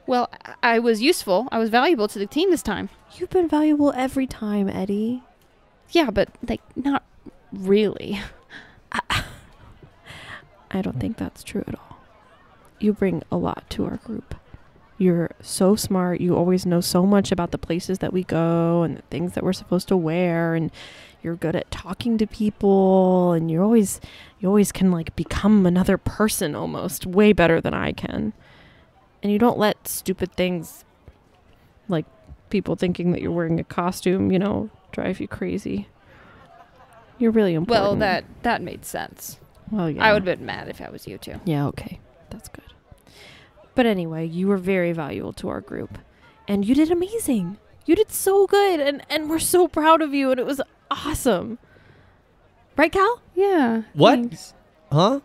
Well, I was useful. I was valuable to the team this time. You've been valuable every time, Eddie. Yeah, but, like, not really. I, I don't think that's true at all. You bring a lot to our group. You're so smart. You always know so much about the places that we go and the things that we're supposed to wear. And you're good at talking to people. And you're always, you always can, like, become another person almost. Way better than I can. And you don't let stupid things like people thinking that you're wearing a costume, you know, drive you crazy. You're really important. Well, that, that made sense. Well, yeah. I would have been mad if I was you too. Yeah, okay. That's good. But anyway, you were very valuable to our group. And you did amazing. You did so good. And, and we're so proud of you. And it was awesome. Right, Cal? Yeah. What? Thanks. Huh?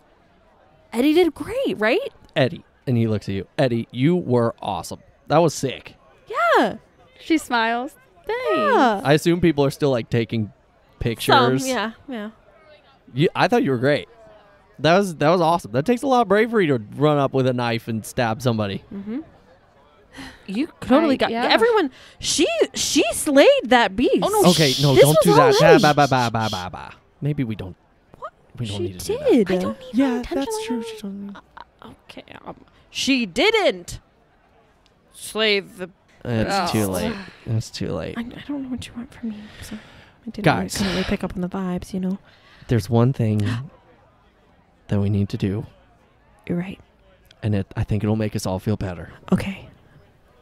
Eddie did great, right? Eddie. And he looks at you. Eddie, you were awesome. That was sick. Yeah. She smiles. Thanks. Yeah. I assume people are still like taking pictures. Some, yeah, yeah. You, I thought you were great. That was that was awesome. That takes a lot of bravery to run up with a knife and stab somebody. Mm-hmm. You totally I, got yeah. everyone. She she slayed that beast. Oh no! Okay, no, don't do that. Ba, ba, ba, ba, ba, ba, ba. Maybe we don't. What? We don't she need to did. Do that. I don't need yeah, that's true. She don't need uh, okay. Um, She didn't slay the... It's oh. too late. It's too late. I, I don't know what you want from me. So I didn't Guys. Really, really pick up on the vibes, you know. There's one thing that we need to do. You're right. And it, I think it'll make us all feel better. Okay.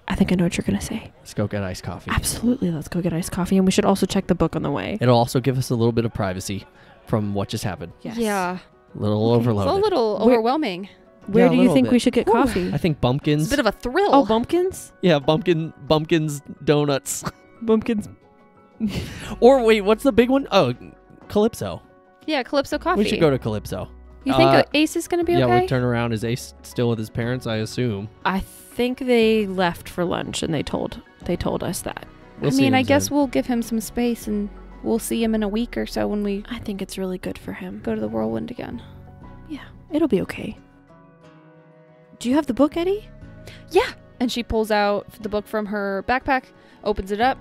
I think I know what you're going to say. Let's go get iced coffee. Absolutely. Let's go get iced coffee. And we should also check the book on the way. It'll also give us a little bit of privacy from what just happened. Yes. Yeah. A little okay. overloaded. It's a little overwhelming. We're Where yeah, do you think bit. we should get Ooh. coffee? I think Bumpkins. It's a bit of a thrill. Oh, Bumpkins? Yeah, Bumpkin, Bumpkins Donuts. Bumpkins. Or wait, what's the big one? Oh, Calypso. Yeah, Calypso Coffee. We should go to Calypso. You think uh, Ace is going to be yeah, okay? Yeah, we turn around. Is Ace still with his parents, I assume? I think they left for lunch and they told they told us that. We'll I mean, I guess soon. We'll give him some space and we'll see him in a week or so when we... I think it's really good for him. Go to the Whirlwind again. Yeah, it'll be okay. Do you have the book, Eddie? Yeah. And she pulls out the book from her backpack, opens it up.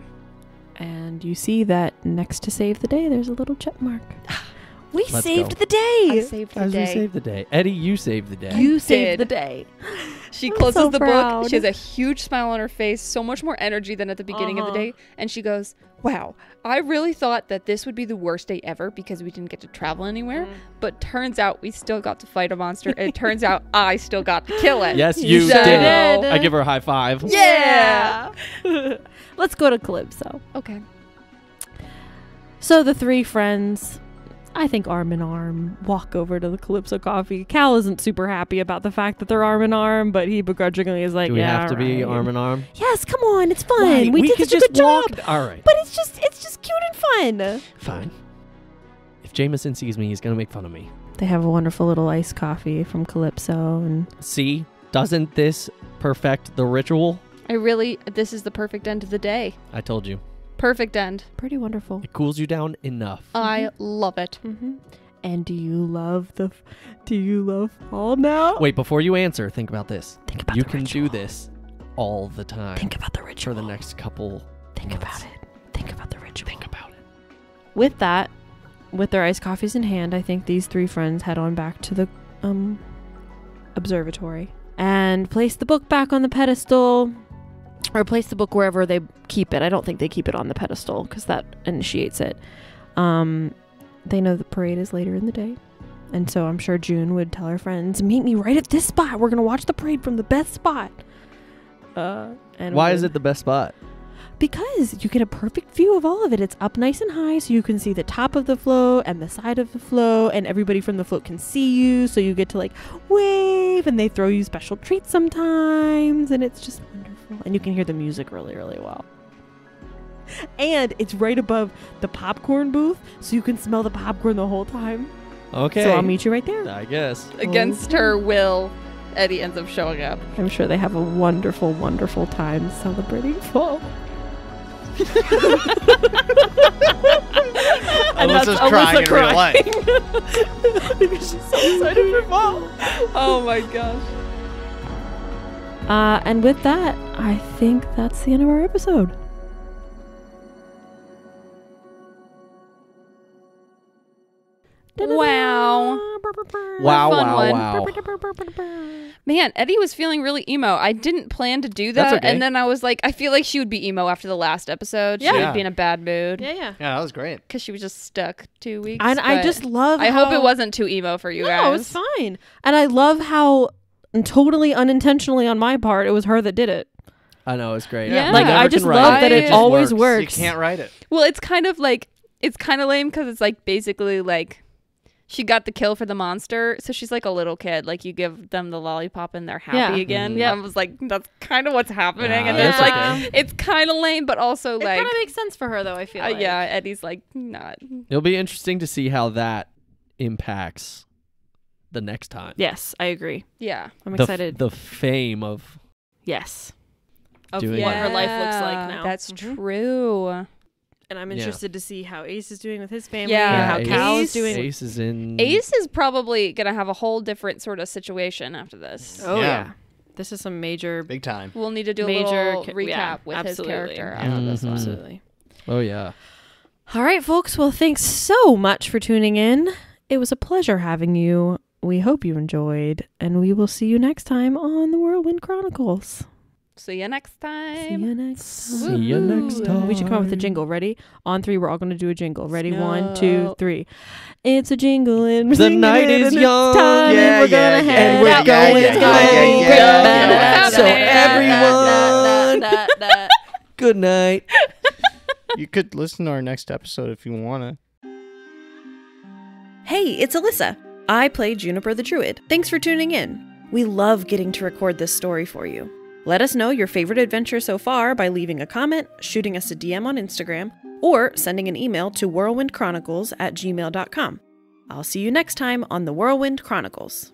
And you see that next to save the day, there's a little check mark. We Let's saved go. the day. I saved the As day. We saved the day. Eddie, you saved the day. You I saved did. the day. She I'm closes so the proud. book. She has a huge smile on her face, so much more energy than at the beginning uh-huh. of the day. And she goes, wow, I really thought that this would be the worst day ever because we didn't get to travel anywhere. Mm. But turns out we still got to fight a monster. It turns out I still got to kill it. Yes, you so. did. I give her a high five. Yeah. yeah. Let's go to Calypso. Okay. So the three friends... I think arm in arm, walk over to the Calypso Coffee. Cal isn't super happy about the fact that they're arm in arm, but he begrudgingly is like, "Do we yeah, have to right. be arm in arm?" Yes, come on, it's fun. Right. We, we did such a good walk. job. All right, but it's just, it's just cute and fun. Fine. If Jameson sees me, he's gonna make fun of me. They have a wonderful little iced coffee from Calypso, and see, doesn't this perfect the ritual? I really, this is the perfect end of the day. I told you. Perfect end. Pretty wonderful. It cools you down enough. I love it. Mm-hmm. And do you love the? F do you love fall now? Wait, before you answer, think about this. Think about you the can ritual. do this all the time. Think about the ritual for the next couple. Think months. about it. Think about the ritual. Think about it. With that, with their iced coffees in hand, I think these three friends head on back to the um observatory and place the book back on the pedestal. Or place the book wherever they keep it. I don't think they keep it on the pedestal because that initiates it. Um, they know the parade is later in the day. And so I'm sure June would tell her friends, meet me right at this spot. We're going to watch the parade from the best spot. Uh, and Why would, is it the best spot? Because you get a perfect view of all of it. It's up nice and high so you can see the top of the float and the side of the float. And everybody from the float can see you. So you get to like wave and they throw you special treats sometimes. And it's just wonderful. And you can hear the music really, really well. And it's right above the popcorn booth, so you can smell the popcorn the whole time. Okay. So I'll meet you right there. I guess. Against okay. her will, Eddie ends up showing up. I'm sure they have a wonderful, wonderful time celebrating fall. Alyssa's crying Alyssa in crying. real life. Because she's so excited for fall. Oh my gosh. Uh, and with that, I think that's the end of our episode. Wow. Wow, wow, wow. Man, Eddie was feeling really emo. I didn't plan to do that. Okay. And then I was like, I feel like she would be emo after the last episode. Yeah. She would be in a bad mood. Yeah, yeah. Yeah, that was great. Because she was just stuck two weeks. And I just love I how... hope it wasn't too emo for you no, guys. No, it was fine. And I love how... And totally unintentionally on my part, it was her that did it. I know, it's great. Yeah, like, I just love that it, it always works. works. You can't write it. Well, it's kind of like, it's kind of lame because it's like basically like she got the kill for the monster. So she's like a little kid. Like you give them the lollipop and they're happy yeah. again. Mm-hmm. Yeah, I was like, that's kind of what's happening. Yeah, and it's yeah. like, it's kind of lame, but also it like. It kind of makes sense for her though, I feel uh, like. Yeah, Eddie's like, not. It'll be interesting to see how that impacts the next time. Yes, I agree. Yeah, I'm the excited. The fame of yes of doing what yeah. her life looks like now. That's mm-hmm. true. And I'm interested yeah. to see how Ace is doing with his family. Yeah, and how Cal is doing. Ace is in. Ace is probably gonna have a whole different sort of situation after this. Oh yeah, yeah. This is some major big time. We'll need to do major a little recap yeah, with absolutely. his character. Mm-hmm. After this absolutely. Oh yeah. All right, folks. Well, thanks so much for tuning in. It was a pleasure having you. We hope you enjoyed, and we will see you next time on The Whirlwind Chronicles. See you next time. See you next time. See you next time. We should come up with a jingle. Ready? On three, we're all going to do a jingle. Ready? No. One, two, three. It's a jingle, and we're the night is young. Time, yeah, and we're yeah, gonna yeah, head and we're out. going yeah, going yeah, yeah, yeah. So everyone, da, da, da, da. Good night. You could listen to our next episode if you wanna. Hey, it's Alyssa. I play Juniper the Druid. Thanks for tuning in. We love getting to record this story for you. Let us know your favorite adventure so far by leaving a comment, shooting us a D M on Instagram, or sending an email to whirlwindchronicles at gmail dot com. I'll see you next time on The Whirlwind Chronicles.